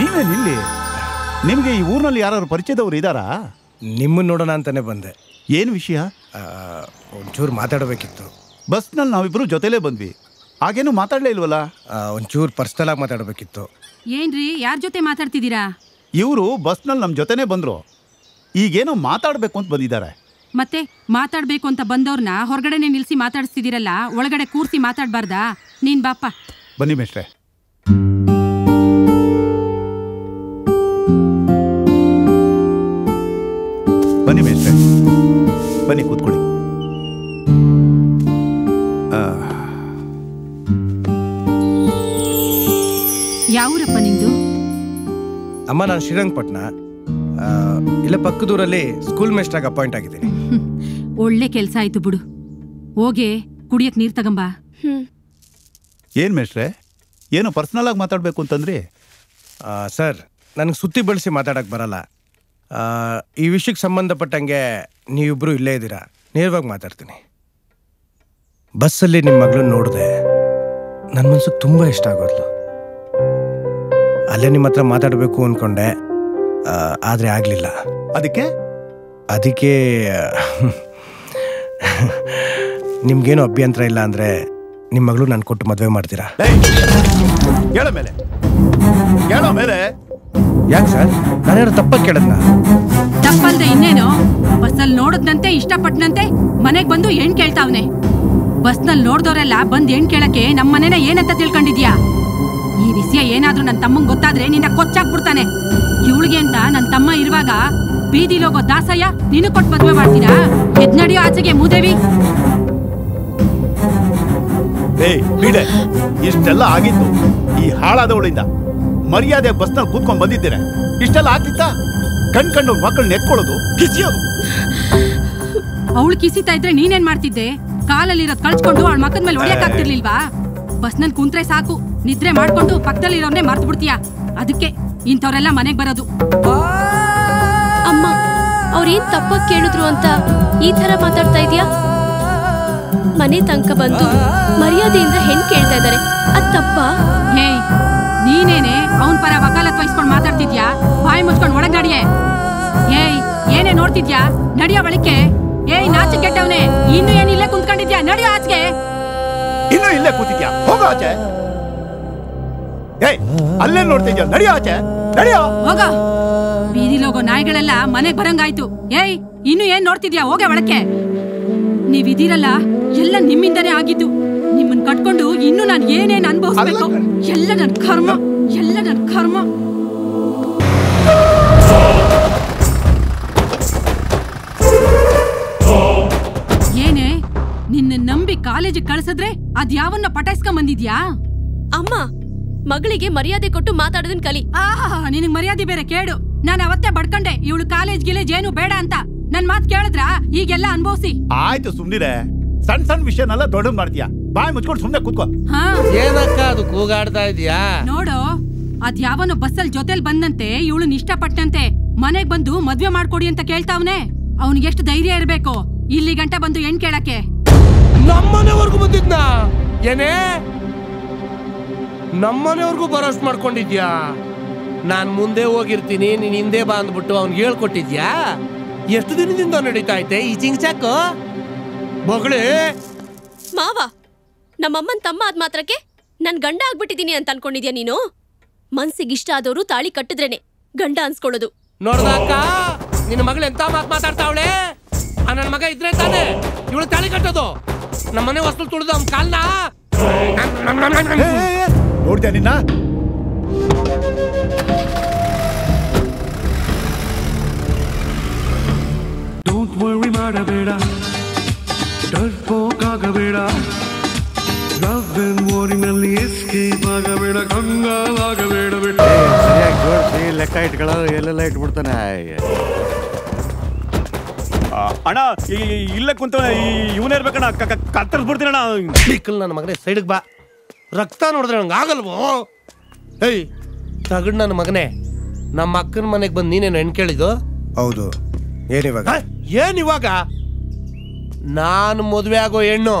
ನೀವೇನಿಲ್ಲಿ? ನಿಮಗೆ ಈ ಊರಿನಲ್ಲಿ ಯಾರು ಪರಿಚಯದವ್ರು ಇದ್ದಾರಾ? ನಿಮ್ಮನ್ನು ನೋಡೋಣ ಅಂತಾನೆ ಬಂದೆ. ಏನು ವಿಷಯ? ಒಂಚೂರು ಮಾತಾಡಬೇಕಿತ್ತು. ಬಸ್ನಲ್ಲಿ ನಾವಿಬ್ರು ಜೊತೆಲೇ ಬಂದ್ವಿ, ಹಾಗೇನು ಮಾತಾಡಲೇ ಇಲ್ವಲ್ಲ? ಒಂಚೂರು ಪರ್ಸ್ನಲ್ ಆಗಿ ಮಾತಾಡಬೇಕಿತ್ತು. ಏನ್ರಿ, ಯಾರ ಜೊತೆ ಮಾತಾಡ್ತಿದ್ದೀರಾ? ಇವರು ಬಸ್ನಲ್ಲಿ ನಮ್ಮ ಜೊತೆನೇ ಬಂದರು, ಈಗೇನೋ ಮಾತಾಡಬೇಕು ಅಂತ ಬಂದಿದ್ದಾರೆ. ಮತ್ತೆ ಮಾತಾಡಬೇಕು ಅಂತ ಬಂದವ್ರನ್ನ ಹೊರಗಡೆ ನಿಲ್ಲಿಸಿ ಮಾತಾಡಿಸ್ತಿದ್ದೀರಲ್ಲ, ಒಳಗಡೆ ಕೂರಿಸಿ ಮಾತಾಡಬಾರ್ದಾ? ನೀನು ಬಾಪ್ಪ. ಬನ್ನಿ ಮೇಷ್ಟ್ರೆ. ಬನ್ನಿ ಮೇಷ್ಟ್ರೆ, ಬನ್ನಿ ಕೂತ್ಕೊಳ್ಳಿ. ಯಾವೂರಪ್ಪ ನಿಂದು? ಅಮ್ಮ, ನಾನು ಶ್ರೀರಂಗಪಟ್ಟಣ, ಇಲ್ಲ ಪಕ್ಕದೂರಲ್ಲಿ ಸ್ಕೂಲ್ ಮೇಷ್ಟ್ರಾಗಿ ಅಪಾಯಿಂಟ್ ಆಗಿದ್ದೀನಿ. ಒಳ್ಳೆ ಕೆಲಸ ಆಯ್ತು ಬಿಡು. ಹೋಗಿ ಕುಡಿಯಕ್ಕೆ ನೀರು ತಗೊಂಬ. ಏನು ಮೇಷ್ಟ್ರೆ, ಏನು ಪರ್ಸನಲ್ ಆಗಿ ಮಾತಾಡಬೇಕು ಅಂತಂದ್ರಿ? ಸರ್, ನನಗೆ ಸುತ್ತಿ ಬಳಸಿ ಮಾತಾಡೋಕ್ಕೆ ಬರಲ್ಲ. ಈ ವಿಷಯಕ್ಕೆ ಸಂಬಂಧಪಟ್ಟಂಗೆ ನೀವಿಬ್ಬರು ಇಲ್ಲೇ ಇದ್ದೀರಾ, ನೇರವಾಗಿ ಮಾತಾಡ್ತೀನಿ. ಬಸ್ಸಲ್ಲಿ ನಿಮ್ಮ ಮಗಳನ್ನ ನೋಡಿದೆ, ನನ್ನ ಮನಸ್ಸಿಗೆ ತುಂಬ ಇಷ್ಟ ಆಗೋದ್ಲು. ಅಲ್ಲೇ ನಿಮ್ಮ ಹತ್ರ ಮಾತಾಡಬೇಕು ಅಂದ್ಕೊಂಡೆ, ಆದರೆ ಆಗಲಿಲ್ಲ. ಅದಕ್ಕೆ ಅದಕ್ಕೆ ನಿಮಗೇನು ಅಭ್ಯಂತರ ಇಲ್ಲ ಅಂದರೆ ನಿಮ್ಮ ಮಗಳು ನಾನು ಕೊಟ್ಟು ಮದುವೆ ಮಾಡ್ತೀರಾ? ಹೇಳೋ ಮೇಲೆ, ಹೇಳೋ ಮೇಲೆ. ಯಾಕೆ ಸರ್, ನಾನೇನು ತಪ್ಪಾಗಿ ಕೇಳದ್ನ? ತಪ್ಪಲ್ದೆ ಇನ್ನೇನು? ಬಸ್ಸಲ್ಲಿ ನೋಡದ್ನಂತೆ, ಇಷ್ಟಪಟ್ಟನಂತೆ ಮನೆಗೆ ಬಂದು ಏನ್ ಕೇಳ್ತಾವ್ನೆ. ಬಸ್ನಲ್ಲಿ ನೋಡ್ದವ್ರೆಲ್ಲ ಬಂದು ಏನ್ ಕೇಳಕ್ಕೆ ನಮ್ಮ ಮನೇನ ಏನಂತ ತಿಳ್ಕೊಂಡಿದ್ಯಾ? ಈ ವಿಷಯ ಏನಾದ್ರೂ ನನ್ನ ತಮ್ಮಂಗೆ ಗೊತ್ತಾದ್ರೆ ನಿನ್ನ ಕೊಚ್ಚಾಕ್ಬಿಡ್ತಾನೆ. ಇವಳಿಗೆ ಅಂತ ನನ್ನ ತಮ್ಮ ಇರುವಾಗ ಬೀದಿಲೋಗೋ ದಾಸಯ್ಯ ನೀನು ಕೊಟ್ಟು ಮದುವೆ ಮಾಡ್ತೀರಾ? ಎದ್ನಡಿಯೋ ಆಚೆಗೆ ಮೂದೇವಿ. ಇಷ್ಟೆಲ್ಲ ಆಗಿತ್ತು ಈ ಹಾಳಾದವಳಿಂದ. ಮರ್ಯಾದೆ ಬಸ್ನಲ್ಲಿ ಕೂತ್ಕೊಂಡು ಬಂದಿದ್ದೇನೆ, ಇಷ್ಟೆಲ್ಲ ಆಗ್ತಿತ್ತ? ಕಣ್ ಕಂಡು ಮಕ್ಕಳನ್ನ ಎತ್ಕೊಳ್ಳೋದು, ಕಿಸಿಯೋದು. ಅವಳು ಕಿಸಿತಾ ಇದ್ರೆ ನೀನೇನ್ ಮಾಡ್ತಿದ್ದೆ? ಕಾಲಲ್ಲಿರೋದು ಕಳ್ಸ್ಕೊಂಡು ಅವಳ ಮಕ್ಕದ ಮೇಲೆ ಹೊಡೆಯಕ್ ಆಗ್ತಿರ್ಲಿಲ್ವಾ? ಬಸ್ನಲ್ಲಿ ಕುಂತ್ರೆ ಸಾಕು, ನಿದ್ರೆ ಮಾಡ್ಕೊಂಡು ಪಕ್ಕದಲ್ಲಿರೋನ್ನೇ ಮರ್ತು ಬಿಡ್ತೀಯ. ಅದಕ್ಕೆ ಇಂಥವ್ರೆಲ್ಲ ಮನೆಗೆ ಬರೋದು. ಅಮ್ಮ, ಅವ್ರೇನ್ ತಪ್ಪಾಗಿ ಕೇಳಿದ್ರು ಅಂತ ಈ ತರ ಮಾತಾಡ್ತಾ ಇದೀಯಾ? ಮನೆ ತನಕ ಬಂದು ಮರ್ಯಾದೆಯಿಂದ ಹೆಣ್ ಕೇಳ್ತಾ ಇದ್ದಾರೆ. ಅತ್ತಪ್ಪ ಹೇ ನೀನೇನೆ ಅವನ ಪರ ವಕಾಲತ್ ವಹಿಸ್ಕೊಂಡು ಮಾತಾಡ್ತಿದ್ಯಾ? ಬಾಯಿ ಮುಚ್ಕೊಂಡು ಒಳಗ್ ನಡಿಯೇ. ಏಯ್ ಏನೇ ನೋಡ್ತಿದ್ಯಾ? ನಡಿಯೋ ಬಳಿಕೆ. ಏಯ್ ನಾಚಿ ಕೆಟ್ಟವನೇ, ಇನ್ನು ಏನ್ ಇಲ್ಲೇ ಕುಂತ್ಕೊಂಡಿದ್ಯಾ? ನಡಿಯೋ ಆಚೆಗೆ. ಇನ್ನು ಇಲ್ಲೇ ಕೂತಿದ್ಯಾ? ಹೋಗೋ ಆಚೆ. ಏಯ್ ಅಲ್ಲೇ ನೋಡ್ತಿದ್ಯಾ? ನಡಿಯೋ ಆಚೆ, ನಡಿಯೋ. ಹೋಗ. ಬೀದಿಲೋಗೋ ನಾಯಿಗಳೆಲ್ಲ ಮನೆಗ್ ಬರಂಗಾಯ್ತು. ಏಯ್ ಇನ್ನು ಏನ್ ನೋಡ್ತಿದ್ಯಾ? ಹೋಗೇ ಒಳಕ್ಕೆ. ನೀವಿದ್ದೀರಲ್ಲ ಎಲ್ಲ ನಿಮ್ಮಿಂದನೇ ಆಗಿದ್ದು. ನಿಮ್ಮನ್ ಕಟ್ಕೊಂಡು ಇನ್ನು ನಾನು ಏನೇನ್ ಅನ್ಭವಿಸ್ಬೇಕು ಎಲ್ಲ ನನ್ ಕರ್ಮ, ಎಲ್ಲ ನನ್ ಕರ್ಮ. ಏನೇ ನಿನ್ನ ನಂಬಿ ಕಾಲೇಜಿಗೆ ಕಳ್ಸದ್ರೆ ಅದ್ ಯಾವನ್ನ ಪಟಾಯಿಸ್ಕೊಂಡ್ ಬಂದಿದ್ಯಾ? ಅಮ್ಮ ಮಗಳಿಗೆ ಮರ್ಯಾದೆ ಕೊಟ್ಟು ಮಾತಾಡೋದನ್ ಕಲಿ. ಆಹಾ ನಿನಗ್ ಮರ್ಯಾದೆ ಬೇರೆ ಕೇಡು. ನಾನು ಅವತ್ತೇ ಬಡ್ಕಂಡೆ ಇವಳು ಕಾಲೇಜ್ ಗಿಲೇ ಜೇನು ಬೇಡ ಅಂತ. ನನ್ ಮಾತ್ ಕೇಳಿದ್ರ ಈಗೆಲ್ಲ ಅನ್ಭವಿಸಿ ಆಯ್ತು. ಸುಮ್ನಿರೇ, ಸಣ್ಣ ಸಣ್ಣ ವಿಷಯನೆಲ್ಲ ದೊಡ್ಡ ಮಾಡ್ತೀಯಾ. ಬಾಯಿ ಮುಚ್ಕೊಂಡು ಸುಮ್ನೆ ಕೂತ್ಕೋ. ಏನಕ್ಕ ಅದು ಕೂಗಾಡ್ತಾ ಇದೀಯಾ? ನೋಡು ಅದ್ ಯಾವನು ಬಸ್ಸಲ್ಲಿ ಜೊತೆಲಿ ಬಂದಂತೆ ಇವಳನ್ನ ಇಷ್ಟಪಟ್ಟಂತೆ ಮನೆಗ್ ಬಂದು ಮದ್ವೆ ಮಾಡ್ಕೊಡಿ ಅಂತ ಕೇಳ್ತಾವ್ನೆ. ಅವ್ನಿಗೆ ಎಷ್ಟು ಧೈರ್ಯ ಇರ್ಬೇಕು ಇಲ್ಲಿ ಗಂಟ ಬಂದು ಹೆಣ್ ಕೇಳಕ್ಕೆ? ನಮ್ಮನೆವರ್ಗೂ ಬಂದಿದ್ನ ಏನೇ? ನಮ್ಮನೆವರ್ಗೂ ಬರೋಷ್ಟು ಮಾಡ್ಕೊಂಡಿದ್ಯಾ? ನಾನ್ ಮುಂದೆ ಹೋಗಿರ್ತೀನಿ ನೀನ್ ಹಿಂದೆ ಬಾ ಅಂದ್ಬಿಟ್ಟು ಅವ್ನಿಗೆ ಹೇಳ್ಕೊಟ್ಟಿದ್ಯಾ? ಎಷ್ಟು ದಿನದಿಂದ ನಡೀತಾ ಐತೆ ಈ ಚಿಂಗ್ಸಾಕು ಬೊಗಳೆ? ಮಾವ ನಮ್ಮಮ್ಮನ ತಮ್ಮ ಆದ ಮಾತ್ರಕ್ಕೆ ನಾನು ಗಂಡ ಆಗ್ಬಿಟ್ಟಿದ್ದೀನಿ ಅಂತ ಅನ್ಕೊಂಡಿದ್ಯಾ ನೀನು? ಮನ್ಸಿಗೆ ಇಷ್ಟ ಆದವರು ತಾಳಿ ಕಟ್ಟಿದ್ರೇನೆ ಗಂಡ ಅನ್ಸ್ಕೊಳ್ಳೋದು. ನೋಡ್ದಾಕ ನಿನ್ನ ಮಗಳು ಎಂತ ಮಾತು ಮಾತಾಡ್ತಾವಳೆ. ನನ್ನ ಮಗ ಇದ್ರೆ ತಾನೆ ಇವಳು ತಾಳಿ ಕಟ್ಟೋದು. ನಮ್ಮನೆ ವಸ್ತು ತುಳಿದು ಅವ್ನ ಕಾಲ್ನ ನೋಡ್ತೀಯ ನಿನ್ನ? Don't worry ಮಾಡಬೇಡ, ಡರ್ಪೋಕ್ ಆಗಬೇಡ, ಲವ್ ಅಂಡ್ ವಾರಿನಲ್ಲಿ ಎಸ್ಕೇಪ್ ಆಗಬೇಡ, ಕಂಗಾಲಾಗಬೇಡ. ಬಿಟ್ಟು ಸರಿಯಾಗಿ ಜೋಡಿಸಿ ಲೆಕ್ಕ ಇಟ್ಕೊಳ್ಳೋ, ಎಲ್ಲೆಲ್ಲ ಇಟ್ಬಿಡ್ತಾನೆ. ಅಣ್ಣ ಇಲ್ಲ ಕುಂತವನ ಇವನೇ ಇರ್ಬೇಕಣ್ಣ, ಕತ್ತರಿಸ್ಬಿಡ್ತೀನಣ್ಣ. ಬಿಕ್ಕಲ್ ನನ್ನ ಮಗನೇ ಸೈಡ್ಗೆ ಬಾ. ರಕ್ತ ನೋಡಿದ್ರೆ ನಂಗೆ ಆಗಲ್ವೋ? ಏಯ್ ತಗಡ್ ನನ್ನ ಮಗನೇ, ನಮ್ಮ ಅಕ್ಕನ ಮನೆಗೆ ಬಂದು ನೀನೇನು ಹೆಣ್ ಕೇಳಿದ್ದು? ಹೌದು. ಏನಿವಾಗ ಏನಿವಾಗ ನಾನು ಮದುವೆ ಆಗೋ ಹೆಣ್ಣು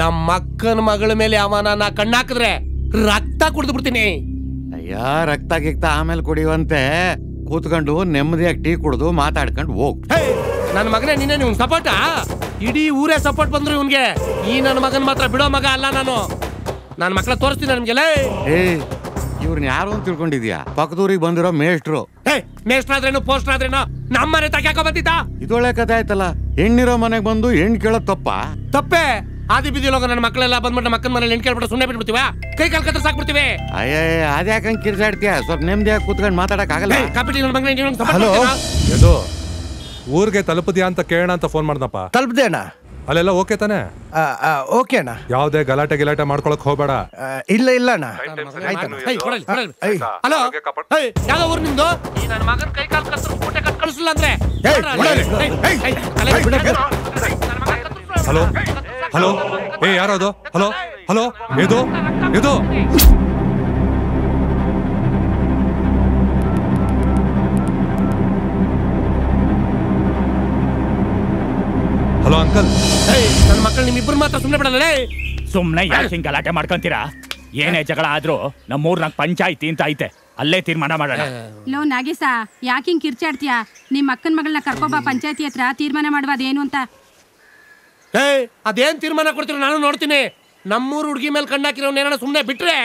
ನಮ್ಮ ಅಕ್ಕನ ಮಗಳ ಮೇಲೆ ಅವನ ನಾ ಕಣ್ಣಾಕಿದ್ರೆ ರಕ್ತ ಕುಡಿದು ಬಿಡ್ತೀನಿ. ಅಯ್ಯ ರಕ್ತ ಗಿಕ್ತ ಆಮೇಲೆ ಕುಡಿಯುವಂತೆ ಕೂತ್ಕೊಂಡು ನೆಮ್ಮದಿಯಾಗಿ ಟೀ ಕುಡಿದು ಮಾತಾಡ್ಕೊಂಡು ಹೋಗ್. ನನ್ನ ಮಗನೇ ನಿನ್ನೆ ನೀವು ಸಪೋರ್ಟಾ? ಇಡೀ ಊರೇ ಸಪೋರ್ಟ್ ಬಂದ್ರು ಇವನ್ಗೆ. ಈ ನನ್ನ ಮಗನ ಮಾತ್ರ ಬಿಡೋ ಮಗ ಅಲ್ಲ ನಾನು. ನನ್ನ ಮಕ್ಕಳ ತೋರಿಸ್ತೀನಿ ನನ್ಗೆಲ್ಲ. ಏ ಇವ್ರನ್ನ ಯಾರು ಅಂತ ತಿಳ್ಕೊಂಡಿದ್ಯಾ? ಪಕ್ಕದೂರಿಗೆ ಬಂದಿರೋ ಮೇಷ್ಟ್ರು. ಮೇಷ್ಟ್ರ ಆದ್ರೇನು ಪೋಸ್ಟ್ರ ಆದ್ರೇನು ನಮ್ಮ ಮನೆ ತಗ್ಯಾಕ ಬಂದಿದ್ದ? ಇದೊಳ್ಳೆ ಕತೆ ಆಯ್ತಲ್ಲ, ಹೆಣ್ಣಿರೋ ಮನೆಗೆ ಬಂದು ಹೆಣ್ಣು ಕೇಳೋ ತಪ್ಪ ತಪ್ಪೇ? ಆದಿ ಬಿದ್ದಿಲೋಗ ನನ್ನ ಮಕ್ಕಳೆಲ್ಲ ಬಂದ್ಬಿಟ್ಟು ಮಕ್ಕಳ ಮನೇಲಿ ಹೆಣ್ಣು ಕೇಳ್ಬಿಟ್ಟು ಸುಮ್ಮನೆ ಬಿಟ್ಬಿಡ್ತೀವ? ಕೈ ಕಲ್ಕತ್ರ ಸಾಕ್ಬಿಡ್ತೀವಿ. ಅಯ್ಯ ಅದ್ಯಾಕಂಗೆ ಕಿರ್ಸಾಡ್ತೀಯ? ಸ್ವಲ್ಪ ನೆಮ್ಮದಿಯಾಗಿ ಕೂತ್ಕೊಂಡು ಮಾತಾಡಕ್ ಆಗಲ್ಲ? ಕಾಪಿಟಿ ನನ್ನ ಮಗನೇ ಇದು ಊರಿಗೆ ತಲುಪದಿಯಾ ಅಂತ ಕೇಳೋಣ ಅಂತ ಫೋನ್ ಮಾಡ್ದಪ್ಪ. ತಲುಪದೆ ಅಣ್ಣ. ಅಲ್ಲೆಲ್ಲ ಓಕೆ ತಾನೆ? ಓಕೆ ಅಣ್ಣ. ಯಾವ್ದೇ ಗಲಾಟೆ ಗಿಲಾಟೆ ಮಾಡ್ಕೊಳಕ್ ಹೋಗ್ಬೇಡ. ಇಲ್ಲ ಇಲ್ಲ ಅಣ್ಣ. ಹಲೋ ಯಾವ ಊರು ನಿಮ್ದು? ನನ್ನ ಮಗನ ಕೈ ಕಾಲು ಕತ್ತರಿಸ್ಬಿಟ್ಟೆ ಕಟ್ ಕಳಿಸಲ್ಲ ಅಂದ್ರೆ. ಹಲೋ ಹಲೋ ಏ ಯಾರೋ ಅದು? ಹಲೋ ಹಲೋ ಇದು ಇದು ಹಲೋ ಅಂಕಲ್. ನನ್ನ ಮಕ್ಕಳು ನಿಮ್ಮಿಬ್ಬರು ಮಾತ್ರ ಸುಮ್ಮನೆ ಬಿಡಲ್ಲ. ಸುಮ್ಮನೆ ಯಾಕೆ ಹಿಂಗೆ ಗಲಾಟೆ ಮಾಡ್ಕೊಂತೀರಾ? ಏನೇ ಜಗಳ ಆದ್ರೂ ನಮ್ಮೂರ್ ನಾಲ್ಕು ಪಂಚಾಯಿತಿ ಅಂತ ಐತೆ, ಅಲ್ಲೇ ತೀರ್ಮಾನ ಮಾಡೋಣ. ಲೋ ನಾಗೇಶ ಯಾಕೆ ಹಿಂಗೆ ಕಿರ್ಚಾಡ್ತೀಯಾ? ನಿಮ್ಮ ಅಕ್ಕನ ಮಗಳನ್ನ ಕರ್ಕೊಬಾ ಪಂಚಾಯತಿ ಹತ್ರ, ತೀರ್ಮಾನ ಮಾಡುವ ಅದೇನು ಅಂತ. ಏ ಅದೇನು ತೀರ್ಮಾನ ಕೊಡ್ತೀರ ನಾನು ನೋಡ್ತೀನಿ. ನಮ್ಮೂರು ಹುಡುಗಿ ಮೇಲೆ ಕಂಡಾಕಿರೋನ್ ಏನಾರ ಸುಮ್ಮನೆ ಬಿಟ್ರೆ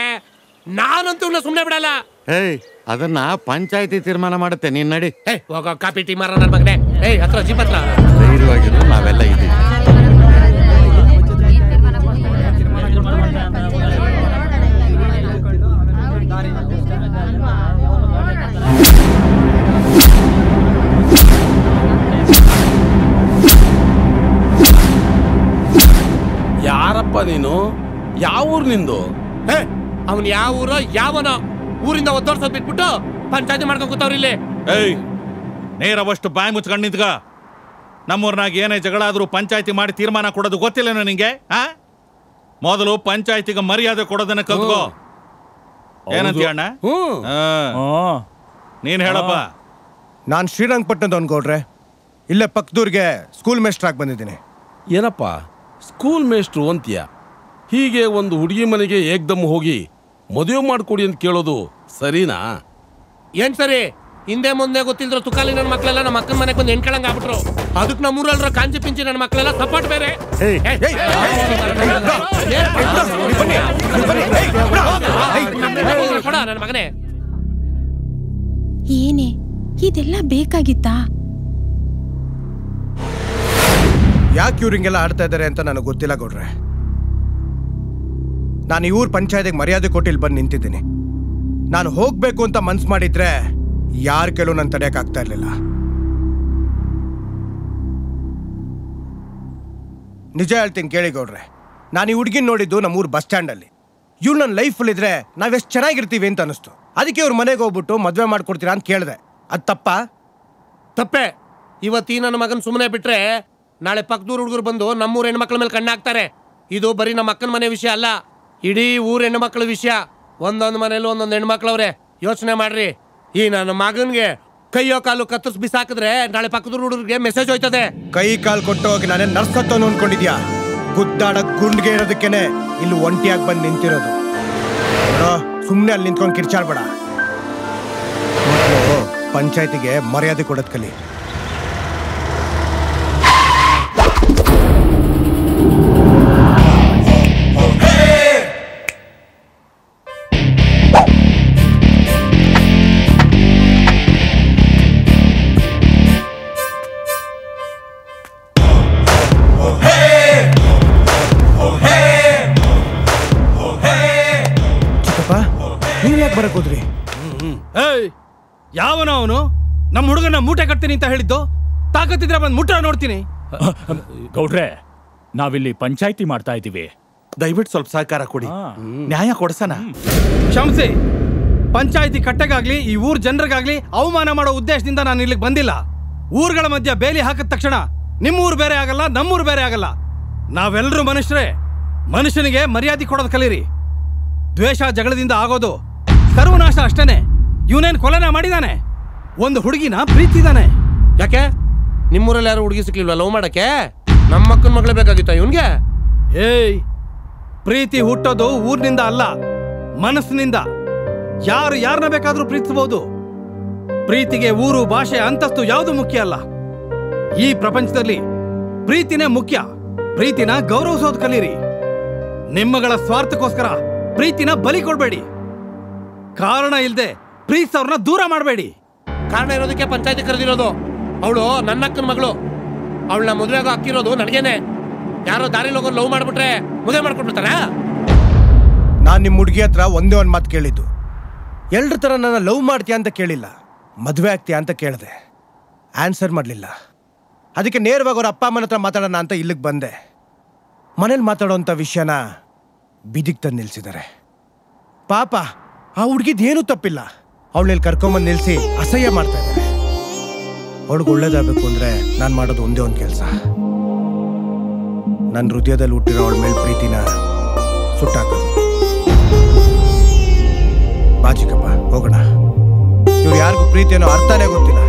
ನಾನಂತೂ ಸುಮ್ಮನೆ ಬಿಡಲ್ಲ. ಏಯ್ ಅದನ್ನ ಪಂಚಾಯತಿ ತೀರ್ಮಾನ ಮಾಡುತ್ತೆ, ನೀನ್ ನಡಿ. ಏಯ್ ಹೋಗ ಕಾಫಿ ಟೀ ಮಾರ ನನ್ನ ಮಗನೇ. ಏಯ್ ಹತ್ರ ಜಿಪತ್ರ ಧೈರ್ಯವಾಗಿದ್ರು ನಾವೆಲ್ಲ ಇದ್ದೀವಿ. ಯಾರಪ್ಪ ನೀನು? ಯಾವ ಊರು ನಿಂದು? ಏ ಅವನು ಯಾವ ಊರೋ ಯಾವನೋ ಊರಿಂದ ಒದ್ದೋರ್ಸೋದ್ ಬಿಟ್ಬಿಟ್ಟು ಪಂಚಾಯತಿ ಮಾಡ್ಕೊಂಡ್ ಕೂತವ್ರಿ ಇಲ್ಲಿ. ಏಯ್ ನೇರವಷ್ಟು ಬಾಯಿ ಮುಚ್ಕೊಂಡು ನಿಂತ್ಗ. ನಮ್ಮೂರ್ನಾಗ ಏನೇ ಜಗಳಾದರೂ ಪಂಚಾಯತಿ ಮಾಡಿ ತೀರ್ಮಾನ ಕೊಡೋದು ಗೊತ್ತಿಲ್ಲೇನೋ ನಿಂಗೆ? ಆ ಮೊದಲು ಪಂಚಾಯತಿಗೆ ಮರ್ಯಾದೆ ಕೊಡೋದನ್ನ ಕಲ್ತ್ಕೋ. ಏನಂತೀಯ ಅಣ್ಣ? ನೀನ್ ಹೇಳಪ್ಪ. ನಾನು ಶ್ರೀರಂಗಪಟ್ಟಣದವನ್ ಗೌಡ್ರೆ, ಇಲ್ಲೇ ಪಕ್ಕದೂರಿಗೆ ಸ್ಕೂಲ್ ಮೇಸ್ಟ್ರಾಗಿ ಬಂದಿದ್ದೀನಿ. ಏನಪ್ಪ ಸ್ಕೂಲ್ ಮೇಷ್ಟ್ರು ಅಂತೀಯ. ಹೀಗೆ ಒಂದು ಹುಡುಗಿ ಮನೆಗೆ ಏಕ್ದಮ್ ಹೋಗಿ ಮದುವೆ ಮಾಡಿಕೊಡಿ ಅಂತ ಕೇಳೋದು ಸರಿನಾ? ಏನು ಸರಿ? ಹಿಂದೆ ಮುಂದೆ ಗೊತ್ತಿಲ್ಲರೋ ತುಕಾಲಿ ನನ್ನ ಮಕ್ಕಳೆಲ್ಲ ನಮ್ಮ ಅಕ್ಕನ ಮನೆಗೆ ಬಂದು ಹೆಣ್ಕಳಂಗೆ ಆಗ್ಬಿಟ್ರು. ಅದಕ್ಕೆ ನಮ್ಮ ಊರಲ್ಲರ ಕಾಂಚಿ ಪಿಂಚಿ ನನ್ನ ಮಕ್ಕಳೆಲ್ಲ ಸಪೋರ್ಟ್ ಬೇರೆ. ಏನೇ ಇದೆಲ್ಲ ಬೇಕಾಗಿತ್ತಾ? ಯಾಕೆ ಇವ್ರಿಂಗೆಲ್ಲ ಆಡ್ತಾ ಇದ್ದಾರೆ ಅಂತ ನನಗೆ ಗೊತ್ತಿಲ್ಲ ಗೌಡ್ರೆ. ನಾನು ಈ ಊರು ಪಂಚಾಯತಿಗೆ ಮರ್ಯಾದೆ ಕೊಟ್ಟಿಲ್ಲಿ ಬಂದು ನಿಂತಿದ್ದೀನಿ. ನಾನು ಹೋಗ್ಬೇಕು ಅಂತ ಮನ್ಸು ಮಾಡಿದ್ರೆ ಯಾರ ಕೆಲವು ನಾನು ತಡೆಯಕ್ಕಾಗ್ತಾ ಇರಲಿಲ್ಲ. ನಿಜ ಹೇಳ್ತೀನಿ ಕೇಳಿ ಗೌಡ್ರೆ, ನಾನು ಈ ಹುಡುಗಿನ ನೋಡಿದ್ದು ನಮ್ಮ ಊರು ಬಸ್ ಸ್ಟ್ಯಾಂಡಲ್ಲಿ. ಇವ್ರು ನನ್ನ ಲೈಫಲ್ಲಿದ್ರೆ ನಾವೆಷ್ಟು ಚೆನ್ನಾಗಿರ್ತೀವಿ ಅಂತ ಅನಿಸ್ತು. ಅದಕ್ಕೆ ಇವ್ರ ಮನೆಗೆ ಹೋಗ್ಬಿಟ್ಟು ಮದುವೆ ಮಾಡ್ಕೊಡ್ತೀರಾ ಅಂತ ಕೇಳಿದೆ. ಅದು ತಪ್ಪ? ತಪ್ಪೆ. ಇವತ್ತೀ ನನ್ನ ಮಗನ ಸುಮ್ಮನೆ ಬಿಟ್ರೆ ನಾಳೆ ಪಕ್ಕದೂರು ಹುಡುಗರು ಬಂದು ನಮ್ಮೂರ ಹೆಣ್ಮಕ್ಳ ಮೇಲೆ ಕಣ್ಣಾಕ್ತಾರೆ. ಇದು ಬರೀ ನಮ್ಮ ಅಕ್ಕನ ಮನೆ ವಿಷಯ ಅಲ್ಲ, ಇಡೀ ಊರ ಹೆಣ್ಮಕ್ಳ ವಿಷಯ. ಒಂದೊಂದು ಮನೇಲಿ ಒಂದೊಂದು ಹೆಣ್ಮಕ್ಳವ್ರೆ, ಯೋಚನೆ ಮಾಡ್ರಿ. ಈ ನನ್ನ ಮಗನ್ಗೆ ಕೈಯೋ ಕಾಲು ಕತ್ತರಿಸಿ ಬಿಸಾಕಿದ್ರೆ ನಾಳೆ ಪಕ್ಕದ ಹುಡುಗರಿಗೆ ಮೆಸೇಜ್ ಹೋಯ್ತದೆ. ಕೈ ಕಾಲು ಕೊಟ್ಟು ಹೋಗಿ ನಾನೇ ನರ್ಸತ್ತೋನು ಅನ್ಕೊಂಡಿದ್ಯಾ? ಗುದ್ದಾಡ ಗುಂಡ್ಗೆ ಇರೋದಕ್ಕೇನೆ ಇಲ್ಲಿ ಒಂಟಿಯಾಗಿ ಬಂದು ನಿಂತಿರೋದು. ಸುಮ್ಮನೆ ಅಲ್ಲಿ ನಿಂತ್ಕೊಂಡು ಕಿರ್ಚಾಡ್ಬೇಡ. ಪಂಚಾಯತಿಗೆ ಮರ್ಯಾದೆ ಕೊಡೋದ್ ಕಲಿ. ಬರಕೋದ್ರಿ ಯಾವನ ಅವನು? ನಮ್ಮ ಹುಡುಗನ ಮೂಟೆ ಕಟ್ತೀನಿ ಅಂತ ಹೇಳಿದ್ದು. ತಾಕತ್ತಿದ್ರೆ ಬಂದು ಮುಟ್ಟ ನೋಡ್ತೀನಿ. ಗೌಡ್ರೆ, ನಾವಿಲ್ಲಿ ಪಂಚಾಯಿತಿ ಮಾಡ್ತಾ ಇದ್ದೀವಿ, ದಯವಿಟ್ಟು ಸ್ವಲ್ಪ ಸಹಕಾರ ಕೊಡಿ, ನ್ಯಾಯ ಕೊಡ್ಸೋಣ. ಕ್ಷಮಿಸಿ, ಪಂಚಾಯಿತಿ ಕಟ್ಟೆಗಾಗ್ಲಿ ಈ ಊರ್ ಜನರಿಗಾಗ್ಲಿ ಅವಮಾನ ಮಾಡೋ ಉದ್ದೇಶದಿಂದ ನಾನು ಇಲ್ಲಿಗೆ ಬಂದಿಲ್ಲ. ಊರುಗಳ ಮಧ್ಯ ಬೇಲಿ ಹಾಕಿದ ತಕ್ಷಣ ನಿಮ್ಮೂರು ಬೇರೆ ಆಗಲ್ಲ, ನಮ್ಮೂರು ಬೇರೆ ಆಗಲ್ಲ. ನಾವೆಲ್ಲರೂ ಮನುಷ್ಯರೇ. ಮನುಷ್ಯನಿಗೆ ಮರ್ಯಾದೆ ಕೊಡೋದು ಕಲೀರಿ. ದ್ವೇಷ ಜಗಳದಿಂದ ಆಗೋದು ಸರ್ವನಾಶ ಅಷ್ಟೇನೆ. ಇವನೇನು ಕೊಲೆನ ಮಾಡಿದಾನೆ? ಒಂದು ಹುಡುಗಿನ ಪ್ರೀತಿದಾನೆ. ಯಾಕೆ ನಿಮ್ಮೂರಲ್ಲಿ ಯಾರು ಹುಡುಗಿ ಸಿಕ್ಲಿಲ್ವ ಲವ್ ಮಾಡಕ್ಕೆ? ನಮ್ಮ ಅಕ್ಕನ ಮಗಳೇ ಬೇಕಾಗಿತ್ತ ಇವನ್ಗೆ? ಏಯ್, ಪ್ರೀತಿ ಹುಟ್ಟೋದು ಊರಿನಿಂದ ಅಲ್ಲ, ಮನಸ್ಸಿನಿಂದ. ಯಾರು ಯಾರನ್ನ ಬೇಕಾದ್ರೂ ಪ್ರೀತಿಸಬಹುದು. ಪ್ರೀತಿಗೆ ಊರು, ಭಾಷೆ, ಅಂತಸ್ತು ಯಾವುದು ಮುಖ್ಯ ಅಲ್ಲ. ಈ ಪ್ರಪಂಚದಲ್ಲಿ ಪ್ರೀತಿನೇ ಮುಖ್ಯ. ಪ್ರೀತಿನ ಗೌರವಿಸೋದು ಕಲೀರಿ. ನಿಮ್ಮಗಳ ಸ್ವಾರ್ಥಕ್ಕೋಸ್ಕರ ಪ್ರೀತಿನ ಬಲಿ ಕೊಡಬೇಡಿ. ಕಾರಣ ಇಲ್ಲದೆ ಪ್ರೀತಿ ಅವ್ರನ್ನ ದೂರ ಮಾಡಬೇಡಿ. ಕಾರಣ ಇರೋದಕ್ಕೆ ಪಂಚಾಯತಿ ಕರೆದಿರೋದು. ಅವಳು ನನ್ನ ಅಕ್ಕನ ಮಗಳು. ಅವಳನ್ನ ಮದುವೆಗೆ ಹಾಕಿರೋದು ನನಗೇನೆ. ಯಾರೋ ದಾರಿಲಿ ಹೋಗೋರು ಲವ್ ಮಾಡಿಬಿಟ್ರೆ ಮದುವೆ ಮಾಡ್ಕೊಟ್ಬಿಡ್ತಾರ? ನಾನು ನಿಮ್ಮ ಹುಡುಗಿ ಹತ್ರ ಒಂದೇ ಒಂದು ಮಾತು ಕೇಳಿದ್ದು. ಎಲ್ರ ಥರ ನನ್ನ ಲವ್ ಮಾಡ್ತೀಯಾ ಅಂತ ಕೇಳಿಲ್ಲ, ಮದುವೆ ಆಗ್ತೀಯಾ ಅಂತ ಕೇಳಿದೆ. ಆನ್ಸರ್ ಮಾಡಲಿಲ್ಲ. ಅದಕ್ಕೆ ನೇರವಾಗಿ ಅವ್ರ ಅಪ್ಪ ಅಮ್ಮನ ಹತ್ರ ಮಾತಾಡೋಣ ಅಂತ ಇಲ್ಲಿಗೆ ಬಂದೆ. ಮನೇಲಿ ಮಾತಾಡೋವಂಥ ವಿಷಯನ ಬಿದಿಗೆ ತಂದು ನಿಲ್ಲಿಸಿದ್ದಾರೆ. ಪಾಪ ಆ ಹುಡುಗಿದೇನೂ ತಪ್ಪಿಲ್ಲ. ಅವಳಲ್ಲಿ ಕರ್ಕೊಂಬಂದು ನಿಲ್ಲಿಸಿ ಅಸಹ್ಯ ಮಾಡ್ತಾ ಇದ್ದಾರೆ. ಅವಳಿಗೆ ಒಳ್ಳೇದಾಗಬೇಕು ಅಂದರೆ ನಾನು ಮಾಡೋದು ಒಂದೇ ಒಂದು ಕೆಲಸ. ನನ್ನ ಹೃದಯದಲ್ಲಿ ಹುಟ್ಟಿರೋ ಅವಳ ಮೇಲೆ ಪ್ರೀತಿನ ಸುಟ್ಟಾಕೋದು. ಬಾಜಿಕಪ್ಪ ಹೋಗೋಣ. ಇವ್ರು ಯಾರಿಗೂ ಪ್ರೀತಿಯನ್ನೋ ಅರ್ಥನೇ ಗೊತ್ತಿಲ್ಲ.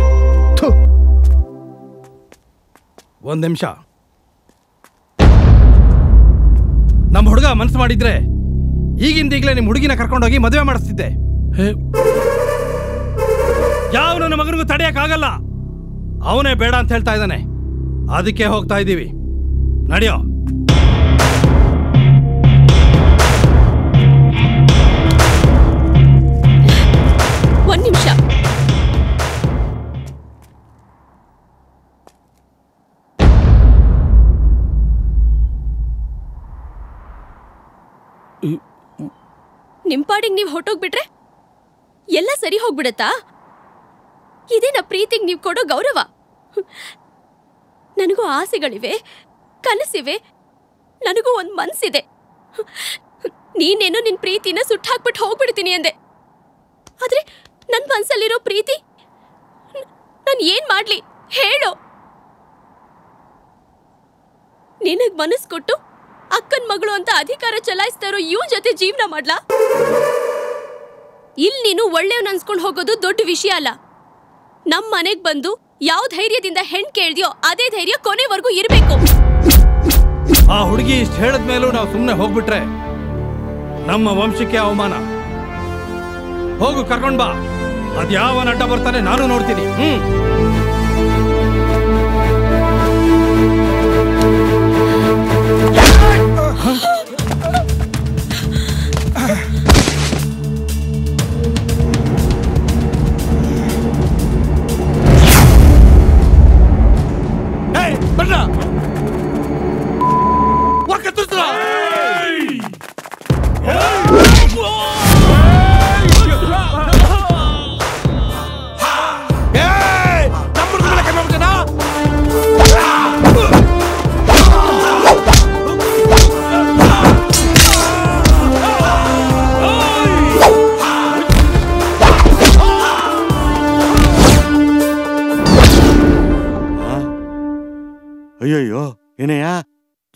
ಒಂದು ನಿಮಿಷ. ನಮ್ಮ ಹುಡುಗ ಮನಸ್ಸು ಮಾಡಿದ್ರೆ ಈಗಿಂದ ಈಗಲೇ ನಿಮ್ಮ ಹುಡುಗಿನ ಕರ್ಕೊಂಡೋಗಿ ಮದುವೆ ಮಾಡಿಸ್ತಿದ್ದೆ. ಯಾವ ನನ್ನ ಮಗನಿಗೂ ತಡೆಯಕ್ಕಾಗಲ್ಲ. ಅವನೇ ಬೇಡ ಅಂತ ಹೇಳ್ತಾ ಇದ್ದಾನೆ. ಅದಕ್ಕೆ ಹೋಗ್ತಾ ಇದ್ದೀವಿ, ನಡೆಯೋ. ಒಂದು ನಿಮಿಷ. ನಿಂಪಾಡಿಗೆ ನೀವು ಹೊಟ್ಟೋಗ್ಬಿಟ್ರೆ ಎಲ್ಲ ಸರಿ ಹೋಗ್ಬಿಡತ್ತಾ? ಇದೇನ ಪ್ರೀತಿಗೆ ನೀವು ಕೊಡೋ ಗೌರವ? ನನಗೂ ಆಸೆಗಳಿವೆ, ಕನಸಿವೆ, ನನಗೂ ಒಂದು ಮನಸ್ಸಿದೆ. ನೀನೇನೋ ನಿನ್ನ ಪ್ರೀತಿನ ಸುಟ್ಟಾಕ್ಬಿಟ್ಟು ಹೋಗ್ಬಿಡ್ತೀನಿ ಅಂದೆ. ಆದರೆ ನನ್ನ ಮನಸ್ಸಲ್ಲಿರೋ ಪ್ರೀತಿ ನಾನು ಏನು ಮಾಡಲಿ ಹೇಳು? ನಿನಗೆ ಮನಸ್ಸು ಕೊಟ್ಟು ಅಕ್ಕನ್ ಮಗಳು ಅಂತ ಅಧಿಕಾರ ಚಲಾಯಿಸ್ತಾ ಇರೋ ಇವ್ ಜೊತೆ ಜೀವನ ಮಾಡ್ಲಾ? ಇಲ್ಲಿ ನೀನು ಒಳ್ಳೆಯವನ್ ಅನ್ಸ್ಕೊಂಡು ಹೋಗೋದು ದೊಡ್ಡ ವಿಷಯ ಅಲ್ಲ. ನಮ್ ಮನೆಗ್ ಬಂದು ಯಾವ ಧೈರ್ಯದಿಂದ ಹೆಣ್ ಕೇಳ್ದಿಯೋ ಅದೇ ಧೈರ್ಯ ಕೊನೆವರೆಗೂ ಇರಬೇಕು. ಆ ಹುಡುಗಿ ಇಷ್ಟ ಹೇಳಿದ ಮೇಲೂ ನಾವು ಸುಮ್ಮನೆ ಹೋಗ್ಬಿಟ್ರೆ ನಮ್ಮ ವಂಶಕ್ಕೆ ಅವಮಾನ. ಹೋಗು, ಕರ್ಕೊಂಡ್ ಬಾ. ಅದ್ಯಾವ ನಟ ಬರ್ತಾನೆ ನಾನು ನೋಡ್ತೀನಿ. ಹ್ಮ್ ಅಯ್ಯಯ್ಯೋ, ಏನಯ್ಯ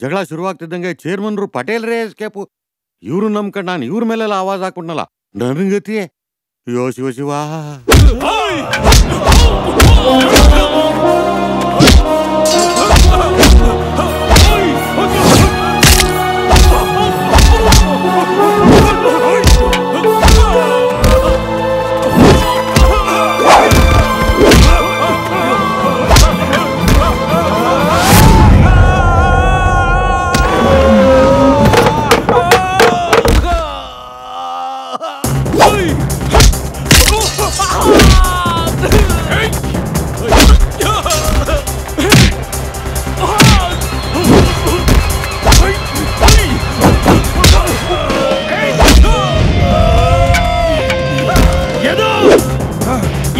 ಜಗಳ ಶುರುವಾಗ್ತಿದ್ದಂಗೆ ಚೇರ್ಮನ್ರು ಪಟೇಲ್ರೇ ಎಸ್ಕೇಪು. ಇವ್ರು ನಂಬ್ಕೊಂಡು ನಾನು ಇವ್ರ ಮೇಲೆಲ್ಲ ಆವಾಜ್ ಹಾಕೊಂಡಲ್ಲ, ನನಗತಿ ಅಯ್ಯೋ ಶಿವ ಶಿವ.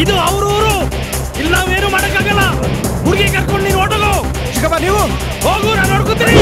ಇದು ಅವ್ರೂರು, ಇಲ್ಲ ನಾವೇನು ಮಾಡಕ್ಕಾಗಲ್ಲ. ಹುಡುಗಿ ಕರ್ಕೊಂಡು ನೀನು ಓಟೋಗು ಚಿಕ್ಕಪ್ಪ, ನೀವು ಹೋಗು, ನಾನು ನೋಡ್ಕೊತೀನಿ.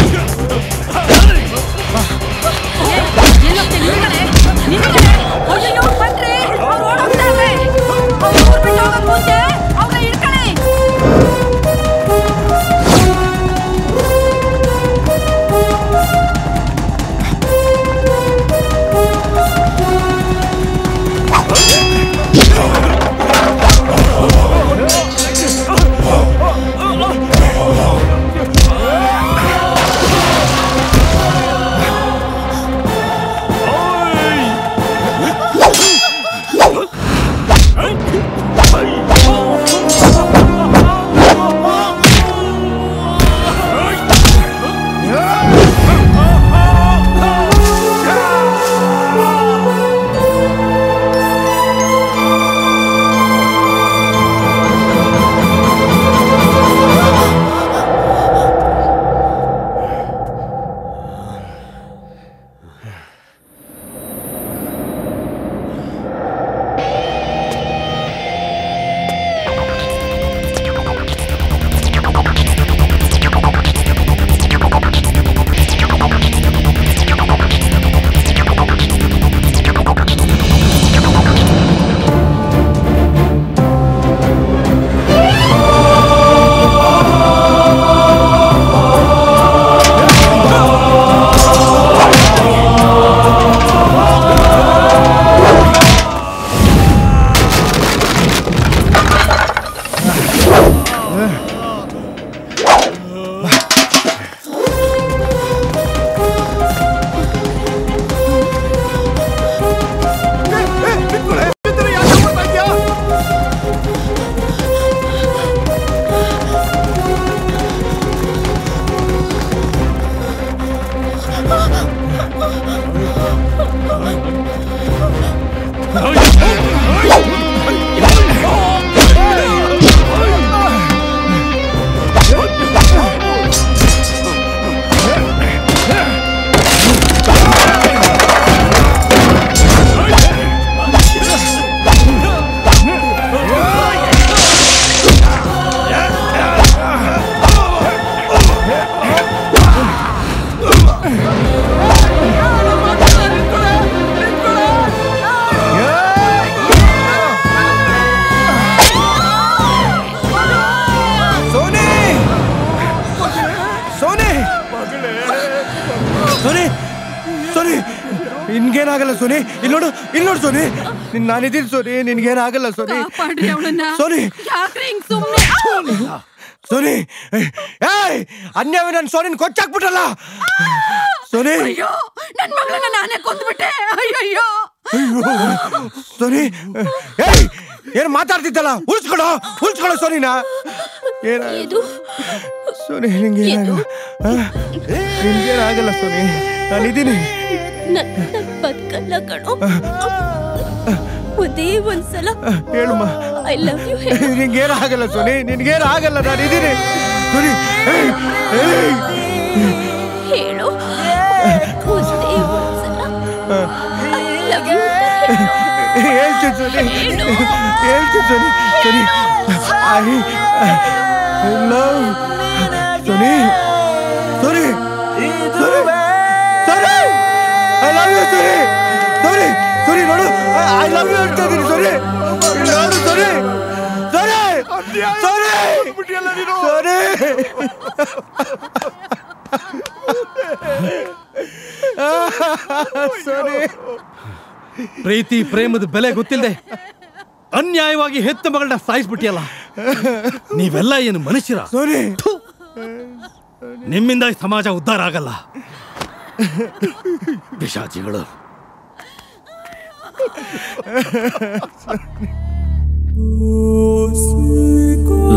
ನಿನ್ಗೇನಾಗಲ್ಲ ಸೋನಿ, ಇಲ್ಲಿ ನೋಡು, ಇಲ್ಲಿ ನೋಡು ಸೋನಿ, ನಿನ್ ನಾನಿದ್ದೀನಿ ಸೋನಿ, ನಿನ್ಗೇನಾಗಲ್ಲ ಸೋನಿ. ಸೋನಿ ಸೋನಿ ಏಯ್ ಅನ್ಯವ ನಾನು ಸೋನಿನ ಕೊಚ್ಚಾಕ್ ಬಿಟ್ಟಲ್ಲ ಸೋನಿ ಅಯ್ಯೋ ನನ್ನ ಮಗಳನ್ನ ನಾನೇ ಕೊಂದು ಬಿಟ್ಟೆ ಅಯ್ಯೋ ಸೋನಿ ಏಯ್ ಏನು ಮಾತಾಡ್ತಿದ್ದಲ್ಲ ಉಳಿಸ್ಕೊಳ್ಳೋ ಉಳಿಸ್ಕೊಳ್ಳೋ ಸೋನಿನಾ ಏನಾಯ್ತು ಸೋನಿ ನಿಂಗೆ ನಿಂಗೆ ಆಗಲ್ಲ ಸೋನಿ ನಾನು ಇದೀನಿ ನನ್ನ ಬದುಕಲ್ಲ ಕಣೋ ಒಂದೇ ಒಂದ್ಸಲ ಹೇಳುಮ್ಮ ಐ ಲವ್ ಯು ನಿನ್ಗೇನು ಆಗಲ್ಲ ಸೋನಿ ನಿನ್ಗೇನು ಆಗಲ್ಲ ನಾನು ಇದೀನಿ ಸೋನಿ ಹೇಳು ಒಂದೇ ಒಂದ್ಸಲ ಐ ಲವ್ ಯು ಹೇಳ್ತೀನಿ ಸೋನಿ ಹೇಳ್ತೀನಿ Soni Soni I love Soni Soni Soni I love you Soni Soni Soni ನೋಡು ಐ ಲವ್ ಯು ಅಂತ ಇದೀನಿ ಸೋನಿ ನೋಡು ಸೋನಿ ಸೋನಿ ಸೋನಿ ಬಿಟ್ಟಿಯಲ್ಲ ನೀನು ಸೋನಿ ಸೋನಿ ಪ್ರೀತಿ ಪ್ರೇಮದ ಬೆಲೆ ಗೊತ್ತಿಲ್ಲದೆ ಅನ್ಯಾಯವಾಗಿ ಹೆತ್ತ ಮಗಳನ್ನ ಸಾಯಿಸ್ಬಿಟ್ಟಿಯಲ್ಲ ನೀವೆಲ್ಲ ಏನು ಮನುಷ್ಯರ ಸೋನಿ ನಿಮ್ಮಿಂದ ಈ ಸಮಾಜ ಉದ್ಧಾರ ಆಗಲ್ಲ ಪಿಶಾಚಿಗಳು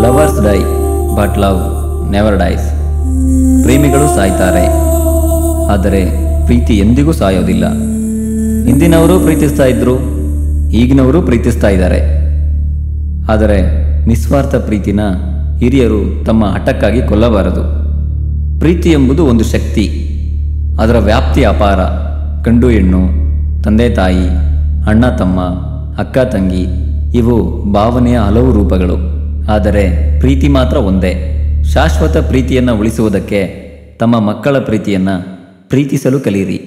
lovers die but love never dies. ಪ್ರೇಮಿಗಳು ಸಾಯ್ತಾರೆ, ಆದರೆ ಪ್ರೀತಿ ಎಂದಿಗೂ ಸಾಯೋದಿಲ್ಲ. ಹಿಂದಿನವರು ಪ್ರೀತಿಸ್ತಾ ಇದ್ರು, ಈಗಿನವರು ಪ್ರೀತಿಸ್ತಾ ಇದ್ದಾರೆ. ಆದರೆ ನಿಸ್ವಾರ್ಥ ಪ್ರೀತಿನ ಹಿರಿಯರು ತಮ್ಮ ಹಠಕ್ಕಾಗಿ ಕೊಲ್ಲಬಾರದು. ಪ್ರೀತಿ ಎಂಬುದು ಒಂದು ಶಕ್ತಿ, ಅದರ ವ್ಯಾಪ್ತಿ ಅಪಾರ. ಗಂಡು ಹೆಣ್ಣು, ತಂದೆ ತಾಯಿ, ಅಣ್ಣ ತಮ್ಮ, ಅಕ್ಕ ತಂಗಿ ಇವು ಭಾವನೆಯ ಹಲವು ರೂಪಗಳು. ಆದರೆ ಪ್ರೀತಿ ಮಾತ್ರ ಒಂದೇ. ಶಾಶ್ವತ ಪ್ರೀತಿಯನ್ನು ಉಳಿಸುವುದಕ್ಕೆ ತಮ್ಮ ಮಕ್ಕಳ ಪ್ರೀತಿಯನ್ನು ಪ್ರೀತಿಸಲು ಕಲಿಯಿರಿ.